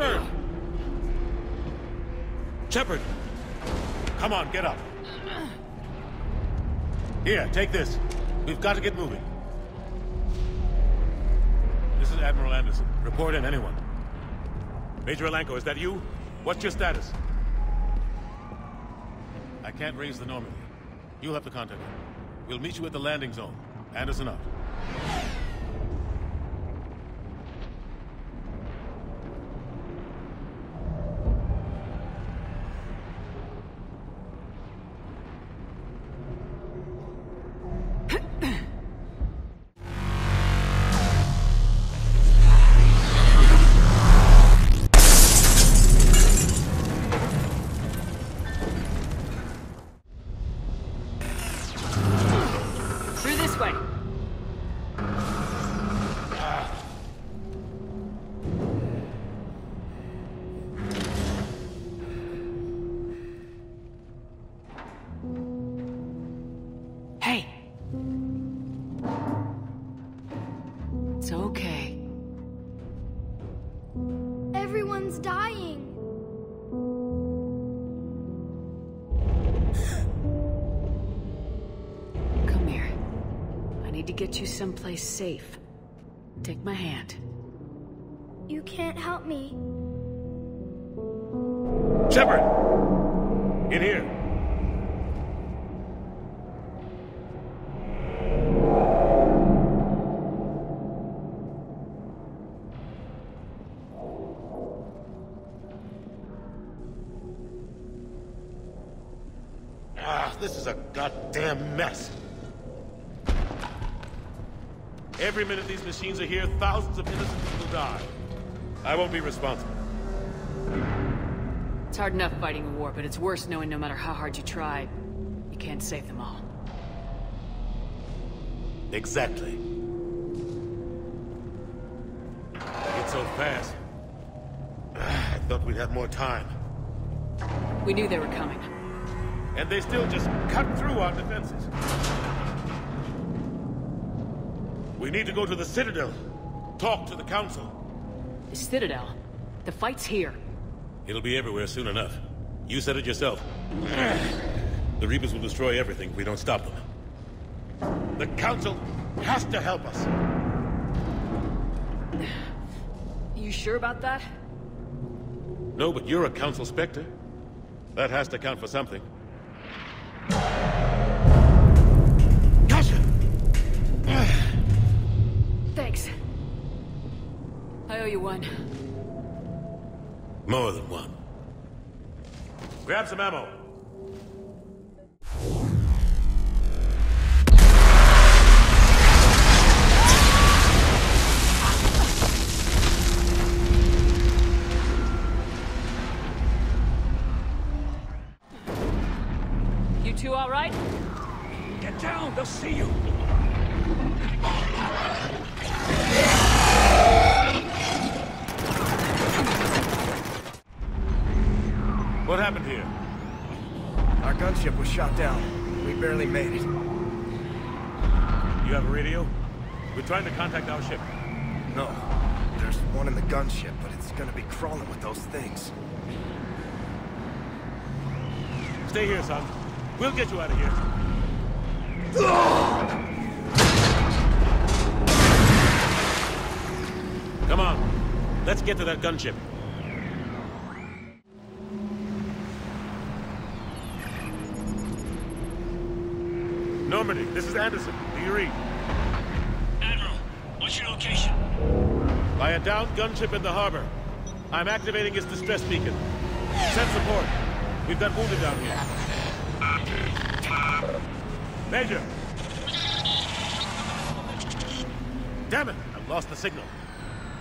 Shepard! Shepard! Come on, get up. Here, take this. We've got to get moving. This is Admiral Anderson. Report in, anyone. Major Alenko, is that you? What's your status? I can't raise the Normandy. You'll have to contact him. We'll meet you at the landing zone. Anderson out. Someplace safe. Take my hand. You can't help me. Shepard! In here. Ah, this is a goddamn mess. Every minute these machines are here, thousands of innocent people die. I won't be responsible. It's hard enough fighting a war, but it's worse knowing no matter how hard you try, you can't save them all. Exactly. It's so fast. I thought we'd have more time. We knew they were coming. And they still just cut through our defenses. We need to go to the Citadel. Talk to the Council. The Citadel? The fight's here. It'll be everywhere soon enough. You said it yourself. The Reapers will destroy everything if we don't stop them. The Council has to help us. You sure about that? No, but you're a Council Spectre. That has to count for something. I owe you one. More than one. Grab some ammo. You two all right? Get down, they'll see you. What happened here? Our gunship was shot down. We barely made it. You have a radio? We're trying to contact our ship. No. There's one in the gunship, but it's gonna be crawling with those things. Stay here, son. We'll get you out of here. Come on. Let's get to that gunship. Normandy, this is Anderson. Do you read? Admiral, what's your location? By a downed gunship in the harbor. I'm activating its distress beacon. Send support. We've got wounded down here. Major! Damn it! I've lost the signal.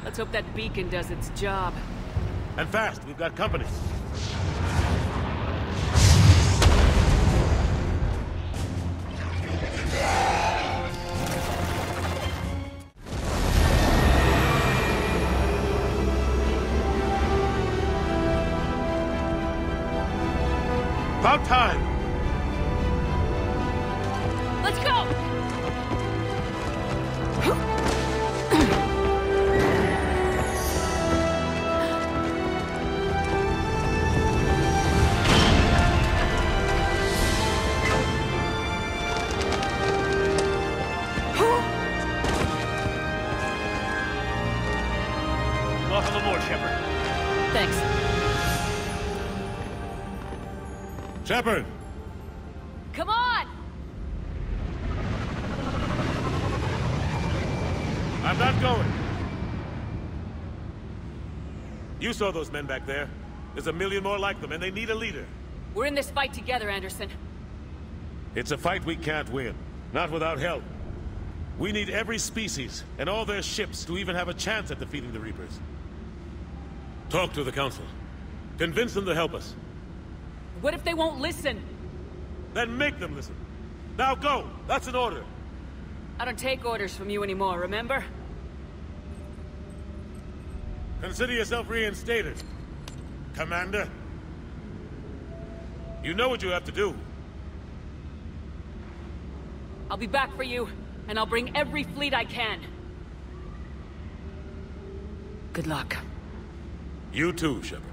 Let's hope that beacon does its job. And fast, we've got company. About time! Let's go! Shepard! Come on! I'm not going. You saw those men back there. There's a million more like them, and they need a leader. We're in this fight together, Anderson. It's a fight we can't win. Not without help. We need every species, and all their ships, to even have a chance at defeating the Reapers. Talk to the Council. Convince them to help us. What if they won't listen? Then make them listen. Now go! That's an order! I don't take orders from you anymore, remember? Consider yourself reinstated, Commander. You know what you have to do. I'll be back for you, and I'll bring every fleet I can. Good luck. You too, Shepard.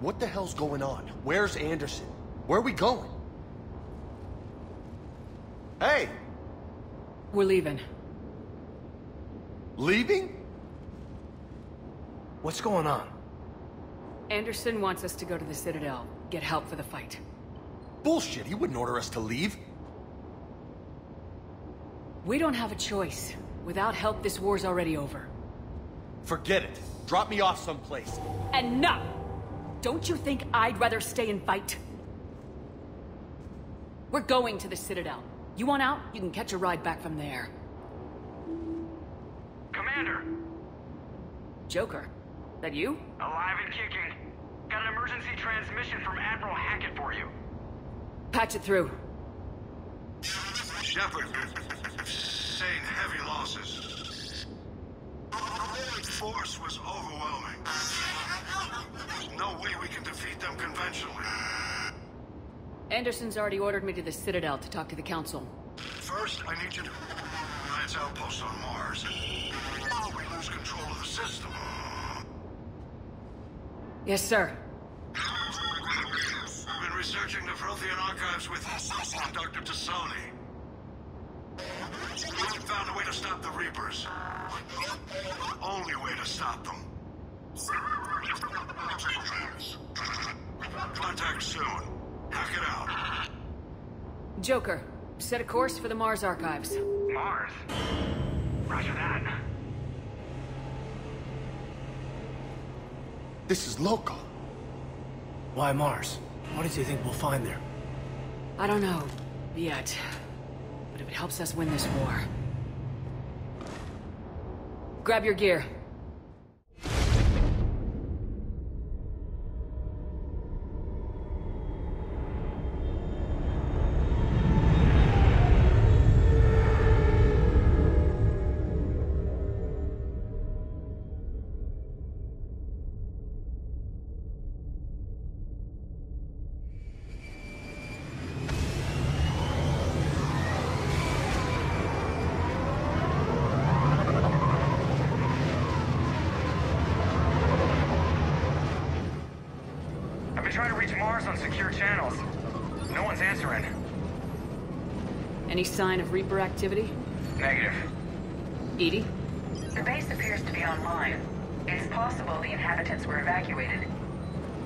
What the hell's going on? Where's Anderson? Where are we going? Hey! We're leaving. Leaving? What's going on? Anderson wants us to go to the Citadel, get help for the fight. Bullshit! He wouldn't order us to leave. We don't have a choice. Without help, this war's already over. Forget it. Drop me off someplace. Enough! Don't you think I'd rather stay and fight? We're going to the Citadel. You want out? You can catch a ride back from there. Commander! Joker, that you? Alive and kicking. Got an emergency transmission from Admiral Hackett for you. Patch it through. Shepard, sustained heavy losses. The force was overwhelming. No way we can defeat them conventionally. Anderson's already ordered me to the Citadel to talk to the Council. First, I need you to... Alliance outposts on Mars. Oh, we lose control of the system. Yes, sir. I've been researching the Prothean archives with Dr. T'Soni. We found a way to stop the Reapers. The only way to stop them. Contact soon. Knock it out. Joker, set a course for the Mars archives. Mars? Roger that. This is local. Why Mars? What do you think we'll find there? I don't know yet, but if it helps us win this war. Grab your gear. to reach Mars on secure channels. No one's answering. Any sign of Reaper activity? Negative. Edie? The base appears to be online. It's possible the inhabitants were evacuated.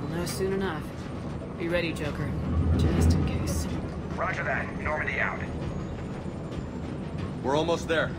We'll know soon enough. Be ready, Joker. Just in case. Roger that. Normandy out. We're almost there.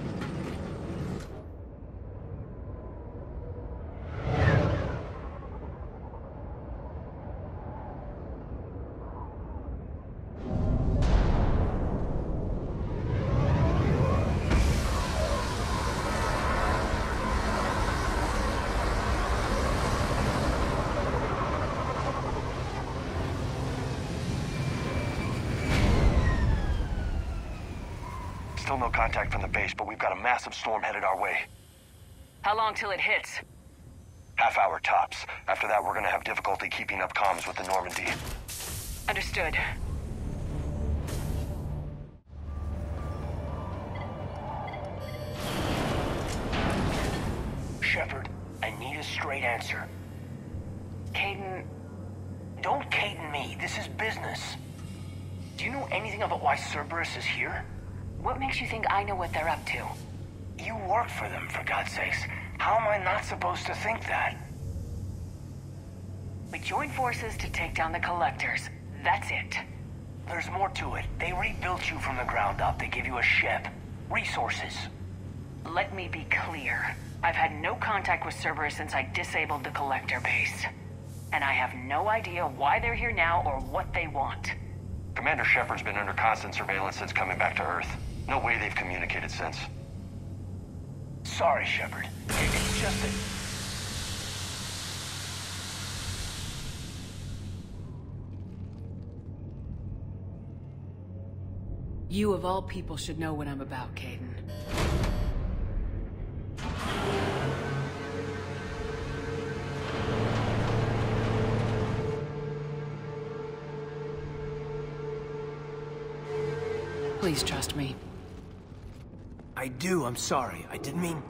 No contact from the base, but we've got a massive storm headed our way. How long till it hits? Half hour tops. After that, we're gonna have difficulty keeping up comms with the Normandy. Understood. Shepard, I need a straight answer. Kaidan... Don't Kaidan me. This is business. Do you know anything about why Cerberus is here? What makes you think I know what they're up to? You work for them, for God's sakes. How am I not supposed to think that? We joined forces to take down the Collectors. That's it. There's more to it. They rebuilt you from the ground up. They give you a ship. Resources. Let me be clear. I've had no contact with Cerberus since I disabled the Collector base. And I have no idea why they're here now or what they want. Commander Shepard's been under constant surveillance since coming back to Earth. No way they've communicated since. Sorry, Shepard. It's just that... You of all people should know what I'm about, Kaidan. Please trust me. I do, I'm sorry. I didn't mean...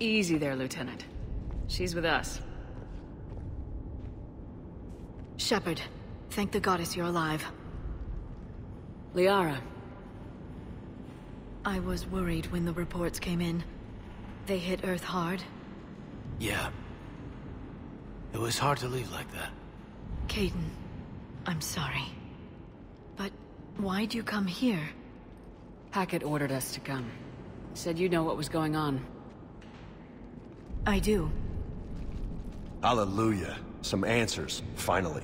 Easy there, Lieutenant. She's with us. Shepard, thank the goddess you're alive. Liara. I was worried when the reports came in. They hit Earth hard. Yeah. It was hard to leave like that. Kaidan, I'm sorry. But why'd you come here? Hackett ordered us to come. Said you know what was going on. I do. Hallelujah. Some answers, finally.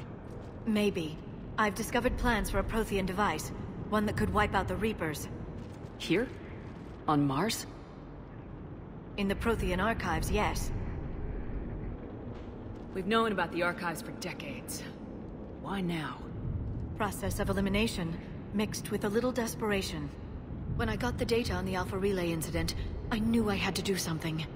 Maybe. I've discovered plans for a Prothean device. One that could wipe out the Reapers. Here? On Mars? In the Prothean archives, yes. We've known about the archives for decades. Why now? Process of elimination, mixed with a little desperation. When I got the data on the Alpha Relay incident, I knew I had to do something.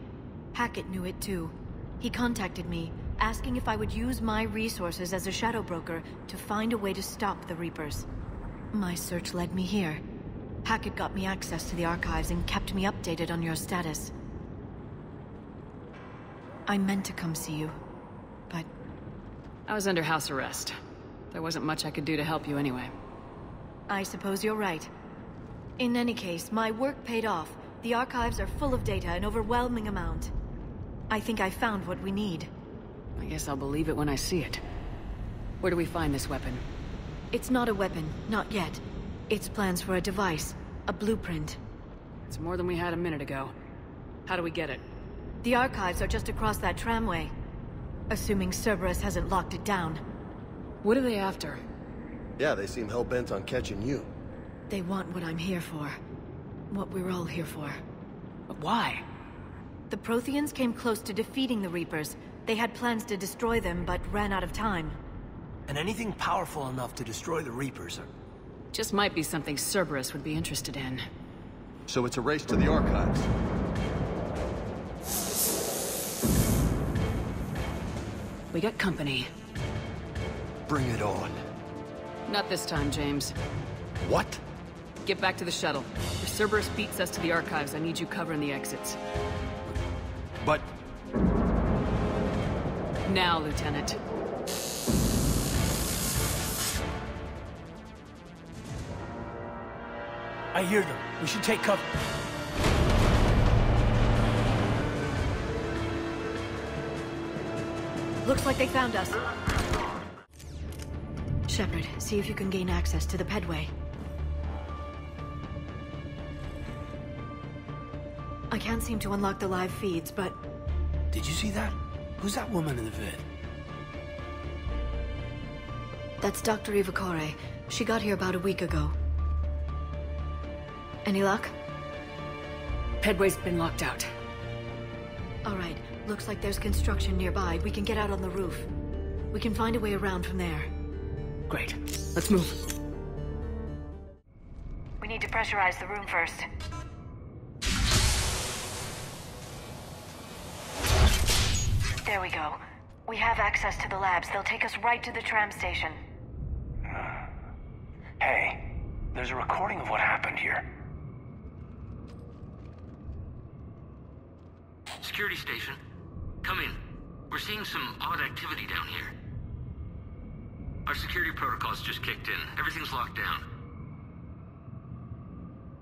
Hackett knew it too. He contacted me, asking if I would use my resources as a shadow broker to find a way to stop the Reapers. My search led me here. Hackett got me access to the archives and kept me updated on your status. I meant to come see you, but... I was under house arrest. There wasn't much I could do to help you anyway. I suppose you're right. In any case, my work paid off. The archives are full of data, an overwhelming amount. I think I found what we need. I guess I'll believe it when I see it. Where do we find this weapon? It's not a weapon, not yet. It's plans for a device, a blueprint. It's more than we had a minute ago. How do we get it? The archives are just across that tramway. Assuming Cerberus hasn't locked it down. What are they after? Yeah, they seem hell-bent on catching you. They want what I'm here for. What we're all here for. But why? The Protheans came close to defeating the Reapers. They had plans to destroy them, but ran out of time. And anything powerful enough to destroy the Reapers are... just might be something Cerberus would be interested in. So it's a race to the archives. We got company. Bring it on. Not this time, James. What? Get back to the shuttle. If Cerberus beats us to the archives, I need you covering the exits. But... now, Lieutenant. I hear them. We should take cover. Looks like they found us. Shepard, see if you can gain access to the pedway. I can't seem to unlock the live feeds, but... did you see that? Who's that woman in the vid? That's Dr. Ivakore. She got here about a week ago. Any luck? Pedway's been locked out. All right. Looks like there's construction nearby. We can get out on the roof. We can find a way around from there. Great. Let's move. We need to pressurize the room first. There we go. We have access to the labs. They'll take us right to the tram station. Hey, there's a recording of what happened here. Security station. Come in. We're seeing some odd activity down here. Our security protocols just kicked in. Everything's locked down.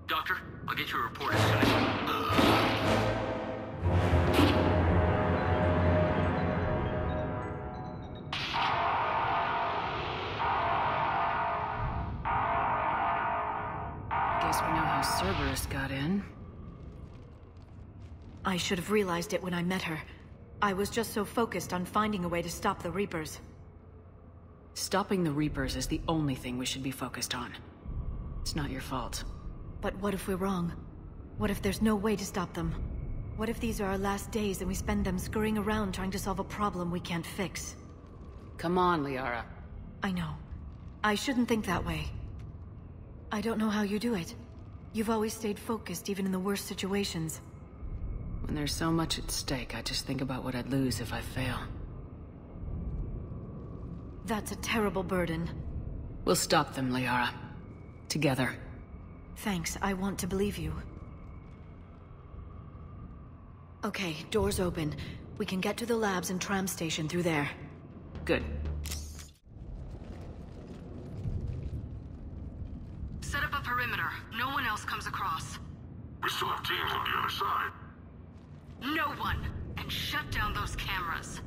Doctor, I'll get you a report as soon as... Guess we know how Cerberus got in. I should have realized it when I met her. I was just so focused on finding a way to stop the Reapers. Stopping the Reapers is the only thing we should be focused on. It's not your fault. But what if we're wrong? What if there's no way to stop them? What if these are our last days and we spend them scurrying around trying to solve a problem we can't fix? Come on, Liara. I know. I shouldn't think that way. I don't know how you do it. You've always stayed focused even in the worst situations. When there's so much at stake, I just think about what I'd lose if I fail. That's a terrible burden. We'll stop them, Liara. Together. Thanks. I want to believe you. Okay, doors open. We can get to the labs and tram station through there. Good. Set up a perimeter. No one else comes across. We still have teams on the other side. No one! And shut down those cameras.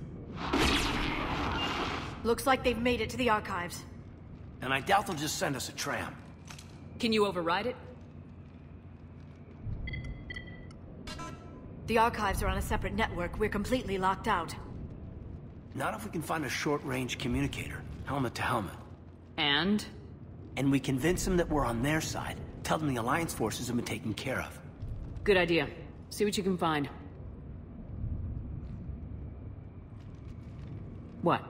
Looks like they've made it to the archives. And I doubt they'll just send us a tram. Can you override it? The archives are on a separate network. We're completely locked out. Not if we can find a short-range communicator. Helmet to helmet. And? And we convince them that we're on their side. Tell them the Alliance forces have been taken care of. Good idea. See what you can find. What?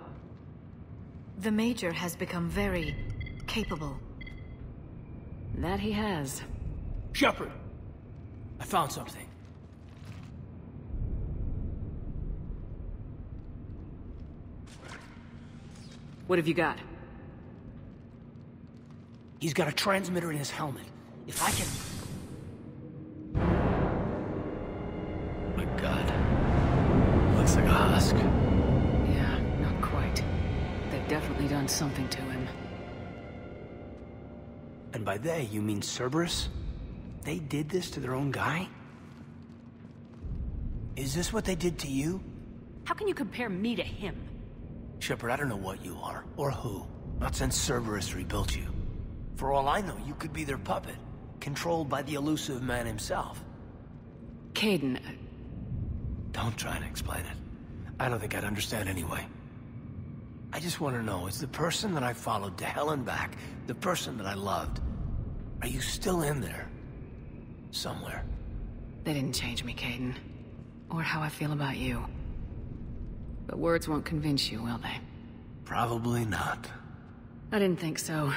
The Major has become very... capable. That he has. Shepard! I found something. What have you got? He's got a transmitter in his helmet. If I can... my God. Looks like a husk. Yeah, not quite. They've definitely done something to him. And by they, you mean Cerberus? They did this to their own guy? Is this what they did to you? How can you compare me to him? Shepard, I don't know what you are, or who. Not since Cerberus rebuilt you. For all I know, you could be their puppet, controlled by the elusive man himself. Kaidan, Don't try and explain it. I don't think I'd understand anyway. I just want to know, is the person that I followed to hell and back, the person that I loved, are you still in there? Somewhere. They didn't change me, Kaidan. Or how I feel about you. But words won't convince you, will they? Probably not. I didn't think so.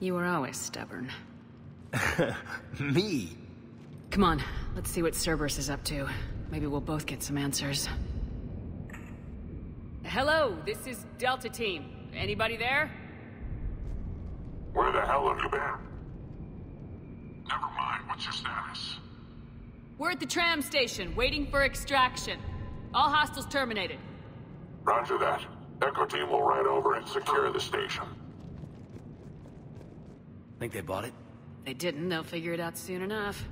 You were always stubborn. Me? Come on, let's see what Cerberus is up to. Maybe we'll both get some answers. Hello, this is Delta Team. Anybody there? Where the hell have you been? Never mind, what's your status? We're at the tram station, waiting for extraction. All hostiles terminated. Roger that. Echo Team will ride over and secure the station. Think they bought it? They didn't, they'll figure it out soon enough.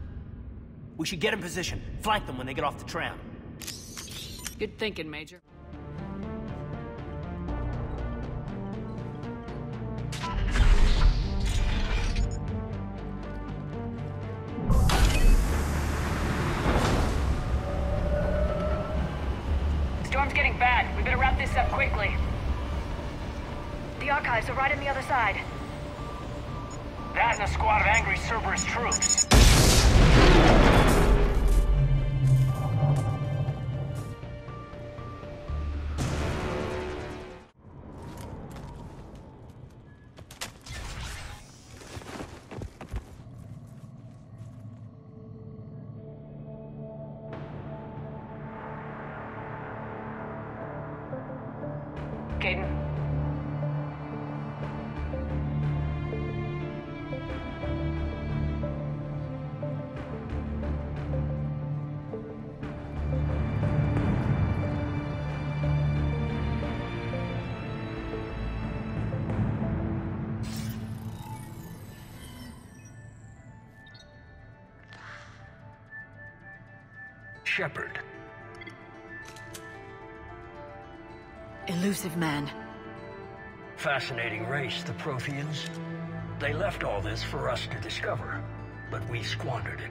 We should get in position. Flank them when they get off the tram. Good thinking, Major. Storm's getting bad. We better wrap this up quickly. The archives are right on the other side. That and a squad of angry Cerberus troops. Shepard. Elusive man. Fascinating race, the Protheans. They left all this for us to discover, but we squandered it.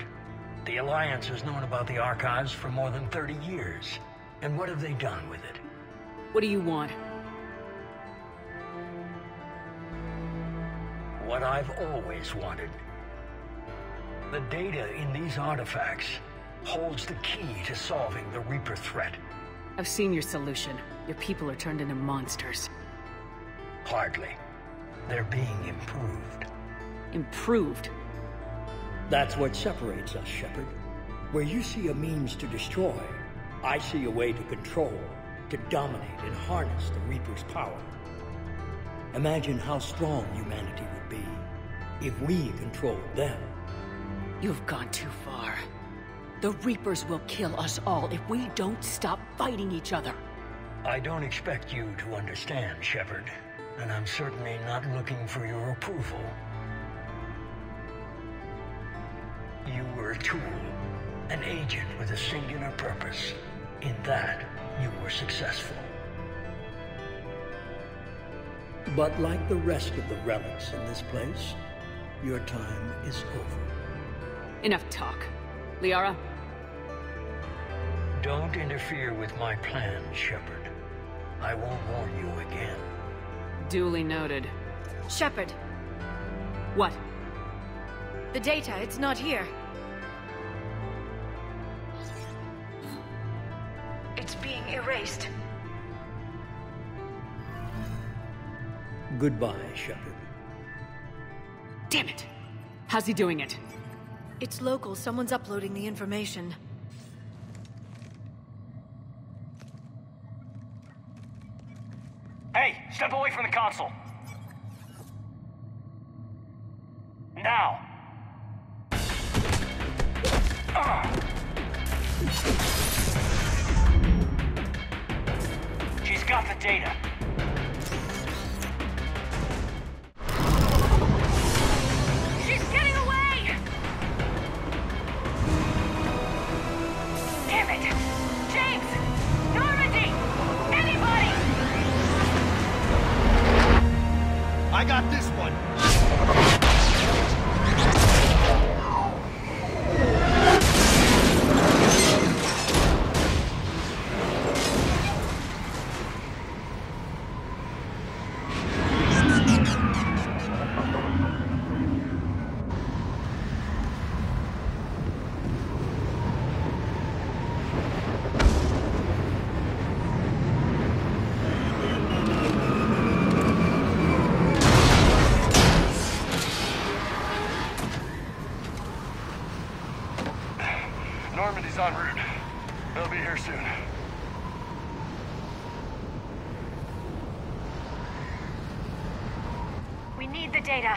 The Alliance has known about the archives for more than 30 years. And what have they done with it? What do you want? What I've always wanted. The data in these artifacts holds the key to solving the Reaper threat. I've seen your solution. Your people are turned into monsters. Hardly. They're being improved. Improved? That's what separates us, Shepard. Where you see a means to destroy, I see a way to control, to dominate and harness the Reaper's power. Imagine how strong humanity would be if we controlled them. You've gone too far. The Reapers will kill us all if we don't stop fighting each other. I don't expect you to understand, Shepard, and I'm certainly not looking for your approval. You were a tool, an agent with a singular purpose. In that, you were successful. But like the rest of the relics in this place, your time is over. Enough talk. Liara? Don't interfere with my plan, Shepard. I won't warn you again. Duly noted. Shepard. What? The data, it's not here. It's being erased. Goodbye, Shepard. Damn it! How's he doing it? It's local. Someone's uploading the information. Hey, step away from the console. Now. She's got the data. I got this one! Normandy's en route. They'll be here soon. We need the data.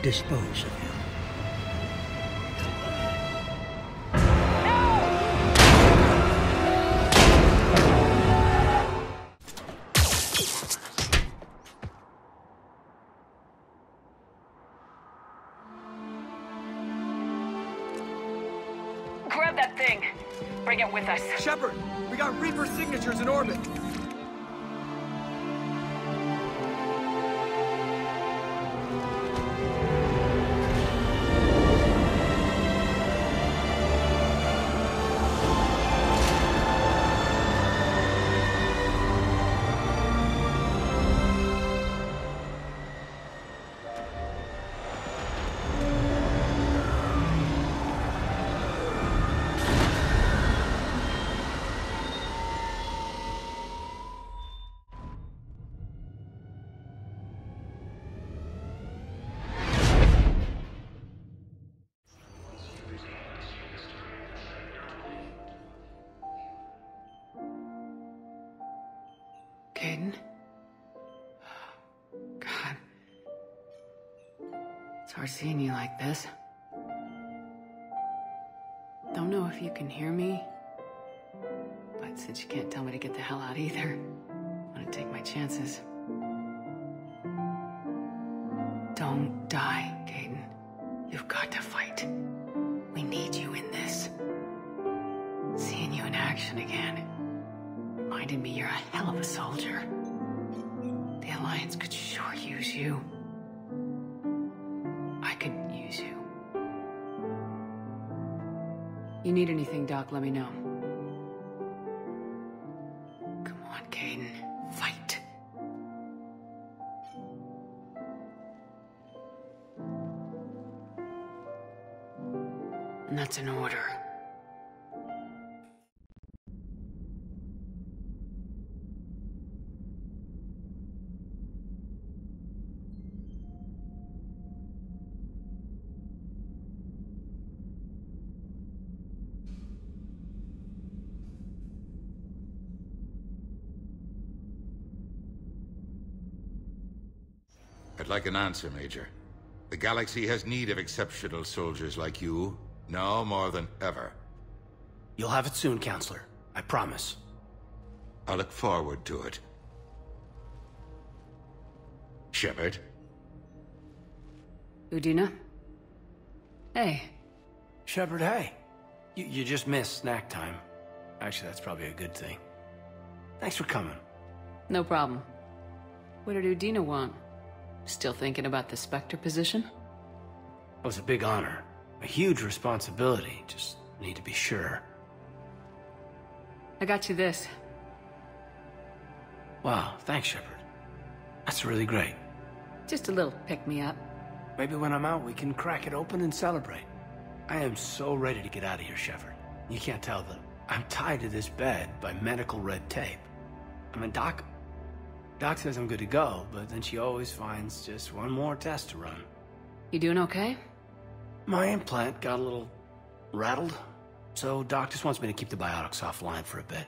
Dispose of him. Grab that thing. Bring it with us. Shepard, we got Reaper signatures in orbit. Seeing you like this. Don't know if you can hear me, but since you can't tell me to get the hell out either, I'm gonna take my chances. Don't die, Kaidan. You've got to fight. We need you in this. Seeing you in action again reminded me you're a hell of a soldier. The Alliance could sure use you. You need anything, Doc, let me know. Come on, Kaidan. Fight. And that's an order. I'd like an answer, Major. The galaxy has need of exceptional soldiers like you, now more than ever. You'll have it soon, Counselor. I promise. I look forward to it. Shepard? Udina? Hey. Shepard, hey. You just missed snack time. Actually, that's probably a good thing. Thanks for coming. No problem. What did Udina want? Still thinking about the Spectre position? It was a big honor. A huge responsibility. Just need to be sure. I got you this. Wow, thanks, Shepard. That's really great. Just a little pick-me-up. Maybe when I'm out, we can crack it open and celebrate. I am so ready to get out of here, Shepard. You can't tell that I'm tied to this bed by medical red tape. I mean, Doc says I'm good to go, but then she always finds just one more test to run. You doing okay? My implant got a little rattled, so Doc just wants me to keep the biotics offline for a bit.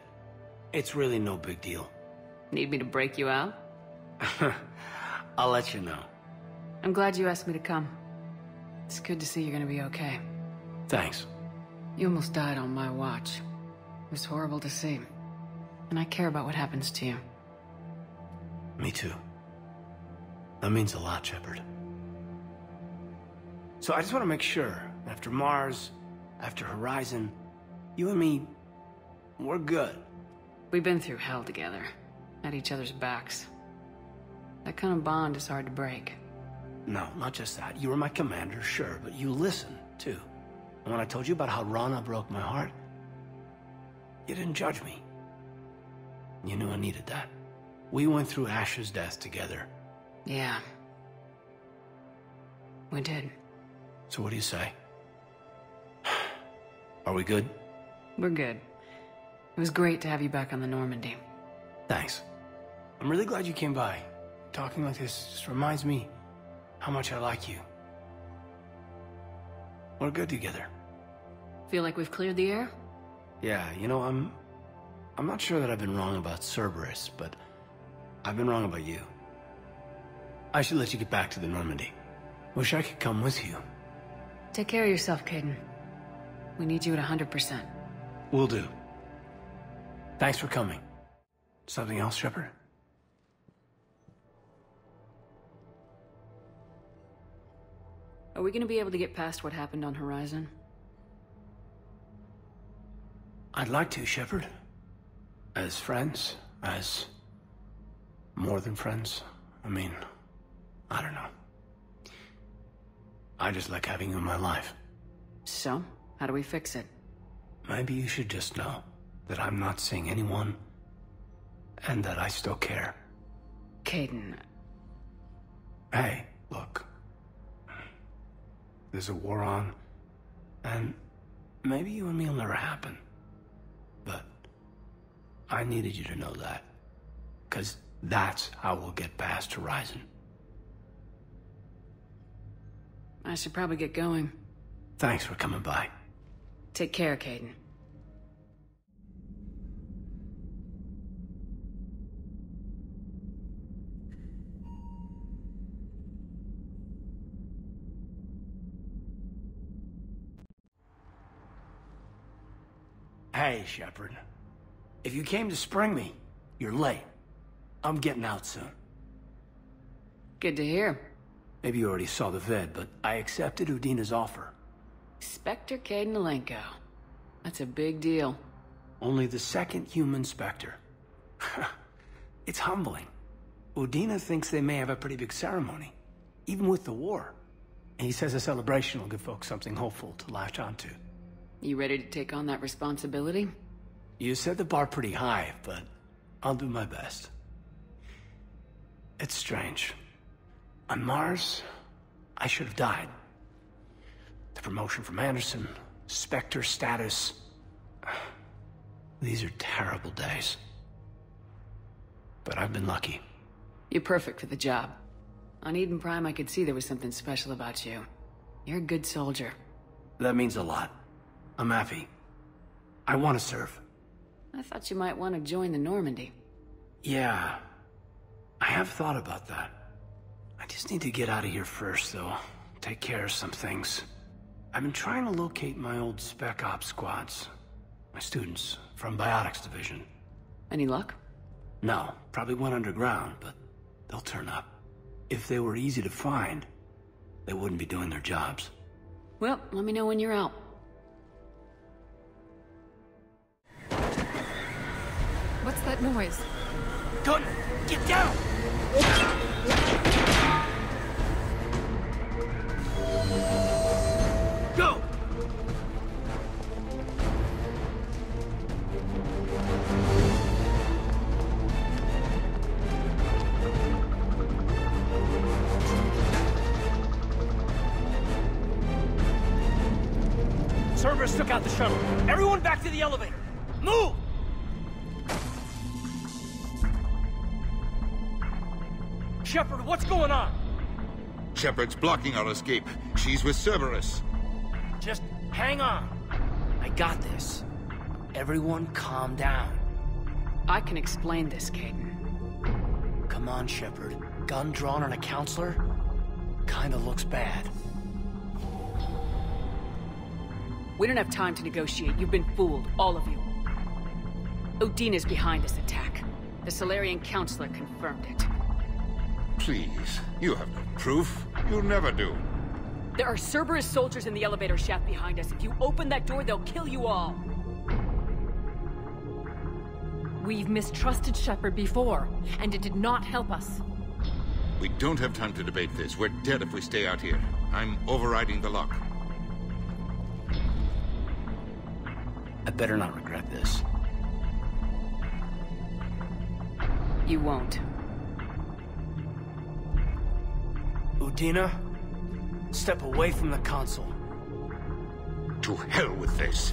It's really no big deal. Need me to break you out? I'll let you know. I'm glad you asked me to come. It's good to see you're gonna be okay. Thanks. You almost died on my watch. It was horrible to see, and I care about what happens to you. Me too. That means a lot, Shepard. So I just want to make sure, after Mars, after Horizon, you and me, we're good. We've been through hell together, at each other's backs. That kind of bond is hard to break. No, not just that. You were my commander, sure, but you listened, too. And when I told you about how Rana broke my heart, you didn't judge me. You knew I needed that. We went through Ash's death together. Yeah. We did. So what do you say? Are we good? We're good. It was great to have you back on the Normandy. Thanks. I'm really glad you came by. Talking like this just reminds me how much I like you. We're good together. Feel like we've cleared the air? Yeah, you know, I'm not sure that I've been wrong about Cerberus, but I've been wrong about you. I should let you get back to the Normandy. Wish I could come with you. Take care of yourself, Kaidan. We need you at 100%. Will do. Thanks for coming. Something else, Shepard? Are we going to be able to get past what happened on Horizon? I'd like to, Shepard. As friends, as more than friends. I mean, I don't know. I just like having you in my life. So, how do we fix it? Maybe you should just know that I'm not seeing anyone, and that I still care. Kaidan. Hey, look. There's a war on, and maybe you and me will never happen. But I needed you to know that, because that's how we'll get past Horizon. I should probably get going. Thanks for coming by. Take care, Kaidan. Hey, Shepard. If you came to spring me, you're late. I'm getting out soon. Good to hear. Maybe you already saw the vid, but I accepted Udina's offer. Spectre Kaidan Alenko. That's a big deal. Only the second human Spectre. It's humbling. Udina thinks they may have a pretty big ceremony, even with the war. And he says a celebration will give folks something hopeful to latch onto. You ready to take on that responsibility? You set the bar pretty high, but I'll do my best. It's strange. On Mars, I should have died. The promotion from Anderson, Spectre status. These are terrible days. But I've been lucky. You're perfect for the job. On Eden Prime, I could see there was something special about you. You're a good soldier. That means a lot. I'm happy. I want to serve. I thought you might want to join the Normandy. Yeah. I have thought about that. I just need to get out of here first, though. Take care of some things. I've been trying to locate my old Spec Ops squads. My students from Biotics Division. Any luck? No. Probably went underground, but they'll turn up. If they were easy to find, they wouldn't be doing their jobs. Well, let me know when you're out. What's that noise? Gun! Get down! Go! Cerberus took out the shuttle. Everyone back to the elevator. Move! Shepard, what's going on? Shepard's blocking our escape. She's with Cerberus. Just hang on. I got this. Everyone calm down. I can explain this, Kaidan. Come on, Shepard. Gun drawn on a counselor? Kinda looks bad. We don't have time to negotiate. You've been fooled, all of you. Udina's behind this attack. The Solarian counselor confirmed it. Please, you have no proof. You never do. There are Cerberus soldiers in the elevator shaft behind us. If you open that door, they'll kill you all. We've mistrusted Shepard before, and it did not help us. We don't have time to debate this. We're dead if we stay out here. I'm overriding the lock. I better not regret this. you won't. Udina, step away from the console. To hell with this.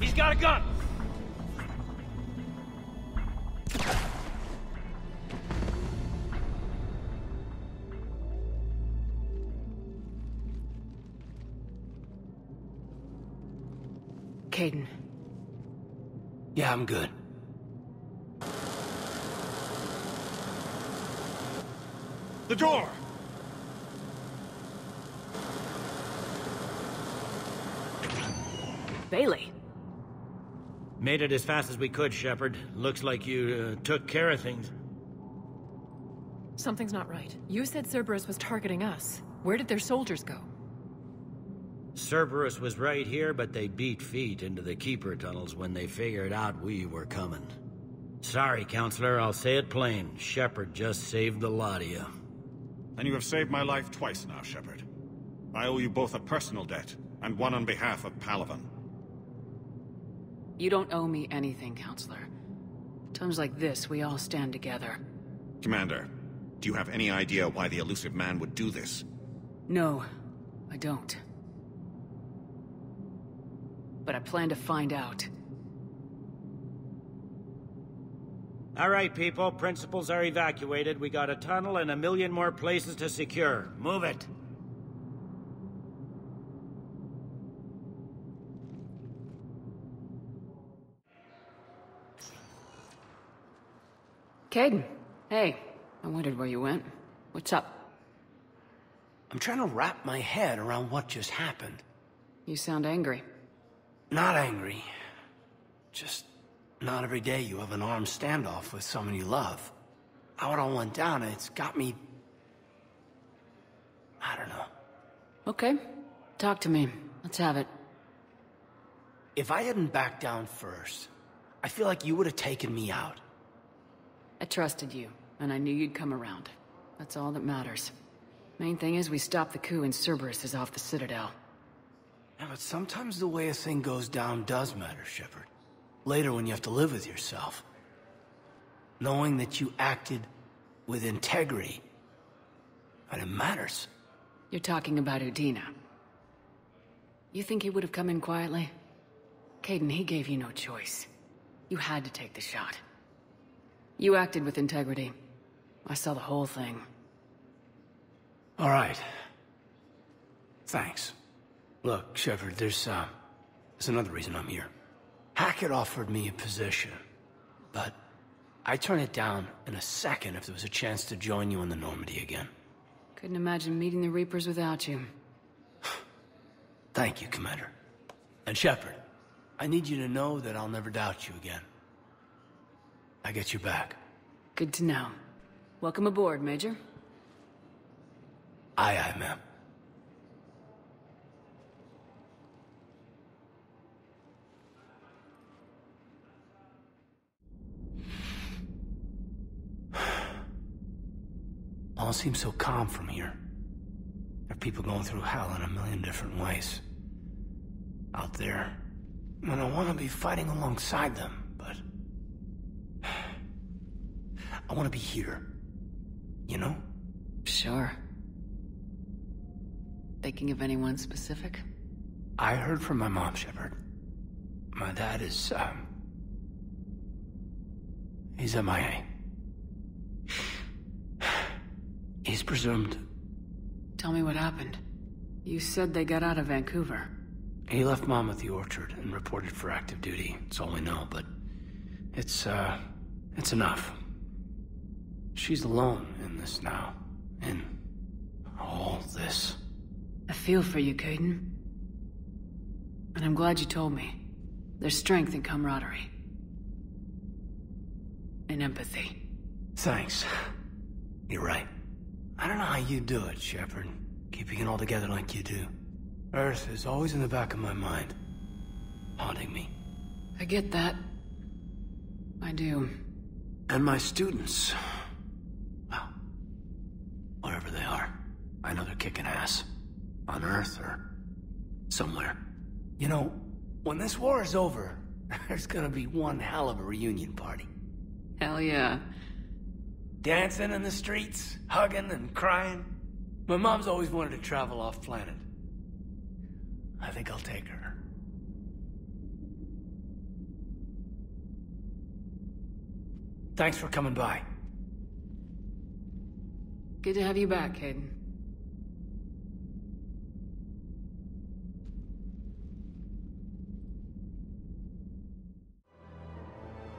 He's got a gun! Kaidan. Yeah, I'm good. The door! Bailey. Made it as fast as we could, Shepard. Looks like you took care of things. Something's not right. You said Cerberus was targeting us. Where did their soldiers go? Cerberus was right here, but they beat feet into the Keeper tunnels when they figured out we were coming. Sorry, Counselor, I'll say it plain. Shepard just saved the lot of you. And you have saved my life twice now, Shepard. I owe you both a personal debt, and one on behalf of Palavan. You don't owe me anything, Counselor. Times like this, we all stand together. Commander, do you have any idea why the elusive man would do this? No, I don't. But I plan to find out. All right, people. Principals are evacuated. We got a tunnel and 1 million more places to secure. Move it. Kaidan, hey. I wondered where you went. What's up? I'm trying to wrap my head around what just happened. You sound angry. Not angry. Just not every day you have an armed standoff with someone you love. How it all went down, it's got me... I don't know. Okay. Talk to me. Let's have it. If I hadn't backed down first, I feel like you would have taken me out. I trusted you, and I knew you'd come around. That's all that matters. Main thing is we stopped the coup and Cerberus is off the Citadel. Yeah, but sometimes the way a thing goes down does matter, Shepard. Later when you have to live with yourself. Knowing that you acted with integrity. And it matters. You're talking about Udina. You think he would have come in quietly? Kaidan, he gave you no choice. You had to take the shot. You acted with integrity. I saw the whole thing. All right. Thanks. Look, Shepard, there's another reason I'm here. Hackett offered me a position, but I'd turn it down in a second if there was a chance to join you on the Normandy again. Couldn't imagine meeting the Reapers without you. Thank you, Commander. And Shepard, I need you to know that I'll never doubt you again. I get your back. Good to know. Welcome aboard, Major. Aye, aye, ma'am. All seems so calm from here. There are people going through hell in 1 million different ways. Out there. And I want to be fighting alongside them, but... I want to be here. You know? Sure. Thinking of anyone specific? I heard from my mom, Shepard. My dad is, he's MIA. He's presumed. Tell me what happened. You said they got out of Vancouver. He left Mom at the orchard and reported for active duty. That's all we know, but it's enough. She's alone in this now. In all this. I feel for you, Kaidan. And I'm glad you told me. There's strength in camaraderie. And empathy. Thanks. You're right. I don't know how you do it, Shepard. Keeping it all together like you do. Earth is always in the back of my mind. Haunting me. I get that. I do. And my students. Well, wherever they are. I know they're kicking ass. On Earth, or somewhere. You know, when this war is over, there's gonna be one hell of a reunion party. Hell yeah. Dancing in the streets, hugging and crying. My mom's always wanted to travel off planet. I think I'll take her. Thanks for coming by. Good to have you back, Kaidan.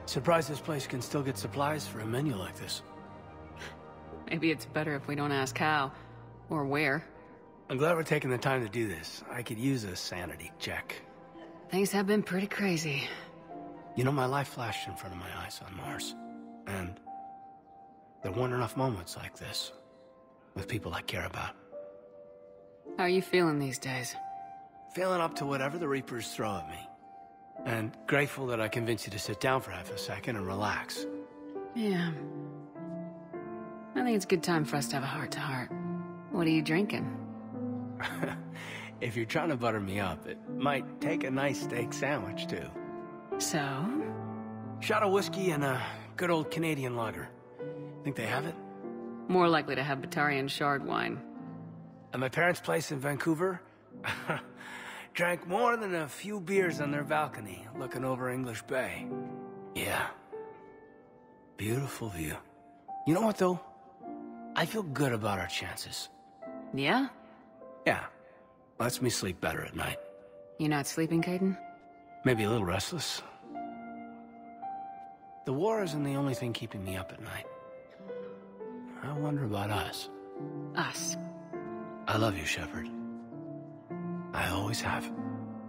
Surprised this place can still get supplies for a menu like this. Maybe it's better if we don't ask how, or where. I'm glad we're taking the time to do this. I could use a sanity check. Things have been pretty crazy. You know, my life flashed in front of my eyes on Mars. And there weren't enough moments like this, with people I care about. How are you feeling these days? Feeling up to whatever the Reapers throw at me. And grateful that I convinced you to sit down for half a second and relax. Yeah. I think it's a good time for us to have a heart-to-heart. What are you drinking? If you're trying to butter me up, it might take a nice steak sandwich, too. So? Shot of whiskey and a good old Canadian lager. Think they have it? More likely to have Batarian shard wine. At my parents' place in Vancouver, drank more than a few beers on their balcony, looking over English Bay. Yeah. Beautiful view. You know what, though? I feel good about our chances. Yeah? Yeah. Lets me sleep better at night. You're not sleeping, Kaidan? Maybe a little restless. The war isn't the only thing keeping me up at night. I wonder about us. Us. I love you, Shepard. I always have.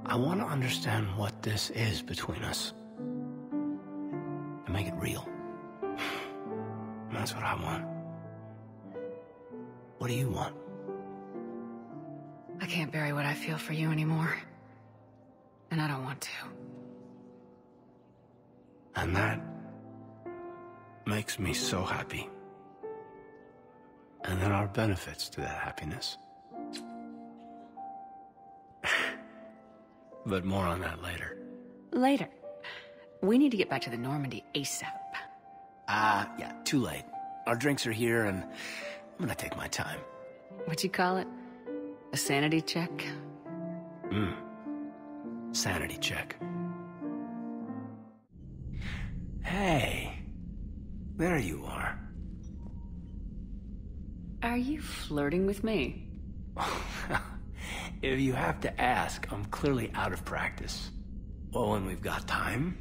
I want to understand what this is between us. And make it real. That's what I want. What do you want? I can't bury what I feel for you anymore. And I don't want to. And that makes me so happy. And there are benefits to that happiness. But more on that later. Later. We need to get back to the Normandy ASAP. Yeah, too late. Our drinks are here and I'm gonna take my time. What'd you call it? A sanity check? Sanity check. Hey. There you are. Are you flirting with me? If you have to ask, I'm clearly out of practice. Well, when we've got time,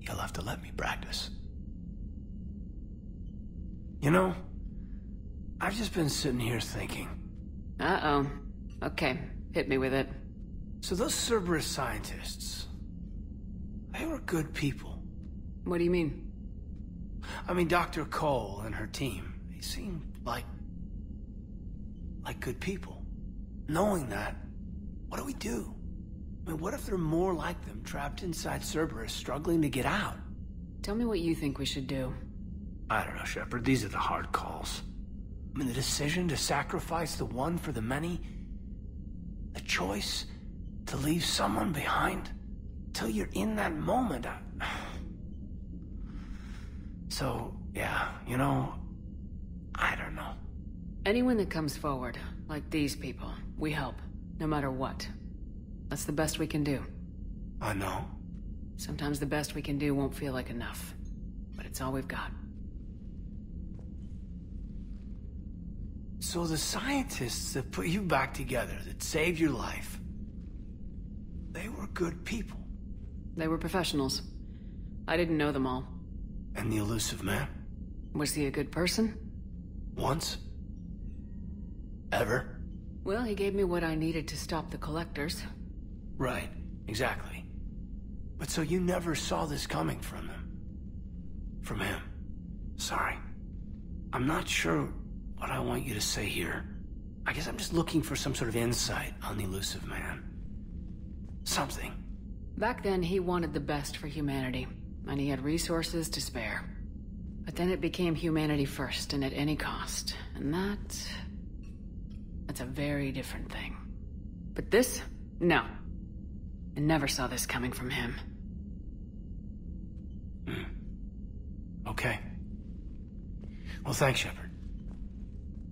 you'll have to let me practice. You know, I've just been sitting here thinking. Uh-oh. Okay, hit me with it. So those Cerberus scientists, they were good people. What do you mean? I mean, Dr. Cole and her team, they seemed like good people. Knowing that, what do we do? I mean, what if there are more like them trapped inside Cerberus, struggling to get out? Tell me what you think we should do. I don't know, Shepard. These are the hard calls. I mean, the decision to sacrifice the one for the many. The choice to leave someone behind. Till you're in that moment. So, yeah, you know, I don't know. Anyone that comes forward, like these people, we help, no matter what. That's the best we can do. I know. Sometimes the best we can do won't feel like enough, but it's all we've got. So the scientists that put you back together, that saved your life, they were good people. They were professionals. I didn't know them all. And the elusive man? Was he a good person? Once. Ever? Well, he gave me what I needed to stop the Collectors. Right, exactly. But so you never saw this coming from them? From him. Sorry. I'm not sure what I want you to say here. I guess I'm just looking for some sort of insight on the elusive man. Something. Back then, he wanted the best for humanity, and he had resources to spare. But then it became humanity first, and at any cost. And that's a very different thing. But this, No. I never saw this coming from him. Okay. Well, thanks, Shepard.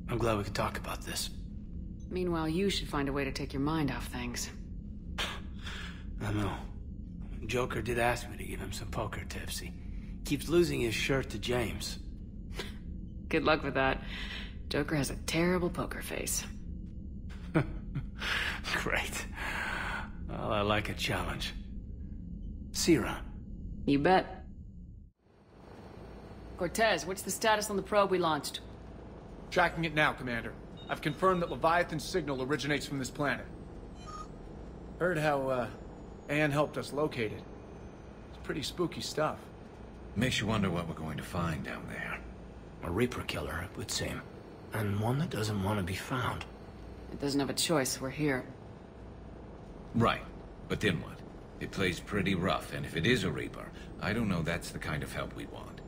I'm glad we could talk about this. Meanwhile, you should find a way to take your mind off things. I know. Joker did ask me to give him some poker tips. He keeps losing his shirt to James. Good luck with that. Joker has a terrible poker face. Great. Well, I like a challenge. See you around. You bet. Cortez, what's the status on the probe we launched? Tracking it now, Commander. I've confirmed that Leviathan's signal originates from this planet. Heard how, Anne helped us locate it. It's pretty spooky stuff. Makes you wonder what we're going to find down there. A Reaper killer, it would seem. And one that doesn't want to be found. It doesn't have a choice, we're here. Right. But then what? It plays pretty rough, and if it is a Reaper, I don't know that's the kind of help we want.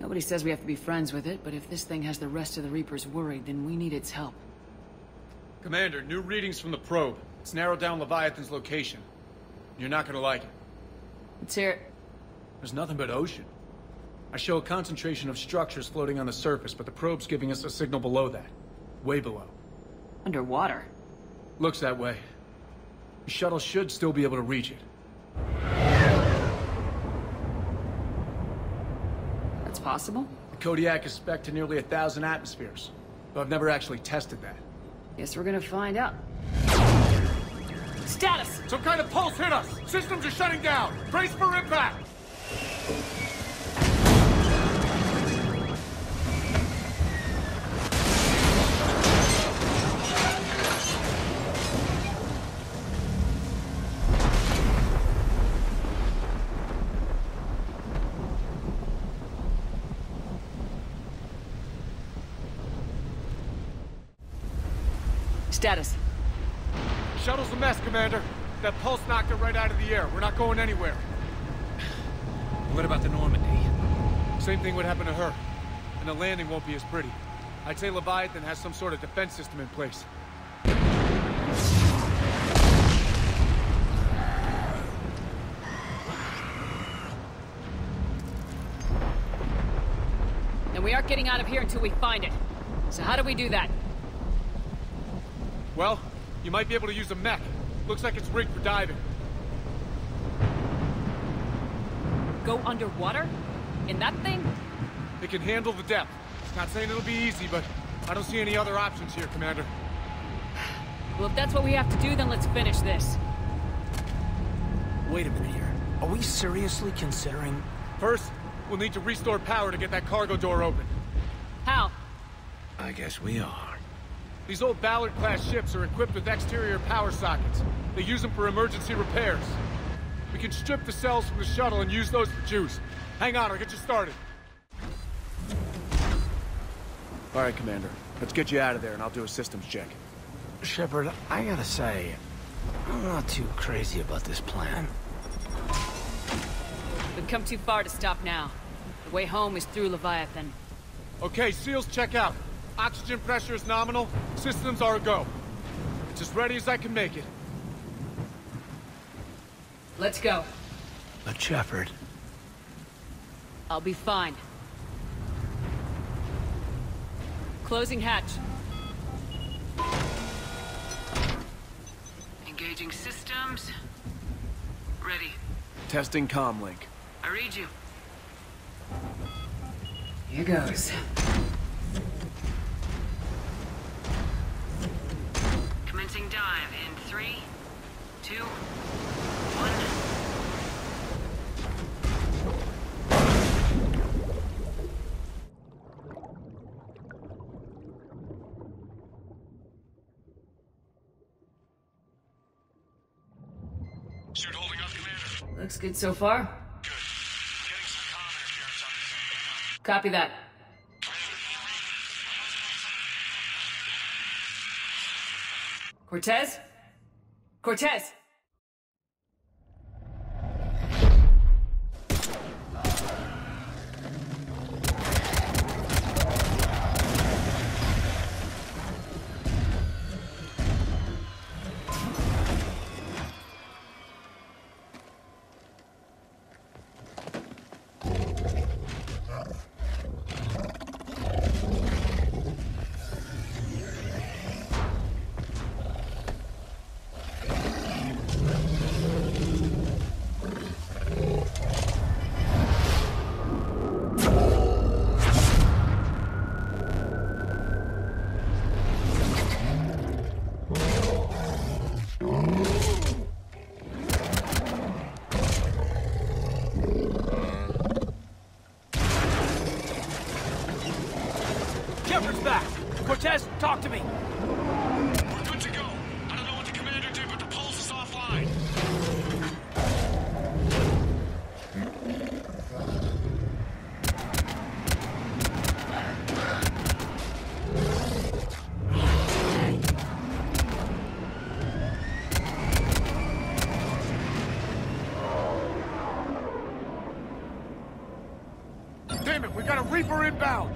Nobody says we have to be friends with it, but if this thing has the rest of the Reapers worried, then we need its help. Commander, new readings from the probe. It's narrowed down Leviathan's location. You're not gonna like it. Let's hear it. There's nothing but ocean. I show a concentration of structures floating on the surface, but the probe's giving us a signal below that. Way below. Underwater? Looks that way. The shuttle should still be able to reach it. That's possible? The Kodiak is spec'd to nearly 1,000 atmospheres, but I've never actually tested that. Guess we're gonna find out. Status! Some kind of pulse hit us! Systems are shutting down! Brace for impact! Status. Shuttle's a mess, Commander. That pulse knocked it right out of the air. We're not going anywhere. What about the Normandy? Same thing would happen to her. And the landing won't be as pretty. I'd say Leviathan has some sort of defense system in place. And we aren't getting out of here until we find it. So how do we do that? Well, you might be able to use a mech. Looks like it's rigged for diving. Go underwater? In that thing? It can handle the depth. Not saying it'll be easy, but I don't see any other options here, Commander. Well, if that's what we have to do, then let's finish this. Wait a minute here. Are we seriously considering... First, we'll need to restore power to get that cargo door open. How? I guess we are. These old Ballard-class ships are equipped with exterior power sockets. They use them for emergency repairs. We can strip the cells from the shuttle and use those for juice. Hang on, I'll get you started. All right, Commander. Let's get you out of there and I'll do a systems check. Shepard, I gotta say, I'm not too crazy about this plan. We've come too far to stop now. The way home is through Leviathan. Okay, SEALs, check out. Oxygen pressure is nominal. Systems are a go. It's as ready as I can make it. Let's go. But Shepard... I'll be fine. Closing hatch. Engaging systems. Ready. Testing comlink. I read you. Here goes. Dive in 3, 2, 1. Shoot holding up, Commander. Looks good so far. Good. Getting some common appearance on the same. Copy that. Cortez? Cortez! test. Talk to me. Good to go. I don't know what the commander did, but the pulse is offline. Damn it, we got a Reaper inbound.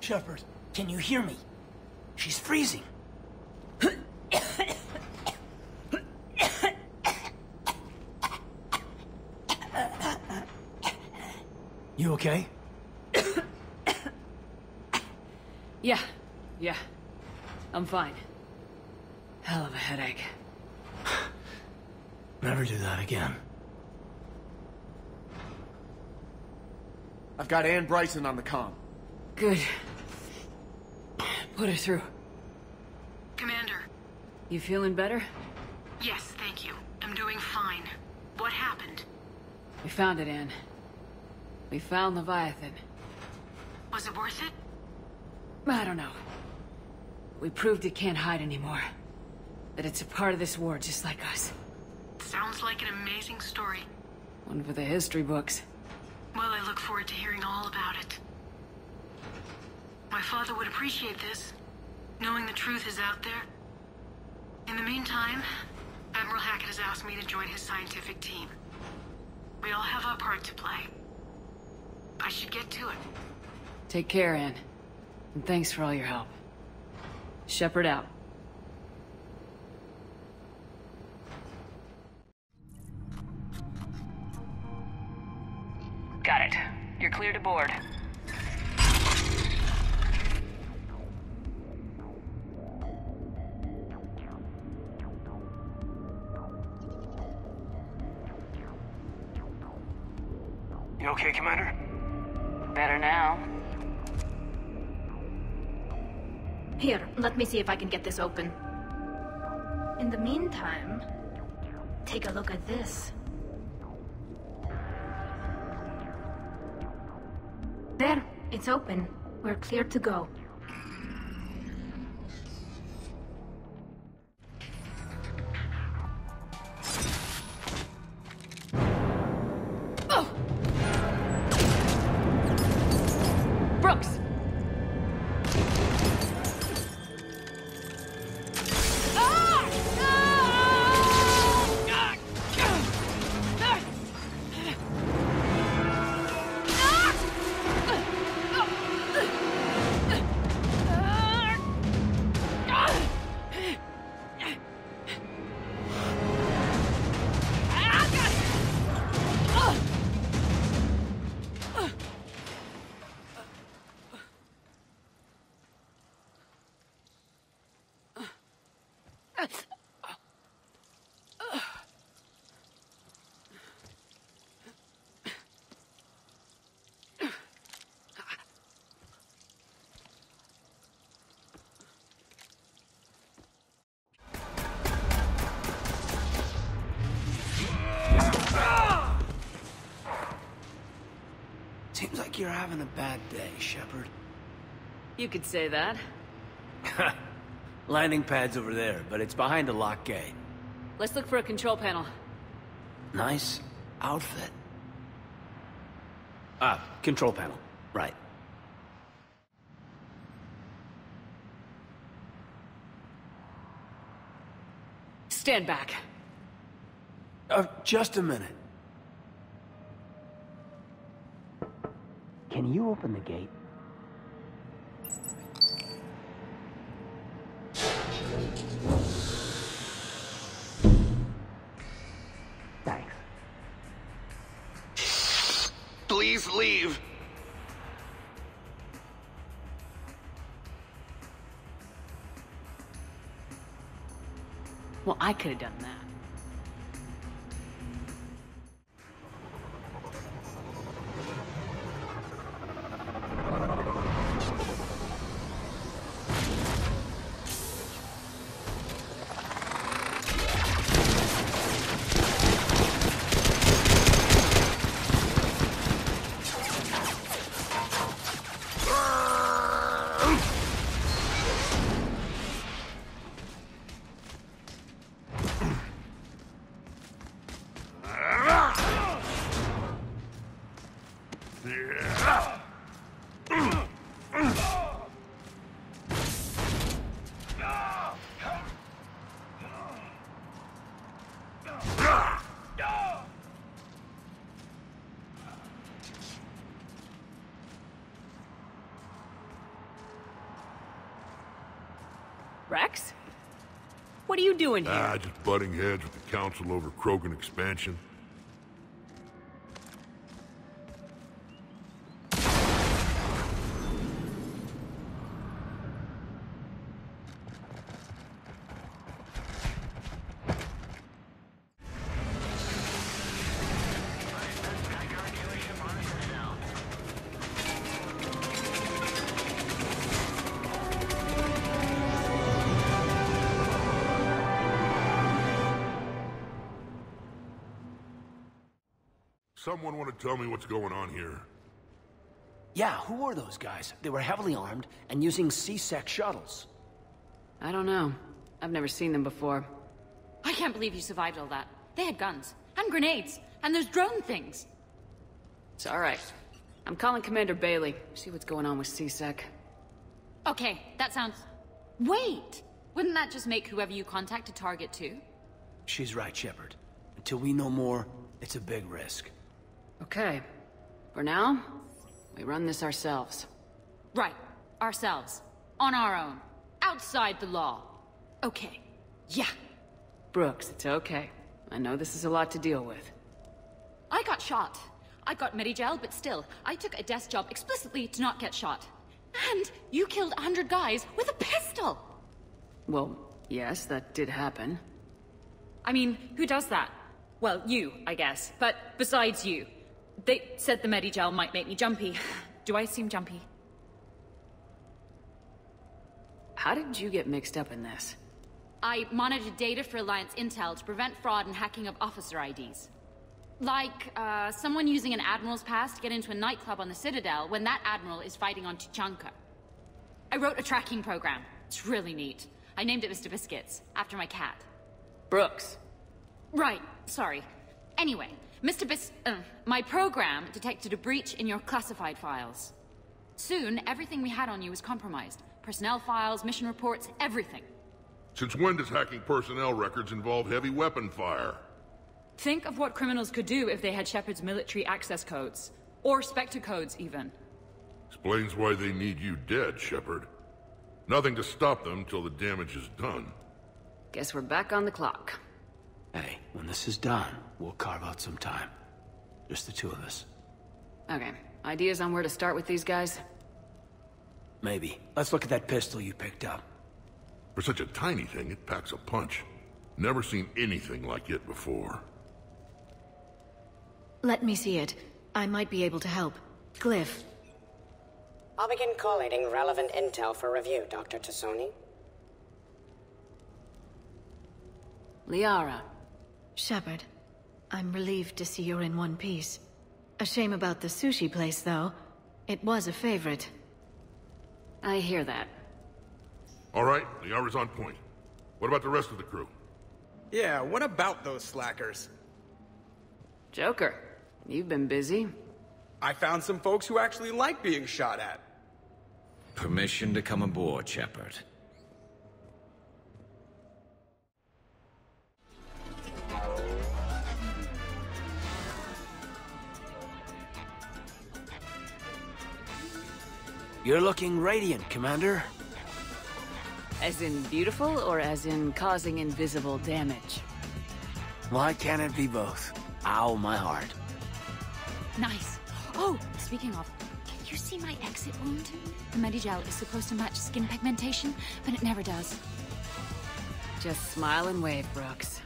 Shepard, can you hear me? She's freezing. You okay? Yeah. I'm fine. Hell of a headache. Never do that again. I've got Ann Bryson on the comm. Good. Put her through. Commander. You feeling better? Yes, thank you. I'm doing fine. What happened? We found it, Ann. We found Leviathan. Was it worth it? I don't know. We proved it can't hide anymore. That it's a part of this war just like us. Sounds like an amazing story. One for the history books. Well, I look forward to hearing all about it. My father would appreciate this, knowing the truth is out there. In the meantime, Admiral Hackett has asked me to join his scientific team. We all have our part to play. I should get to it. Take care, Ann. And thanks for all your help. Shepard out. Got it. You're clear to board. You okay, Commander? Better now. Here, let me see if I can get this open. In the meantime, take a look at this. There, it's open. We're clear to go. Seems like you're having a bad day, Shepard. You could say that. Landing pad's over there, but it's behind a locked gate. Let's look for a control panel. Nice outfit. Ah, control panel. Right. Stand back. Just a minute. Can you open the gate? Thanks. Please shouldn't leave. Well, I could have done that. What are you doing here? Ah, just butting heads with the council over Krogan expansion. Someone want to tell me what's going on here? Yeah, who are those guys? They were heavily armed and using C-Sec shuttles. I don't know. I've never seen them before. I can't believe you survived all that. They had guns, and grenades, and those drone things. It's alright. I'm calling Commander Bailey. See what's going on with C-Sec. Okay, that sounds... Wait! Wouldn't that just make whoever you contact a target too? She's right, Shepard. Until we know more, it's a big risk. Okay. For now, we run this ourselves. Right. Ourselves. On our own. Outside the law. Okay. Yeah. Brooks, it's okay. I know this is a lot to deal with. I got shot. I got Medigel, but still, I took a desk job explicitly to not get shot. And you killed 100 guys with a pistol! Well, yes, that did happen. I mean, who does that? Well, you, I guess. But besides you. They said the Medigel might make me jumpy. Do I seem jumpy? How did you get mixed up in this? I monitored data for Alliance Intel to prevent fraud and hacking of officer IDs. Like, someone using an Admiral's pass to get into a nightclub on the Citadel when that Admiral is fighting on Tuchanka. I wrote a tracking program. It's really neat. I named it Mr. Biscuits, after my cat. Brooks. Right, sorry. Anyway. Mr. my program detected a breach in your classified files. Soon, everything we had on you was compromised. Personnel files, mission reports, everything. Since when does hacking personnel records involve heavy weapon fire? Think of what criminals could do if they had Shepard's military access codes. Or Spectre codes, even. Explains why they need you dead, Shepard. Nothing to stop them till the damage is done. Guess we're back on the clock. Hey, when this is done, we'll carve out some time. Just the two of us. Okay. Ideas on where to start with these guys? Maybe. Let's look at that pistol you picked up. For such a tiny thing, it packs a punch. Never seen anything like it before. Let me see it. I might be able to help. Glyph. I'll begin collating relevant intel for review, Dr. T'Soni. Liara. Shepard, I'm relieved to see you're in one piece. A shame about the sushi place, though. It was a favorite. I hear that. All right, Liara's on point. What about the rest of the crew? Yeah, what about those slackers? Joker, you've been busy. I found some folks who actually like being shot at. Permission to come aboard, Shepard. You're looking radiant, Commander. As in beautiful, or as in causing invisible damage? Why can't it be both? Ow, my heart. Nice. Oh, Speaking of, can you see my exit wound? The Medigel is supposed to match skin pigmentation, but it never does. Just smile and wave, Brooks.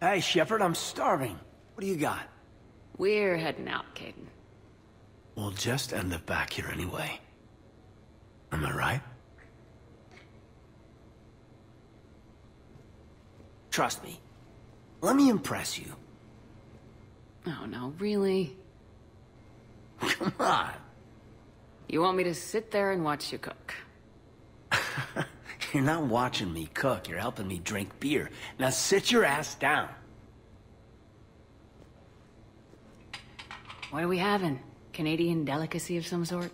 Hey, Shepard, I'm starving. What do you got? We're heading out, Kaidan. We'll just end up back here anyway. Am I right? Trust me. Let me impress you. Oh, no, really? Come on. You want me to sit there and watch you cook? You're not watching me cook. You're helping me drink beer. Now sit your ass down. What are we having? Canadian delicacy of some sort?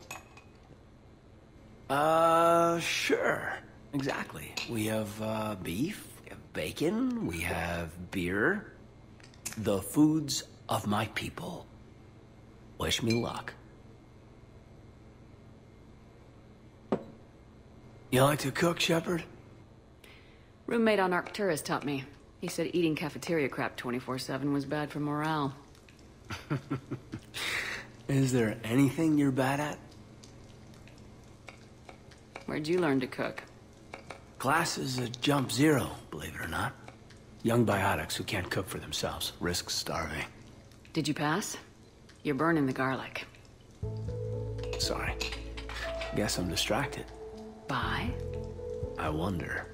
Sure. Exactly. We have, beef, we have bacon, we have beer. The foods of my people. Wish me luck. You like to cook, Shepard? Roommate on Arcturus taught me. He said eating cafeteria crap 24/7 was bad for morale. Is there anything you're bad at? Where'd you learn to cook? Classes at Jump Zero, believe it or not. Young biotics who can't cook for themselves risk starving. Did you pass? You're burning the garlic. Sorry. Guess I'm distracted. By? I wonder.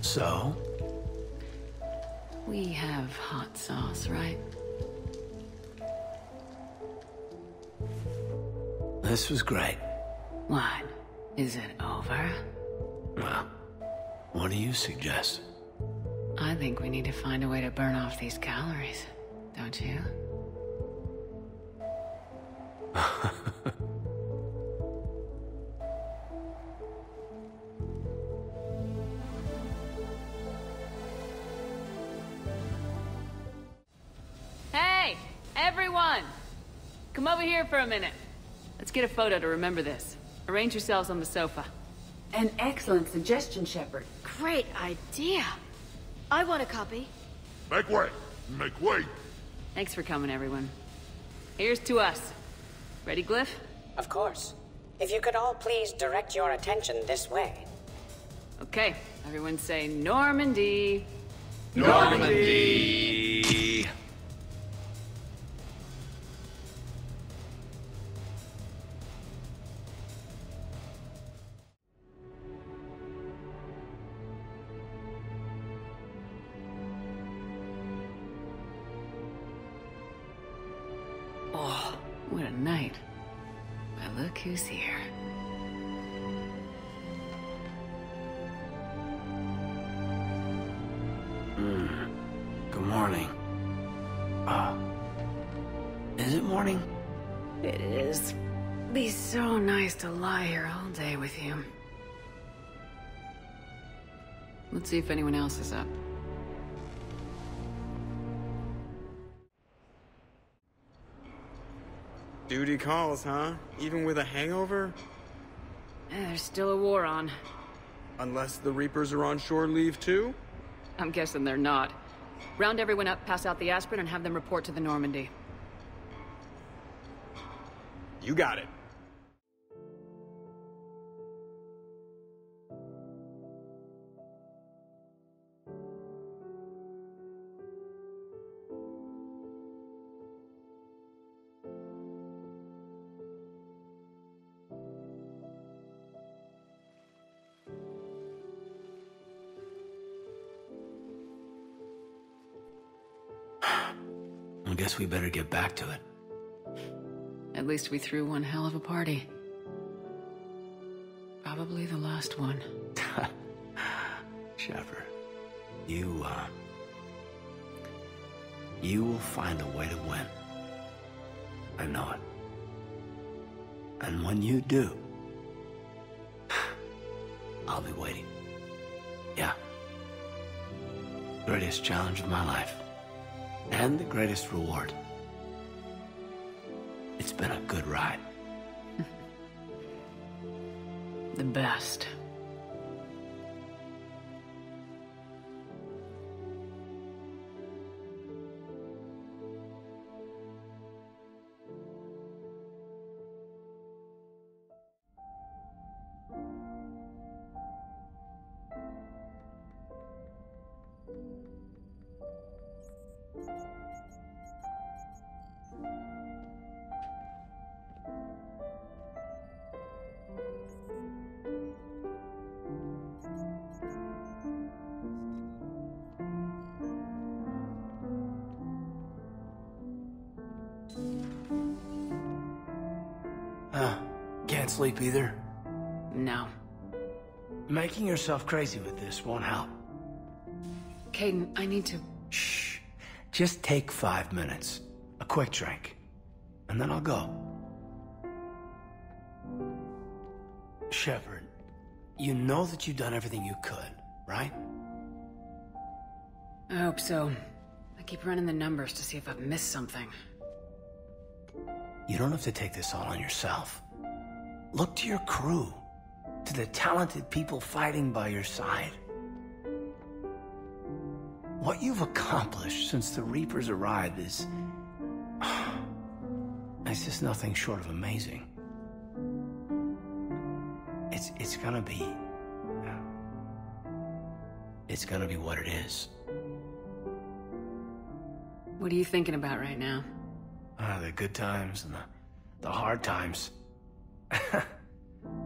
So? We have hot sauce, right? This was great. What? Is it over? Well, what do you suggest? I think we need to find a way to burn off these calories, don't you? Hey, everyone! Come over here for a minute. Let's get a photo to remember this. Arrange yourselves on the sofa. An excellent suggestion, Shepard. Great idea! I want a copy. Make way! Make way! Thanks for coming, everyone. Here's to us. Ready, Glyph? Of course. If you could all please direct your attention this way. Okay, everyone say Normandy! Normandy! Who's here? Good morning. Is it morning? It is. It'd be so nice to lie here all day with you. Let's see if anyone else is up. Duty calls, huh? Even with a hangover? Yeah, there's still a war on. Unless the Reapers are on shore leave too? I'm guessing they're not. Round everyone up, pass out the aspirin, and have them report to the Normandy. You got it. Guess we better get back to it. At least we threw one hell of a party. Probably the last one. Shepard, you will find a way to win. I know it. And when you do, I'll be waiting. Yeah. Greatest challenge of my life. And the greatest reward. It's been a good ride. The best. Can't sleep either? No. Making yourself crazy with this won't help. Kaidan, I need to... Shh. Just take 5 minutes. A quick drink. And then I'll go. Shepard, you know that you've done everything you could, right? I hope so. I keep running the numbers to see if I've missed something. You don't have to take this all on yourself. Look to your crew, to the talented people fighting by your side. What you've accomplished since the Reapers arrived is... it's just nothing short of amazing. It's gonna be... It's gonna be what it is. What are you thinking about right now? The good times and the hard times.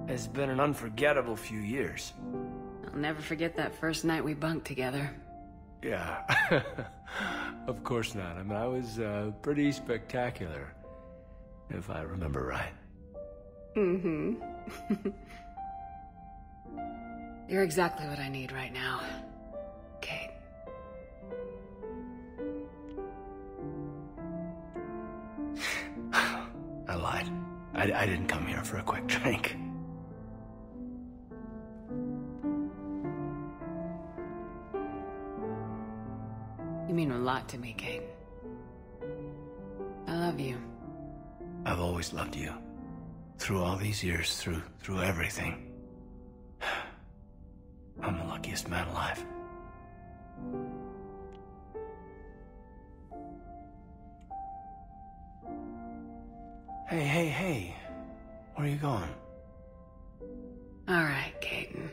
It's been an unforgettable few years. I'll never forget that first night we bunked together. Yeah, of course not. I mean, I was pretty spectacular, if I remember right. Mm-hmm. You're exactly what I need right now, Kate. I lied. I didn't come here for a quick drink. You mean a lot to me, Kaidan. I love you. I've always loved you. Through all these years, through everything. I'm the luckiest man alive. Hey. Where are you going? All right, Kaidan.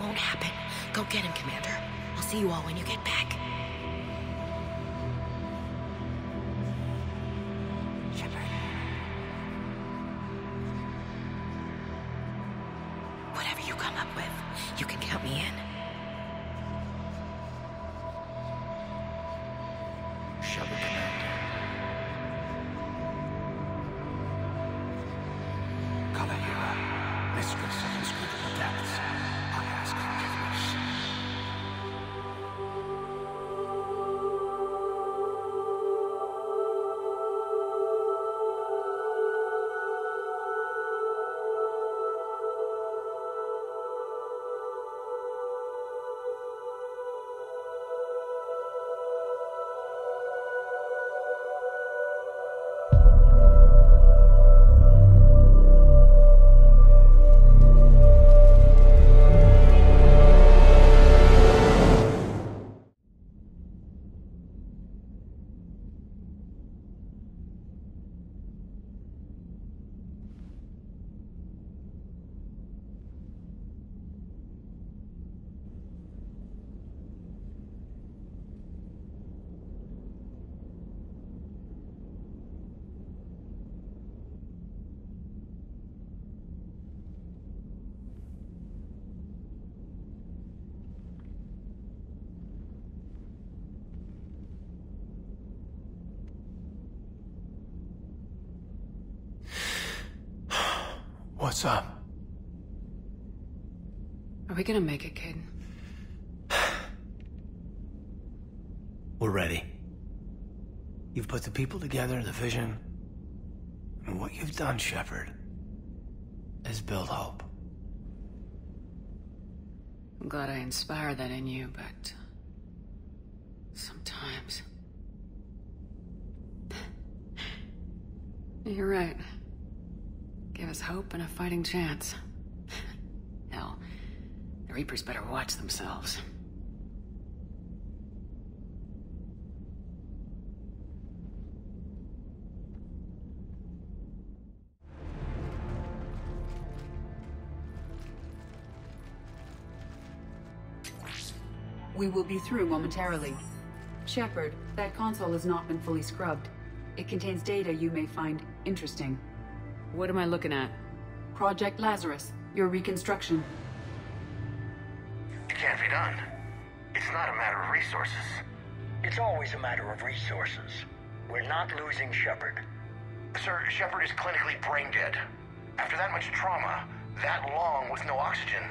Won't happen. Go get him, Commander. I'll see you all when you get back. Shepard. Whatever you come up with, you can count me in. Shepard, Commander. Come here, mistress of inscrutable depths. I ask forgiveness. Sam. Are we gonna make it, Kaidan? We're ready. You've put the people together, the vision. And what you've done, Shepard, is build hope. I'm glad I inspired that in you, but sometimes... You're right. Give us hope and a fighting chance. Hell, the Reapers better watch themselves. We will be through momentarily. Shepard, that console has not been fully scrubbed. It contains data you may find interesting. What am I looking at? Project Lazarus, your reconstruction. It can't be done. It's not a matter of resources. It's always a matter of resources. We're not losing Shepard. Sir, Shepard is clinically brain dead. After that much trauma, that long with no oxygen,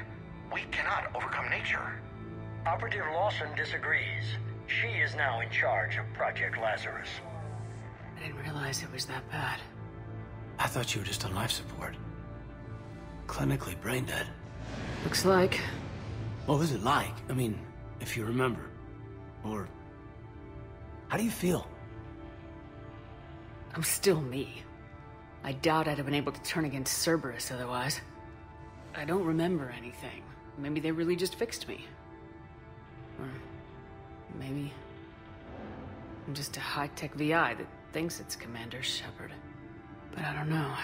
we cannot overcome nature. Operative Lawson disagrees. She is now in charge of Project Lazarus. I didn't realize it was that bad. I thought you were just on life support. Clinically brain dead. Looks like. What was it like? I mean, if you remember. Or... how do you feel? I'm still me. I doubt I'd have been able to turn against Cerberus otherwise. I don't remember anything. Maybe they really just fixed me. Or maybe I'm just a high-tech VI that thinks it's Commander Shepard. But I don't know.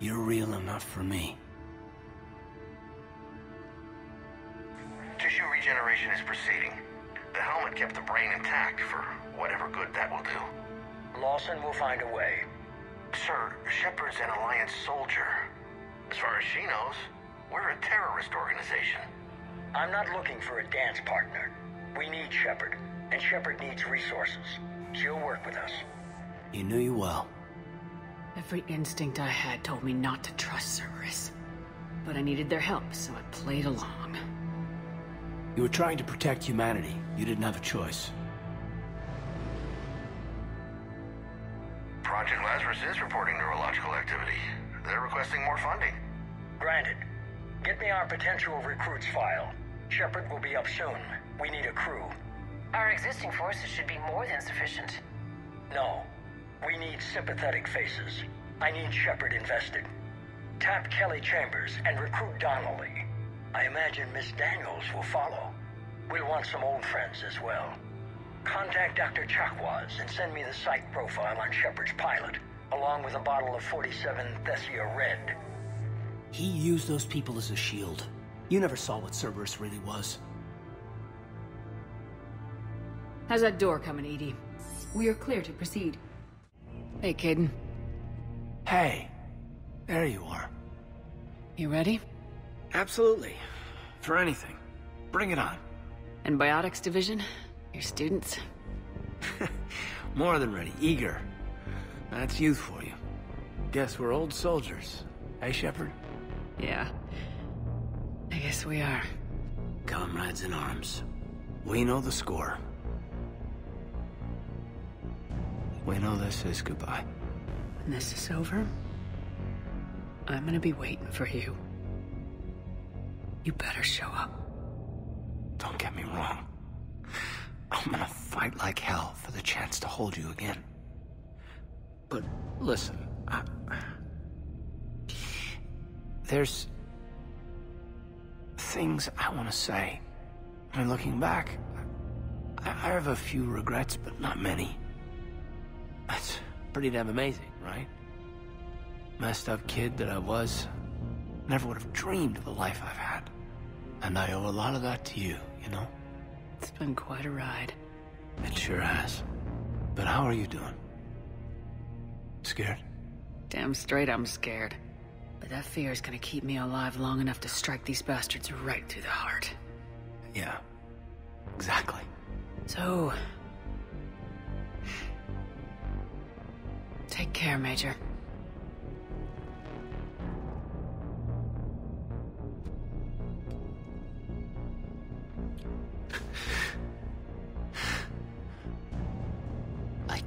You're real enough for me. Tissue regeneration is proceeding. The helmet kept the brain intact for whatever good that will do. Lawson will find a way. Sir, Shepard's an Alliance soldier. As far as she knows, we're a terrorist organization. I'm not looking for a dance partner. We need Shepard, and Shepard needs resources. She'll work with us. You knew you well. Every instinct I had told me not to trust Cerberus. But I needed their help, so I played along. You were trying to protect humanity. You didn't have a choice. Project Lazarus is reporting neurological activity. They're requesting more funding. Granted. Get me our potential recruits file. Shepard will be up soon. We need a crew. Our existing forces should be more than sufficient. No. We need sympathetic faces. I need Shepard invested. Tap Kelly Chambers and recruit Donnelly. I imagine Miss Daniels will follow. We'll want some old friends as well. Contact Dr. Chakwaz and send me the psych profile on Shepard's pilot, along with a bottle of 47 Thessia Red. He used those people as a shield. You never saw what Cerberus really was. How's that door coming, Edie? We are clear to proceed. Hey, Kaidan. Hey. There you are. You ready? Absolutely. For anything. Bring it on. And Biotics Division? Your students? More than ready. Eager. That's youth for you. Guess we're old soldiers. Hey, Shepard? Yeah. I guess we are. Comrades in arms. We know the score. We know this is goodbye. When this is over, I'm gonna be waiting for you. You better show up. Don't get me wrong. I'm gonna fight like hell for the chance to hold you again. But listen, there's things I want to say. And looking back, I have a few regrets, but not many. That's pretty damn amazing, right? Messed up kid that I was, never would have dreamed of the life I've had. And I owe a lot of that to you, you know? It's been quite a ride. It sure has. But how are you doing? Scared? Damn straight I'm scared. But that fear is gonna keep me alive long enough to strike these bastards right through the heart. Yeah, exactly. So... take care, Major.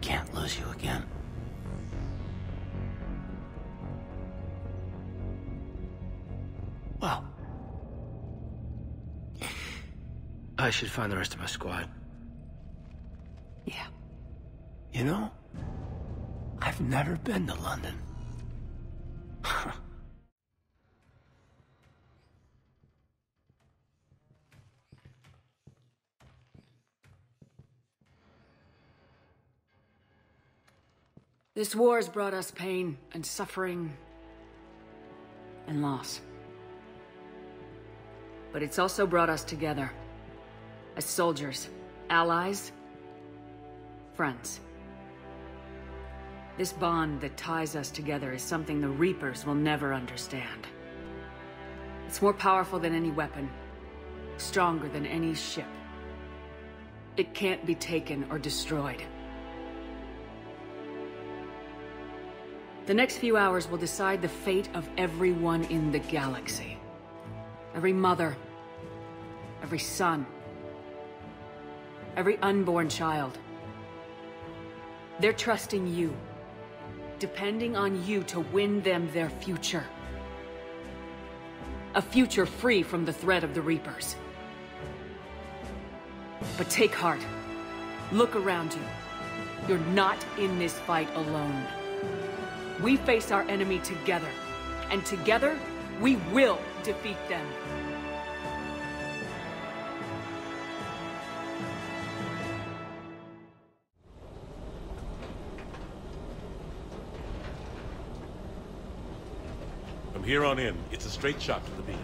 can't lose you again. Well, I should find the rest of my squad. Yeah. You know, I've never been to London. This war has brought us pain and suffering and loss. But it's also brought us together. As soldiers, allies, friends. This bond that ties us together is something the Reapers will never understand. It's more powerful than any weapon, stronger than any ship. It can't be taken or destroyed. The next few hours will decide the fate of everyone in the galaxy. Every mother, every son, every unborn child. They're trusting you, depending on you to win them their future. A future free from the threat of the Reapers. But take heart. Look around you. You're not in this fight alone. We face our enemy together, and together, we will defeat them. From here on in, it's a straight shot to the beacon.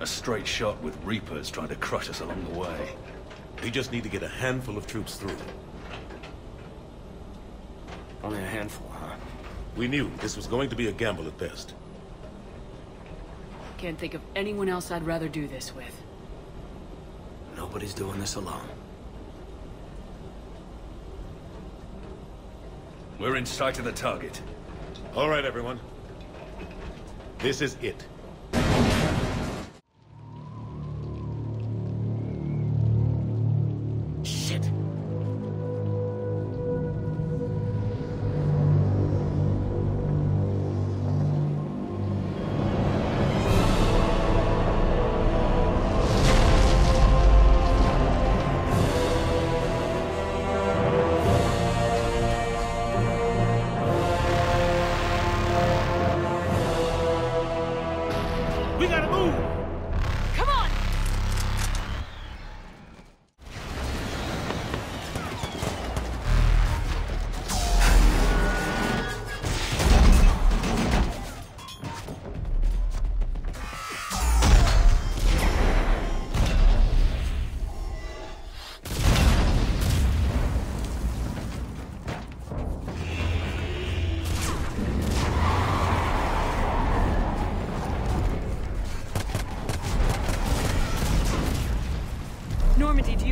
A straight shot with Reapers trying to crush us along the way. We just need to get a handful of troops through. Only a handful, huh? We knew this was going to be a gamble at best. Can't think of anyone else I'd rather do this with. Nobody's doing this alone. We're in sight of the target. All right, everyone. This is it.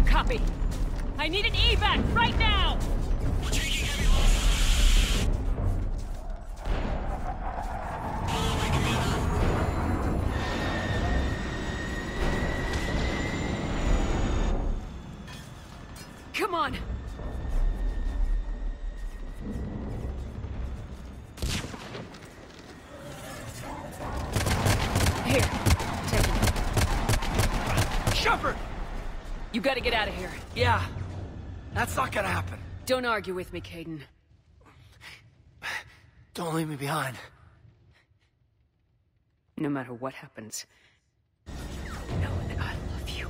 Copy. I need an evac right now! We're taking heavy losses. Follow me, Commander. Come on! Here, take it. Shepard! You gotta get out of here. Yeah. That's not gonna happen. Don't argue with me, Kaidan. Don't leave me behind. No matter what happens, know that I love you.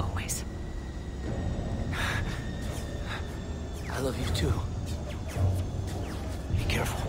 Always. I love you too. Be careful.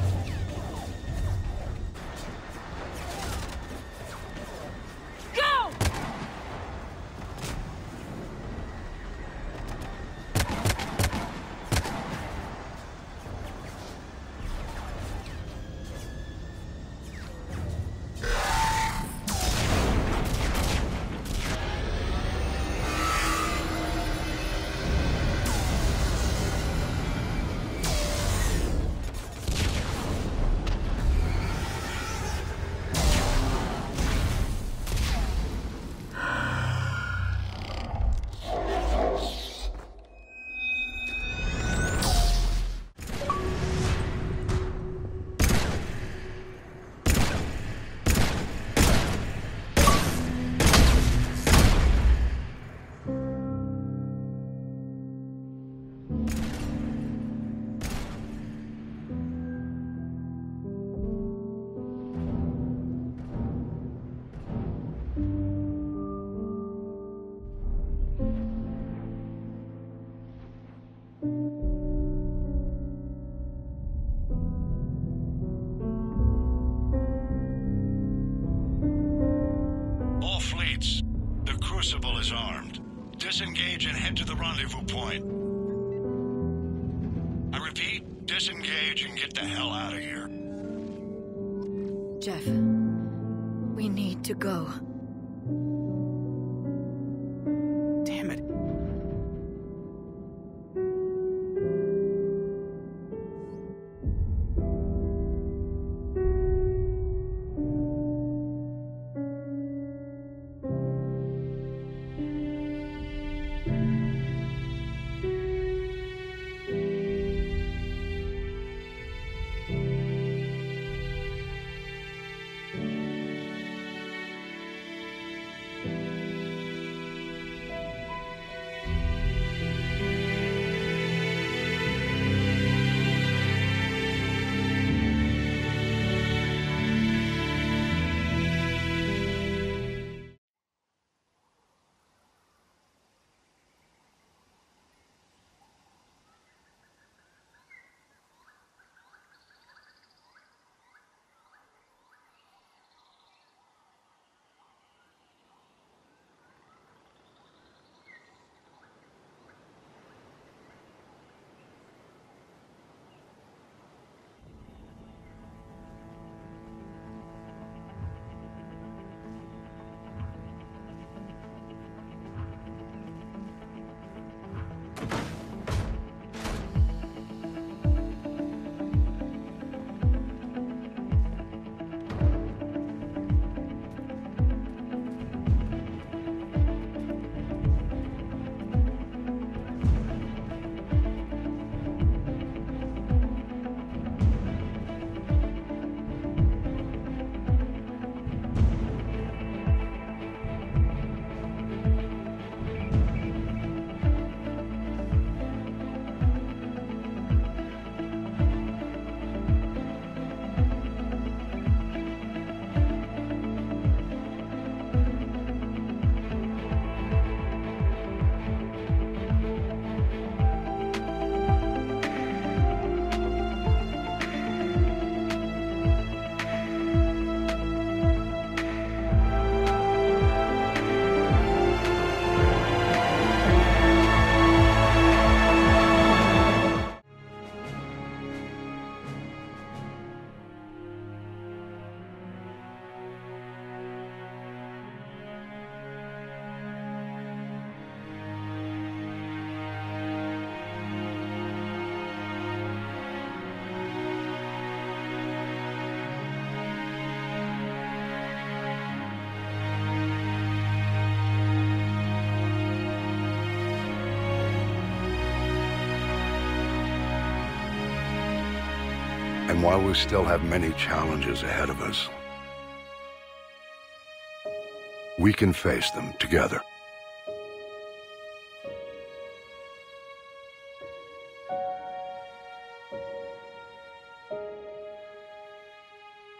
disengage and head to the rendezvous point. I repeat, disengage and get the hell out of here. Jeff, we need to go. Damn it. While we still have many challenges ahead of us, we can face them together.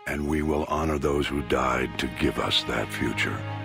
And we will honor those who died to give us that future.